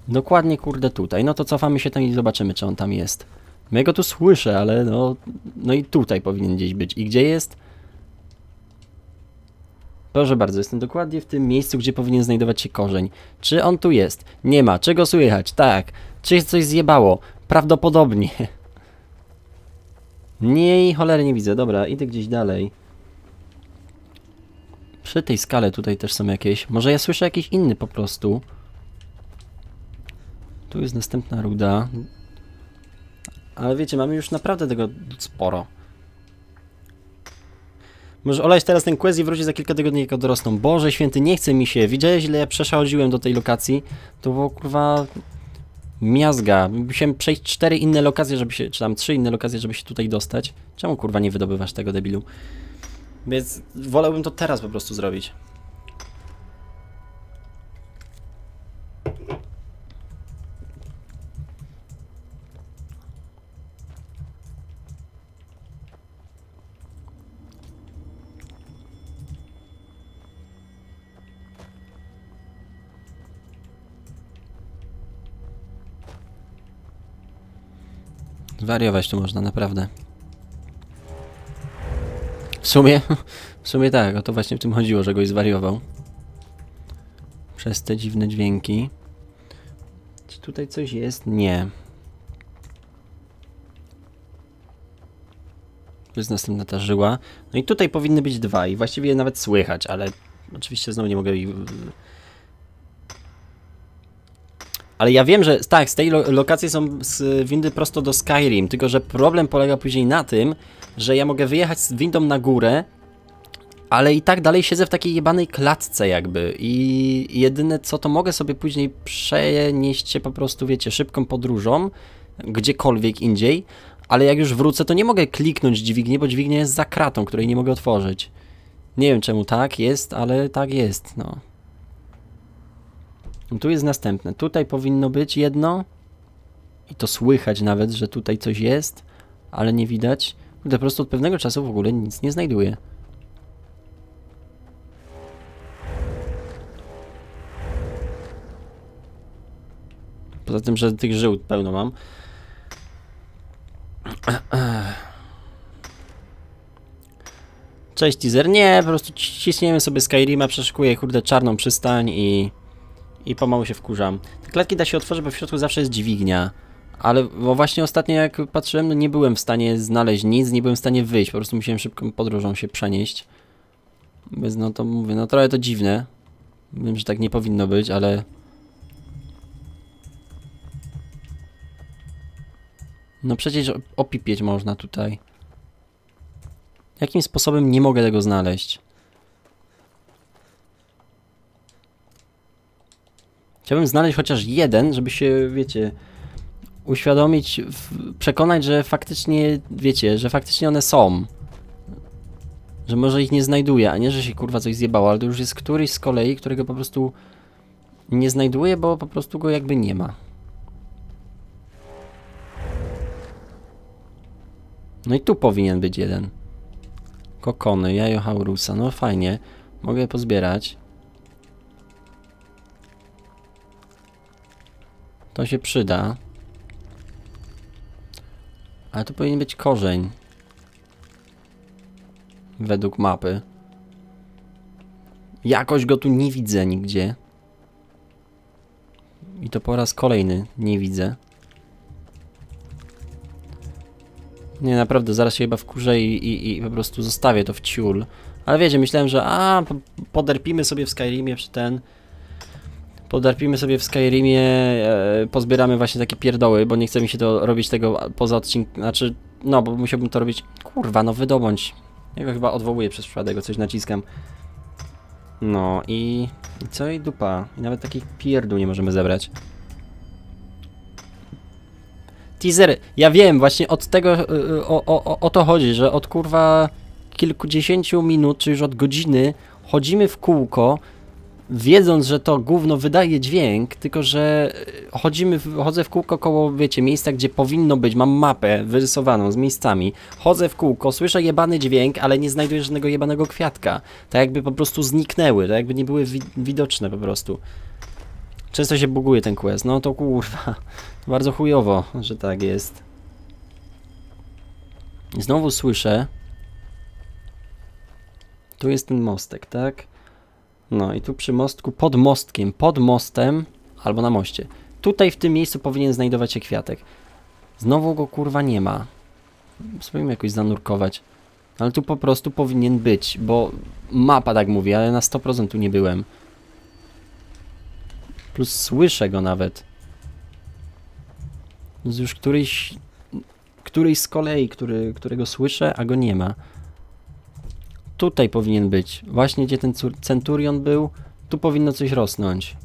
Dokładnie kurde tutaj. No to cofamy się tam i zobaczymy, czy on tam jest. Ja go tu słyszę, ale no... No i tutaj powinien gdzieś być. I gdzie jest? Proszę bardzo, jestem dokładnie w tym miejscu, gdzie powinien znajdować się korzeń. Czy on tu jest? Nie ma. Czego słychać? Tak. Czy coś zjebało? Prawdopodobnie. Nie, cholery nie widzę. Dobra, idę gdzieś dalej. Przy tej skale tutaj też są jakieś. Może ja słyszę jakiś inny po prostu. Tu jest następna ruda. Ale wiecie, mamy już naprawdę tego sporo. Może olać teraz ten quest i wrócić za kilka tygodni jako dorosną. Boże święty, nie chce mi się. Widziałeś, ile ja przeszałodziłem do tej lokacji? To było kurwa... miazga. Musiałem przejść cztery inne lokacje, żeby się... czy tam trzy inne lokacje, żeby się tutaj dostać. Czemu kurwa nie wydobywasz tego, debilu? Więc wolałbym to teraz po prostu zrobić. Wariować tu można, naprawdę. W sumie, w sumie tak, o to właśnie w tym chodziło, że goś zwariował. Przez te dziwne dźwięki. Czy tutaj coś jest? Nie. Tu jest następna ta żyła. No i tutaj powinny być dwa i właściwie je nawet słychać, ale oczywiście znowu nie mogę ich... Ale ja wiem, że tak, z tej lo lokacji są z windy prosto do Skyrim, tylko że problem polega później na tym, że ja mogę wyjechać z windą na górę, ale i tak dalej siedzę w takiej jebanej klatce jakby i jedyne co to mogę sobie później przenieść się po prostu, wiecie, szybką podróżą, gdziekolwiek indziej, ale jak już wrócę, to nie mogę kliknąć dźwignię, bo dźwignia jest za kratą, której nie mogę otworzyć. Nie wiem czemu tak jest, ale tak jest, no. Tu jest następne. Tutaj powinno być jedno. I to słychać nawet, że tutaj coś jest, ale nie widać. Po prostu od pewnego czasu w ogóle nic nie znajduję. Poza tym, że tych żył pełno mam. Cześć, teaser. Nie, po prostu ciśniemy sobie Skyrima, przeszukuję kurde Czarną Przystań i... I pomału się wkurzam. Te klatki da się otworzyć, bo w środku zawsze jest dźwignia. Ale bo właśnie ostatnio jak patrzyłem, no nie byłem w stanie znaleźć nic, nie byłem w stanie wyjść. Po prostu musiałem szybką podróżą się przenieść. Więc no to mówię, no trochę to dziwne. Wiem, że tak nie powinno być, ale... No przecież opipieć można tutaj. Jakim sposobem nie mogę tego znaleźć? Chciałbym znaleźć chociaż jeden, żeby się, wiecie, uświadomić, przekonać, że faktycznie, wiecie, że faktycznie one są. Że może ich nie znajduję, a nie, że się kurwa coś zjebało, ale to już jest któryś z kolei, którego po prostu nie znajduję, bo po prostu go jakby nie ma. No i tu powinien być jeden. Kokony, jajo Haurusa, no fajnie, mogę je pozbierać. To się przyda. Ale to powinien być korzeń. Według mapy. Jakoś go tu nie widzę nigdzie. I to po raz kolejny nie widzę. Nie, naprawdę, zaraz się chyba wkurzę i, i, i po prostu zostawię to w ciul. Ale wiecie, myślałem, że a, poderpimy sobie w Skyrimie przy ten... Podarpimy sobie w Skyrimie, e, pozbieramy właśnie takie pierdoły, bo nie chce mi się to robić tego poza odcinkiem, znaczy, no, bo musiałbym to robić, kurwa, no wydobądź. Ja go chyba odwołuję przez przypadek, coś naciskam. No i, i co i dupa, i nawet takich pierdół nie możemy zebrać. Teasery. Ja wiem, właśnie od tego o, o, o to chodzi, że od kurwa kilkudziesięciu minut, czy już od godziny chodzimy w kółko, wiedząc, że to gówno wydaje dźwięk, tylko że chodzimy, chodzę w kółko koło, wiecie, miejsca, gdzie powinno być, mam mapę wyrysowaną z miejscami, chodzę w kółko, słyszę jebany dźwięk, ale nie znajduję żadnego jebanego kwiatka, tak jakby po prostu zniknęły, tak jakby nie były wi widoczne po prostu. Często się buguje ten quest, no to kurwa, bardzo chujowo, że tak jest. Znowu słyszę, tu jest ten mostek, tak? No i tu przy mostku, pod mostkiem, pod mostem, albo na moście. Tutaj w tym miejscu powinien znajdować się kwiatek. Znowu go kurwa nie ma. Spróbujmy jakoś zanurkować. Ale tu po prostu powinien być, bo mapa tak mówi, ale na sto procent tu nie byłem. Plus słyszę go nawet. Jest już któryś, któryś z kolei, który, którego słyszę, a go nie ma. Tutaj powinien być. Właśnie gdzie ten centurion był, tu powinno coś rosnąć.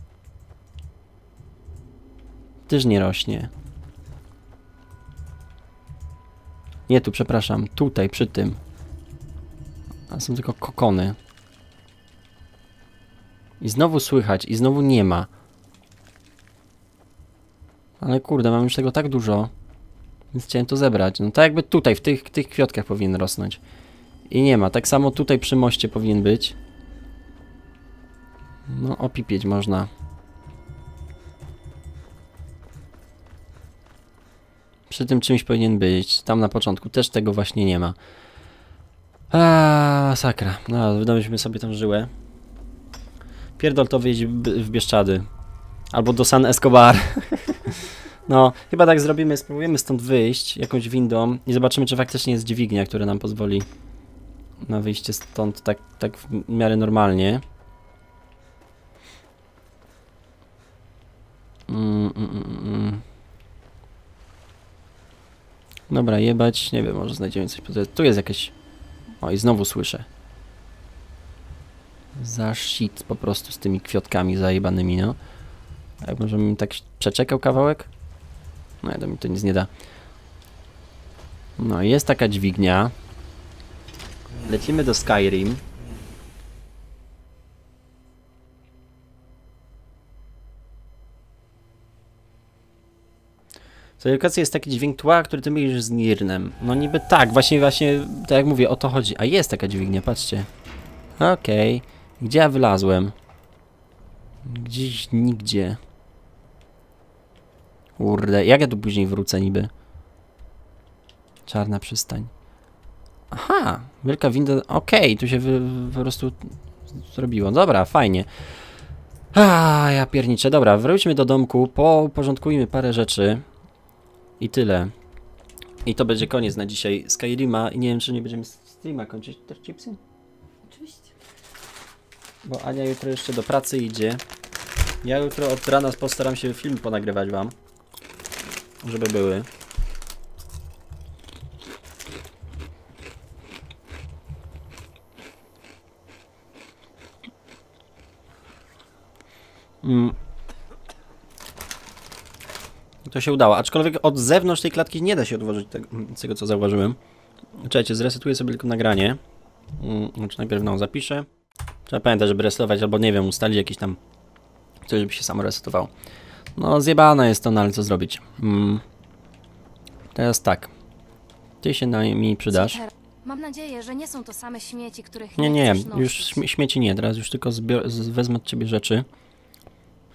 Też nie rośnie. Nie, tu, przepraszam. Tutaj, przy tym. A są tylko kokony. I znowu słychać, i znowu nie ma. Ale kurde, mam już tego tak dużo. Więc chciałem to zebrać. No tak jakby tutaj, w tych, tych kwiatkach powinien rosnąć. I nie ma. Tak samo tutaj przy moście powinien być. No, opipieć można. Przy tym czymś powinien być. Tam na początku też tego właśnie nie ma. A sakra. No, wydobyliśmy sobie tą żyłę. Pierdol to wyjeźdź w Bieszczady. Albo do San Escobar. No, chyba tak zrobimy. Spróbujemy stąd wyjść jakąś windą i zobaczymy, czy faktycznie jest dźwignia, która nam pozwoli na wyjście stąd tak, tak w miarę normalnie. Mm, mm, mm. Dobra, jebać. Nie wiem, może znajdziemy coś. Tu jest jakieś... O, i znowu słyszę. Za shit po prostu z tymi kwiatkami zajebanymi, no. A może bym tak przeczekał kawałek? No, ja to mi to nic nie da. No, jest taka dźwignia. Lecimy do Skyrim. W edukacji jest taki dźwięk tła, który ty mylisz z nirnem. No niby tak, właśnie, właśnie, tak jak mówię, o to chodzi. A jest taka dźwignia, patrzcie. Okej. Okay. Gdzie ja wylazłem? Gdzieś nigdzie. Kurde, jak ja tu później wrócę niby? Czarna przystań. Aha, wielka winda... Okej, okay, tu się wy, wy, po prostu zrobiło. Dobra, fajnie. A, ja pierniczę. Dobra, wróćmy do domku, poporządkujmy parę rzeczy. I tyle. I to będzie koniec na dzisiaj Skyrima. I nie wiem, czy nie będziemy streama kończyć też chipsy? Oczywiście. Bo Ania jutro jeszcze do pracy idzie. Ja jutro od rana postaram się film ponagrywać wam. Żeby były. Mm. To się udało, aczkolwiek od zewnątrz tej klatki nie da się odłożyć tego, z tego co zauważyłem. Czekajcie, zresetuję sobie tylko nagranie. Mm, znaczy najpierw no, zapiszę. Trzeba pamiętać, żeby resetować, albo nie wiem, ustalić jakiś tam coś, żeby się samo resetowało. No zjebane jest to, no ale co zrobić. Mm. Teraz tak. Ty się na mi przydasz. Mam nadzieję, że nie są to same śmieci, których nie Nie, nie, już śmie śmieci nie, teraz już tylko wezmę od ciebie rzeczy,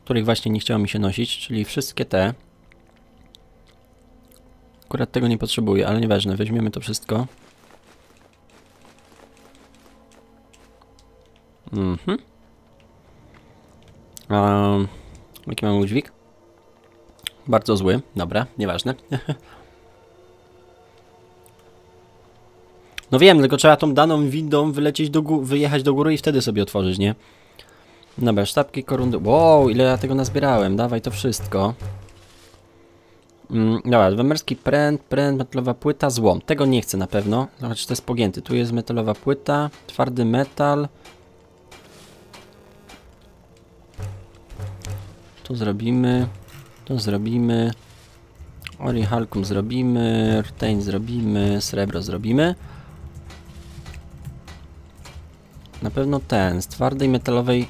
których właśnie nie chciało mi się nosić, czyli wszystkie te. Akurat tego nie potrzebuję, ale nieważne, weźmiemy to wszystko. Mhm. Um, jaki mamy udźwig? Bardzo zły, dobra, nieważne. No wiem, tylko trzeba tą daną windą wylecieć do góry, wyjechać do góry i wtedy sobie otworzyć, nie? Dobra, sztabki, korundy... Wow, ile ja tego nazbierałem, dawaj to wszystko. Mm, dobra, dwemerski pręt, pręt, metalowa płyta, złom. Tego nie chcę na pewno, znaczy to jest pogięty. Tu jest metalowa płyta, twardy metal. To zrobimy, to zrobimy. Oli halkum zrobimy, rteń zrobimy, srebro zrobimy. Na pewno ten, z twardej metalowej,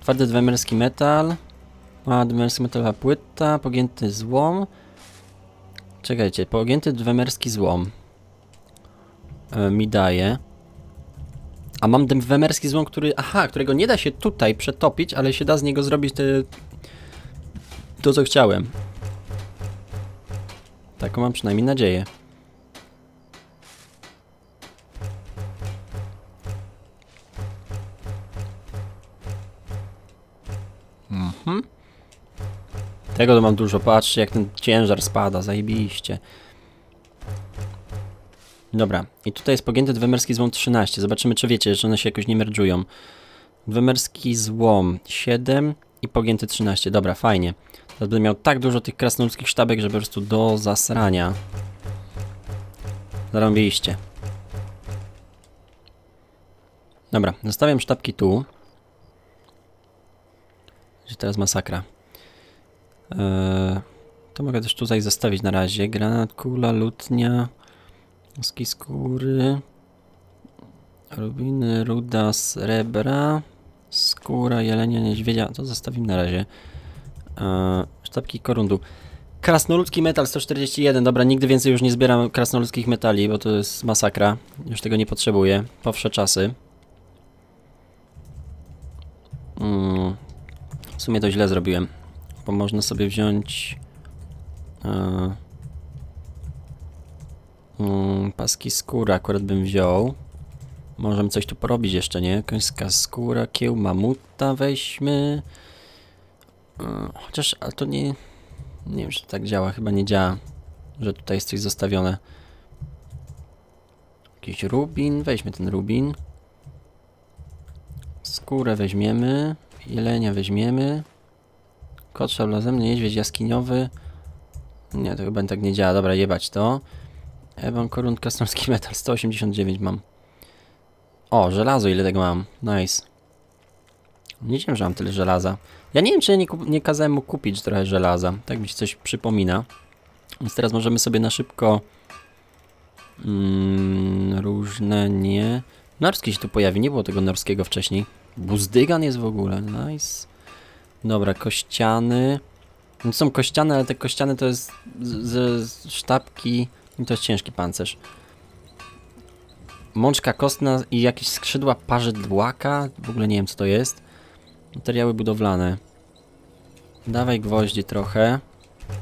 twardy dwemerski metal, a dwemerski metalowa płyta, pogięty złom. Czekajcie, pogięty dwemerski złom e, mi daje. A mam dwemerski złom, który, aha, którego nie da się tutaj przetopić, ale się da z niego zrobić te, to, co chciałem. Taką mam przynajmniej nadzieję. Mhm. Tego to mam dużo, patrzcie jak ten ciężar spada, zajebiście. Dobra, i tutaj jest pogięty dwemerski złom trzynaście. Zobaczymy, czy wiecie, że one się jakoś nie merdżują. Dwemerski złom siedem i pogięty trzynaście. Dobra, fajnie. Teraz będę miał tak dużo tych krasnoludzkich sztabek, że po prostu do zasrania. Zarąbiliście. Dobra, zostawiam sztabki tu. Gdzie teraz masakra. Eee, to mogę też tutaj zostawić na razie. Granat, kula, lutnia, łuski skóry, rubiny, ruda, srebra, skóra, jelenia, niedźwiedzia. To zostawimy na razie. Eee, sztabki korundu. Krasnoludzki metal sto czterdzieści jeden. Dobra, nigdy więcej już nie zbieram krasnoludzkich metali, bo to jest masakra. Już tego nie potrzebuję. Powsze czasy. Mm, w sumie to źle zrobiłem. Bo można sobie wziąć e, mm, paski skóra, akurat bym wziął. Możemy coś tu porobić jeszcze, nie? Końska skóra, kieł mamuta weźmy. E, chociaż, ale to nie... Nie wiem, czy to tak działa, chyba nie działa, że tutaj jest coś zostawione. Jakiś rubin, weźmy ten rubin. Skórę weźmiemy, jelenia weźmiemy. Kot szablazemny, niedźwiedź jaskiniowy. Nie, to chyba tak nie działa. Dobra, jebać to. Ebon, korun, krasnoludzki metal. sto osiemdziesiąt dziewięć mam. O, żelazo, ile tego mam. Nice. Nie wiem, że mam tyle żelaza. Ja nie wiem, czy ja nie, nie kazałem mu kupić trochę żelaza. Tak mi się coś przypomina. Więc teraz możemy sobie na szybko... Mm, różne nie... Norski się tu pojawi. Nie było tego norskiego wcześniej. Buzdygan jest w ogóle. Nice. Dobra, kościany. No są kościany, ale te kościany to jest ze sztabki i to jest ciężki pancerz. Mączka kostna i jakieś skrzydła parzydłaka. W ogóle nie wiem, co to jest. Materiały budowlane. Dawaj gwoździ trochę.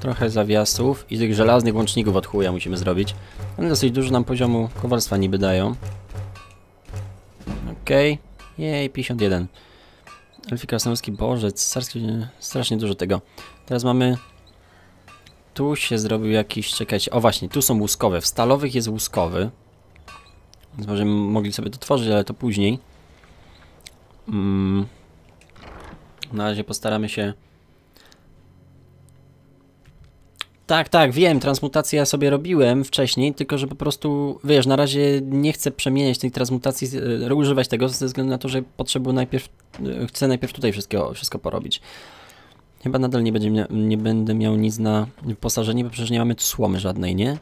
Trochę zawiasów i tych żelaznych łączników od chuja musimy zrobić. One dosyć dużo nam poziomu kowalstwa niby dają. Okej. Okay. Jej, pięćdziesiąt jeden. Elfik krasnoludzki, bożec, sarski, strasznie dużo tego. Teraz mamy... Tu się zrobił jakiś... Czekajcie, o właśnie, tu są łuskowe. W stalowych jest łuskowy. Więc możemy mogli sobie to tworzyć, ale to później. Mm. Na razie postaramy się... Tak, tak, wiem, transmutację ja sobie robiłem wcześniej, tylko że po prostu, wiesz, na razie nie chcę przemieniać tej transmutacji, e, używać tego ze względu na to, że potrzebuję najpierw, e, chcę najpierw tutaj wszystko, wszystko porobić. Chyba nadal nie, będzie mia nie będę miał nic na wyposażenie, bo przecież nie mamy słomy żadnej, nie?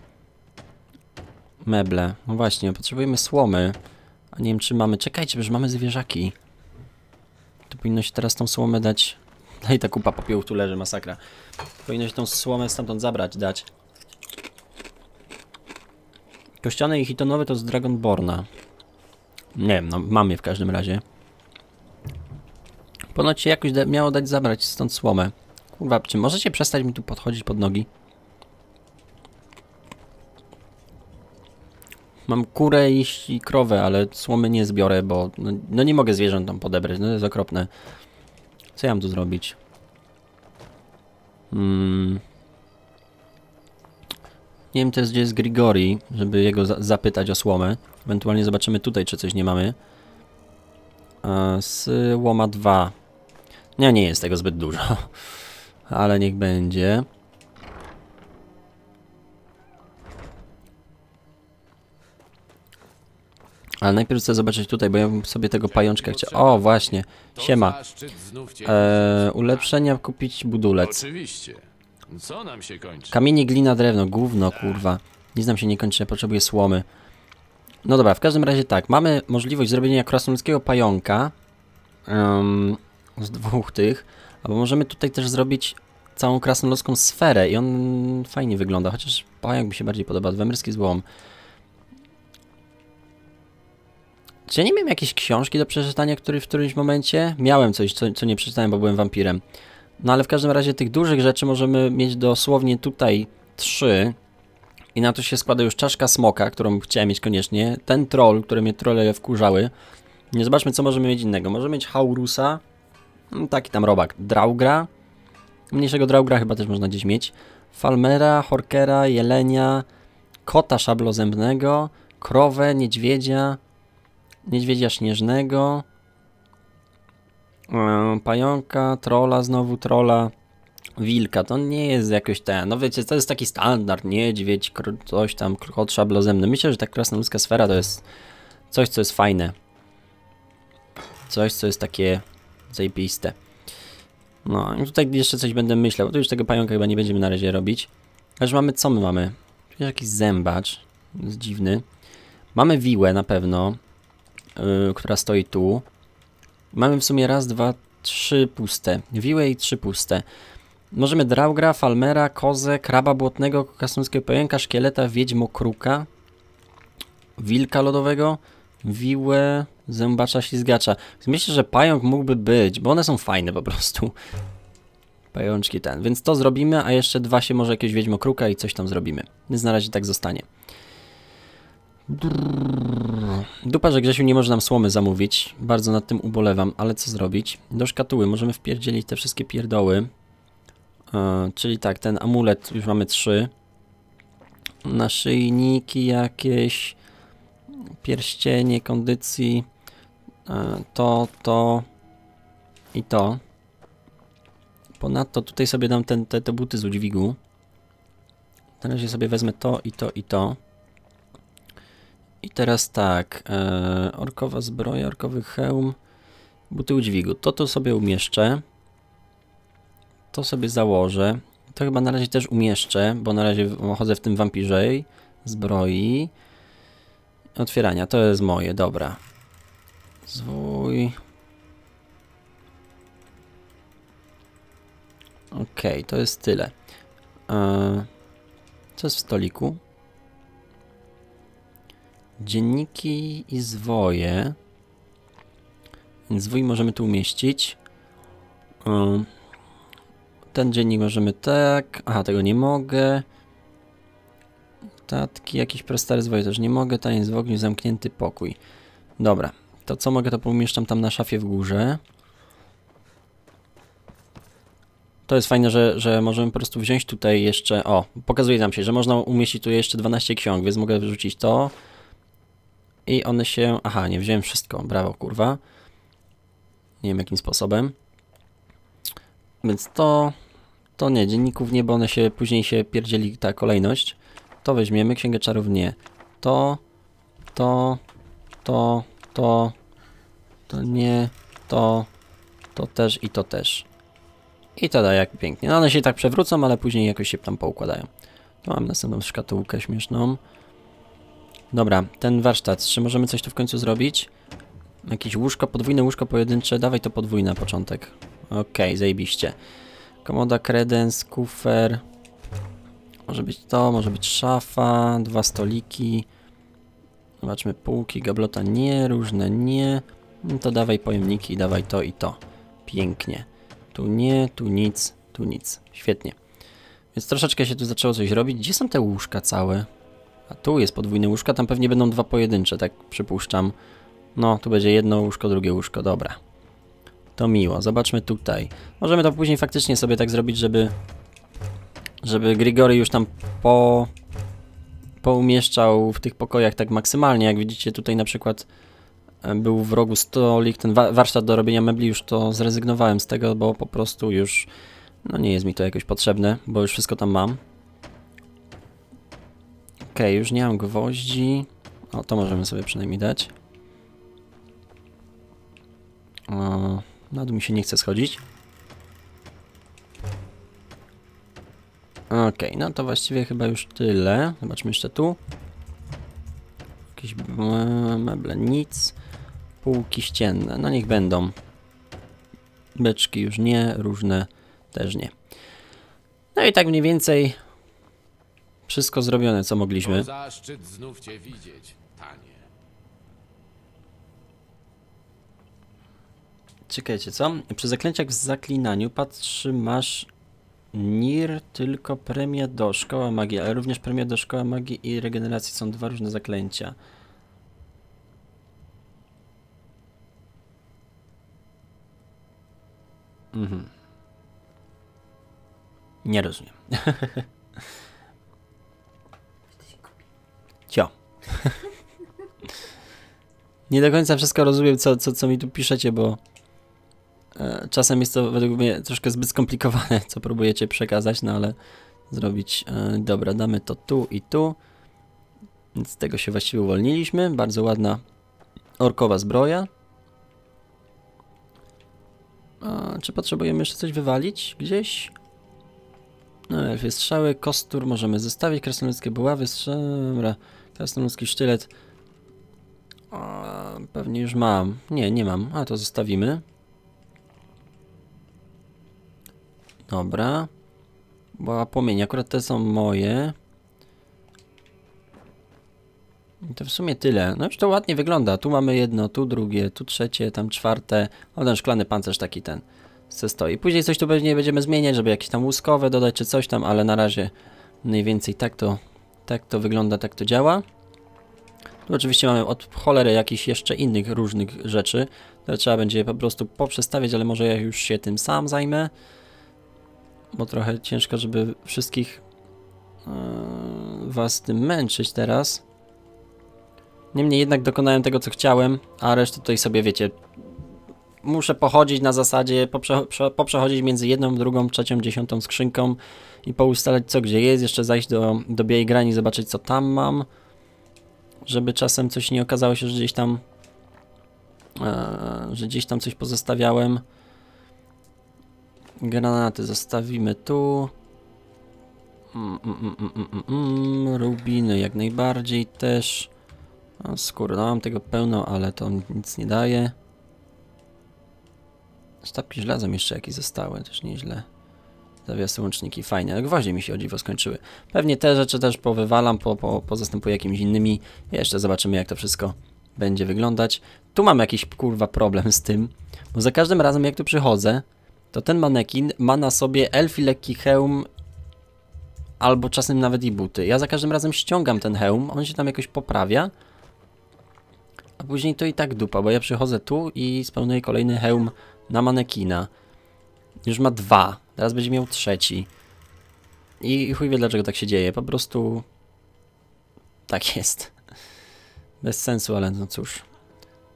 Meble, no właśnie, potrzebujemy słomy, a nie wiem czy mamy, czekajcie, bo już mamy zwierzaki. To powinno się teraz tą słomę dać... No i ta kupa popiołów tu leży, masakra. Powinno się tą słomę stamtąd zabrać, dać. Kościane i hitonowe to z Dragonborna. Nie wiem, no mam je w każdym razie. Ponoć się jakoś da miało dać zabrać stąd słomę. Kurwa, czy możecie przestać mi tu podchodzić pod nogi? Mam kurę i, i krowę, ale słomy nie zbiorę, bo... No, no nie mogę zwierząt tam podebrać, no to jest okropne. Co ja mam tu zrobić? Hmm. Nie wiem też, gdzie jest Grigoriy, żeby jego za zapytać o słomę. Ewentualnie zobaczymy tutaj, czy coś nie mamy. Słoma dwa. Nie, nie jest tego zbyt dużo. Ale niech będzie. Ale najpierw chcę zobaczyć tutaj, bo ja bym sobie tego pajączka chciał... O, właśnie, siema. Eee, ulepszenia, kupić budulec. Co nam się kończy? Kamienie, glina, drewno. Gówno, kurwa. Nic nam się nie kończy, potrzebuję słomy. No dobra, w każdym razie tak. Mamy możliwość zrobienia krasnoludzkiego pająka. Um, z dwóch tych. Albo możemy tutaj też zrobić całą krasnoludzką sferę i on fajnie wygląda. Chociaż pająk mi się bardziej podoba. Dwemyrski złom. Czy ja nie miałem jakiejś książki do przeczytania, który w którymś momencie? Miałem coś, co, co nie przeczytałem, bo byłem wampirem. No ale w każdym razie tych dużych rzeczy możemy mieć dosłownie tutaj trzy. I na to się składa już czaszka smoka, którą chciałem mieć koniecznie. Ten troll, który mnie trolle wkurzały. Nie, zobaczmy, co możemy mieć innego. Możemy mieć Haurusa. Taki tam robak. Draugra. Mniejszego Draugra chyba też można gdzieś mieć. Falmera, Horkera, jelenia. Kota szablozębnego. Krowę, niedźwiedzia. Niedźwiedzia śnieżnego. Pająka, trola, znowu trola. Wilka, to nie jest jakoś ten, no wiecie, to jest taki standard, niedźwiedź, coś tam, kot szablozemny. Myślę, że ta krasnoludzka sfera to jest coś, co jest fajne. Coś, co jest takie zajebiste. No i tutaj jeszcze coś będę myślał, bo tu już tego pająka chyba nie będziemy na razie robić. Aż mamy, co my mamy? Tu jakiś zębacz, jest dziwny. Mamy wiłę na pewno, yy, która stoi tu. Mamy w sumie raz, dwa, trzy puste. Wiłę i trzy puste. Możemy Draugra, Falmera, Kozę, Kraba Błotnego, Krasnoludzkiego Pająka, Szkieleta, Wiedźmokruka, Wilka Lodowego, Wiłę, Zębacza, Ślizgacza. Myślę, że pająk mógłby być, bo one są fajne po prostu. Pajączki ten. Więc to zrobimy, a jeszcze dwa się może jakiegoś Wiedźmokruka i coś tam zrobimy. Więc na razie tak zostanie. Brrr. Dupa, że Grzesiu nie może nam słomy zamówić. Bardzo nad tym ubolewam, ale co zrobić? Do szkatuły możemy wpierdzielić te wszystkie pierdoły. Yy, czyli tak, ten amulet już mamy trzy. Naszyjniki jakieś. Pierścienie, kondycji. Yy, to, to i to. Ponadto tutaj sobie dam ten, te, te buty z udźwigu. Na razie sobie wezmę to i to i to. I teraz tak, yy, orkowa zbroja, orkowy hełm, buty udźwigu. To tu sobie umieszczę. To sobie założę. To chyba na razie też umieszczę, bo na razie chodzę w tym wampirzej. Zbroi. Otwierania, to jest moje, dobra. Zwój. Okej, okay, to jest tyle. Eee, co jest w stoliku? Dzienniki i zwoje. Zwój możemy tu umieścić. Eee. Ten dziennik możemy tak... Aha, tego nie mogę. Tatki, jakiś prestary zwoje też nie mogę. Taniec w ogniu, zamknięty pokój. Dobra, to co mogę, to pomieszczam tam na szafie w górze. To jest fajne, że, że możemy po prostu wziąć tutaj jeszcze... O, pokazuje nam się, że można umieścić tu jeszcze dwanaście ksiąg, więc mogę wyrzucić to. I one się... Aha, nie wziąłem wszystko. Brawo, kurwa. Nie wiem, jakim sposobem. Więc to, to nie, dzienników nie, bo one się, później się pierdzieli ta kolejność. To weźmiemy, księgę czarów nie. To, to, to, to, to nie, to, to też i to też. I to da, jak pięknie. No one się tak przewrócą, ale później jakoś się tam poukładają. Tu mam następną szkatułkę śmieszną. Dobra, ten warsztat, czy możemy coś tu w końcu zrobić? Jakieś łóżko, podwójne łóżko pojedyncze, dawaj to podwójne na początek. Okej, okay, zajebiście. Komoda, kredens, kufer. Może być to, może być szafa, dwa stoliki. Zobaczmy, półki, gablota nie, różne nie. No to dawaj pojemniki, dawaj to i to. Pięknie. Tu nie, tu nic, tu nic. Świetnie. Więc troszeczkę się tu zaczęło coś robić. Gdzie są te łóżka całe? A tu jest podwójne łóżka, tam pewnie będą dwa pojedyncze, tak przypuszczam. No, tu będzie jedno łóżko, drugie łóżko, dobra. To miło, zobaczmy tutaj. Możemy to później faktycznie sobie tak zrobić, żeby żeby Grigoriy już tam po, poumieszczał w tych pokojach tak maksymalnie. Jak widzicie tutaj na przykład był w rogu stolik, ten wa warsztat do robienia mebli, już to zrezygnowałem z tego, bo po prostu już no nie jest mi to jakoś potrzebne, bo już wszystko tam mam. Okej, już nie mam gwoździ. O, to możemy sobie przynajmniej dać. O... Na dół mi się nie chce schodzić. Okej, okay, no to właściwie chyba już tyle. Zobaczmy jeszcze tu. Jakieś meble, nic. Półki ścienne, no niech będą. Beczki już nie, różne też nie. No i tak mniej więcej wszystko zrobione, co mogliśmy. To zaszczyt znów cię widzieć, Tanie. Czekajcie, co? Przy zaklęciach w zaklinaniu patrzy masz Nir, tylko premia do szkoła magii, ale również premia do szkoła magii i regeneracji. Są dwa różne zaklęcia. Mhm. Nie rozumiem. Cio. Nie do końca wszystko rozumiem, co, co, co mi tu piszecie, bo e, czasem jest to według mnie troszkę zbyt skomplikowane, co próbujecie przekazać, no ale zrobić. E, dobra, damy to tu i tu. Z tego się właściwie uwolniliśmy. Bardzo ładna orkowa zbroja. A, czy potrzebujemy jeszcze coś wywalić gdzieś? No, elfie strzały, kostur możemy zostawić, krasnoludzkie buławy, strzemra, krasnoludzki sztylet. A, pewnie już mam. Nie, nie mam. A, to zostawimy. Dobra. Buława płomieni. Akurat te są moje. I to w sumie tyle. No już to ładnie wygląda. Tu mamy jedno, tu drugie, tu trzecie, tam czwarte. O, ten szklany pancerz taki ten se stoi. Później coś tu pewnie będziemy zmieniać, żeby jakieś tam łuskowe dodać czy coś tam, ale na razie mniej więcej tak to, tak to wygląda, tak to działa. Tu oczywiście mamy od cholery jakichś jeszcze innych różnych rzeczy, które trzeba będzie je po prostu poprzestawiać, ale może ja już się tym sam zajmę, bo trochę ciężko, żeby wszystkich yy, was tym męczyć teraz. Niemniej jednak dokonałem tego, co chciałem, a resztę tutaj sobie, wiecie, muszę pochodzić na zasadzie, poprze, poprzechodzić między jedną, drugą, trzecią, dziesiątą skrzynką i poustalać, co gdzie jest, jeszcze zajść do, do białej grani, zobaczyć, co tam mam, żeby czasem coś nie okazało się, że gdzieś tam, e, że gdzieś tam coś pozostawiałem. Granaty zostawimy tu. Mm, mm, mm, mm, mm, rubiny jak najbardziej też. O, skóry, no mam tego pełno, ale to nic nie daje. Sztabki żelaza jeszcze jakieś zostały, też nieźle. Zawiasy, łączniki, fajne. Gwoździe mi się o dziwo skończyły. Pewnie te rzeczy też powywalam, po, po, pozastępuję jakimiś innymi. Jeszcze zobaczymy, jak to wszystko będzie wyglądać. Tu mam jakiś, kurwa, problem z tym, bo za każdym razem, jak tu przychodzę, to ten manekin ma na sobie elfi lekki hełm, albo czasem nawet i buty. Ja za każdym razem ściągam ten hełm, on się tam jakoś poprawia, a później to i tak dupa, bo ja przychodzę tu i spełnię kolejny hełm na manekina. Już ma dwa, teraz będzie miał trzeci. I chuj wie, dlaczego tak się dzieje, po prostu tak jest. Bez sensu, ale no cóż.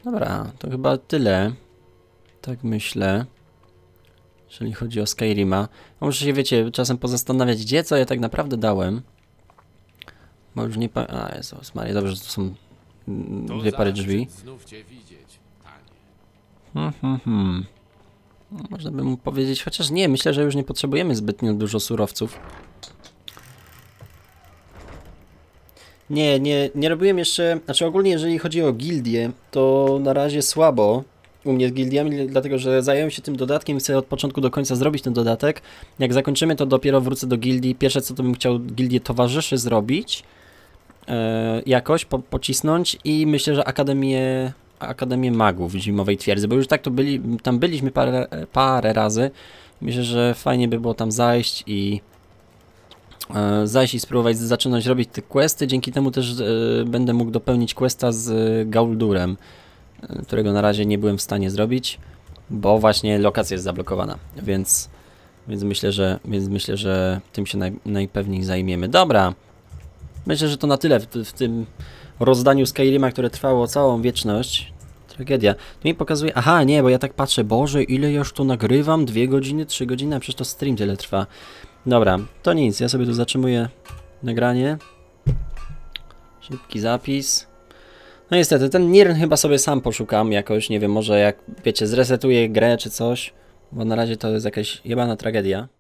Dobra, to chyba tyle. Tak myślę. Jeżeli chodzi o Skyrima. Muszę się, wiecie, czasem pozastanawiać, gdzie co ja tak naprawdę dałem. Bo już nie pa... A, Jezus Maria, dobrze, że to są... dwie pary drzwi. Hmm, hmm, hmm. No, można by mu powiedzieć, chociaż nie, myślę, że już nie potrzebujemy zbytnio dużo surowców. Nie, nie, nie robiłem jeszcze, znaczy ogólnie jeżeli chodzi o gildię, to na razie słabo u mnie z gildiami, dlatego że zająłem się tym dodatkiem, chcę od początku do końca zrobić ten dodatek. Jak zakończymy, to dopiero wrócę do gildii. Pierwsze co to bym chciał gildię towarzyszy zrobić. Jakoś po, pocisnąć i myślę, że Akademię, Akademię Magów Zimowej Twierdzy, bo już tak to byli, tam byliśmy parę, parę razy. Myślę, że fajnie by było tam zajść i e, zajść i spróbować zaczynać robić te questy. Dzięki temu też e, będę mógł dopełnić questa z Gauldurem, którego na razie nie byłem w stanie zrobić, bo właśnie lokacja jest zablokowana, więc, więc, myślę, że, więc myślę, że tym się naj, najpewniej zajmiemy. Dobra. Myślę, że to na tyle w, w tym rozdaniu Skyrima, które trwało całą wieczność. Tragedia. Tu mi pokazuje... Aha, nie, bo ja tak patrzę. Boże, ile już tu nagrywam? Dwie godziny, trzy godziny? A przecież to stream tyle trwa. Dobra, to nic. Ja sobie tu zatrzymuję nagranie. Szybki zapis. No niestety, ten Nirn chyba sobie sam poszukam jakoś. Nie wiem, może jak, wiecie, zresetuję grę czy coś. Bo na razie to jest jakaś jebana tragedia.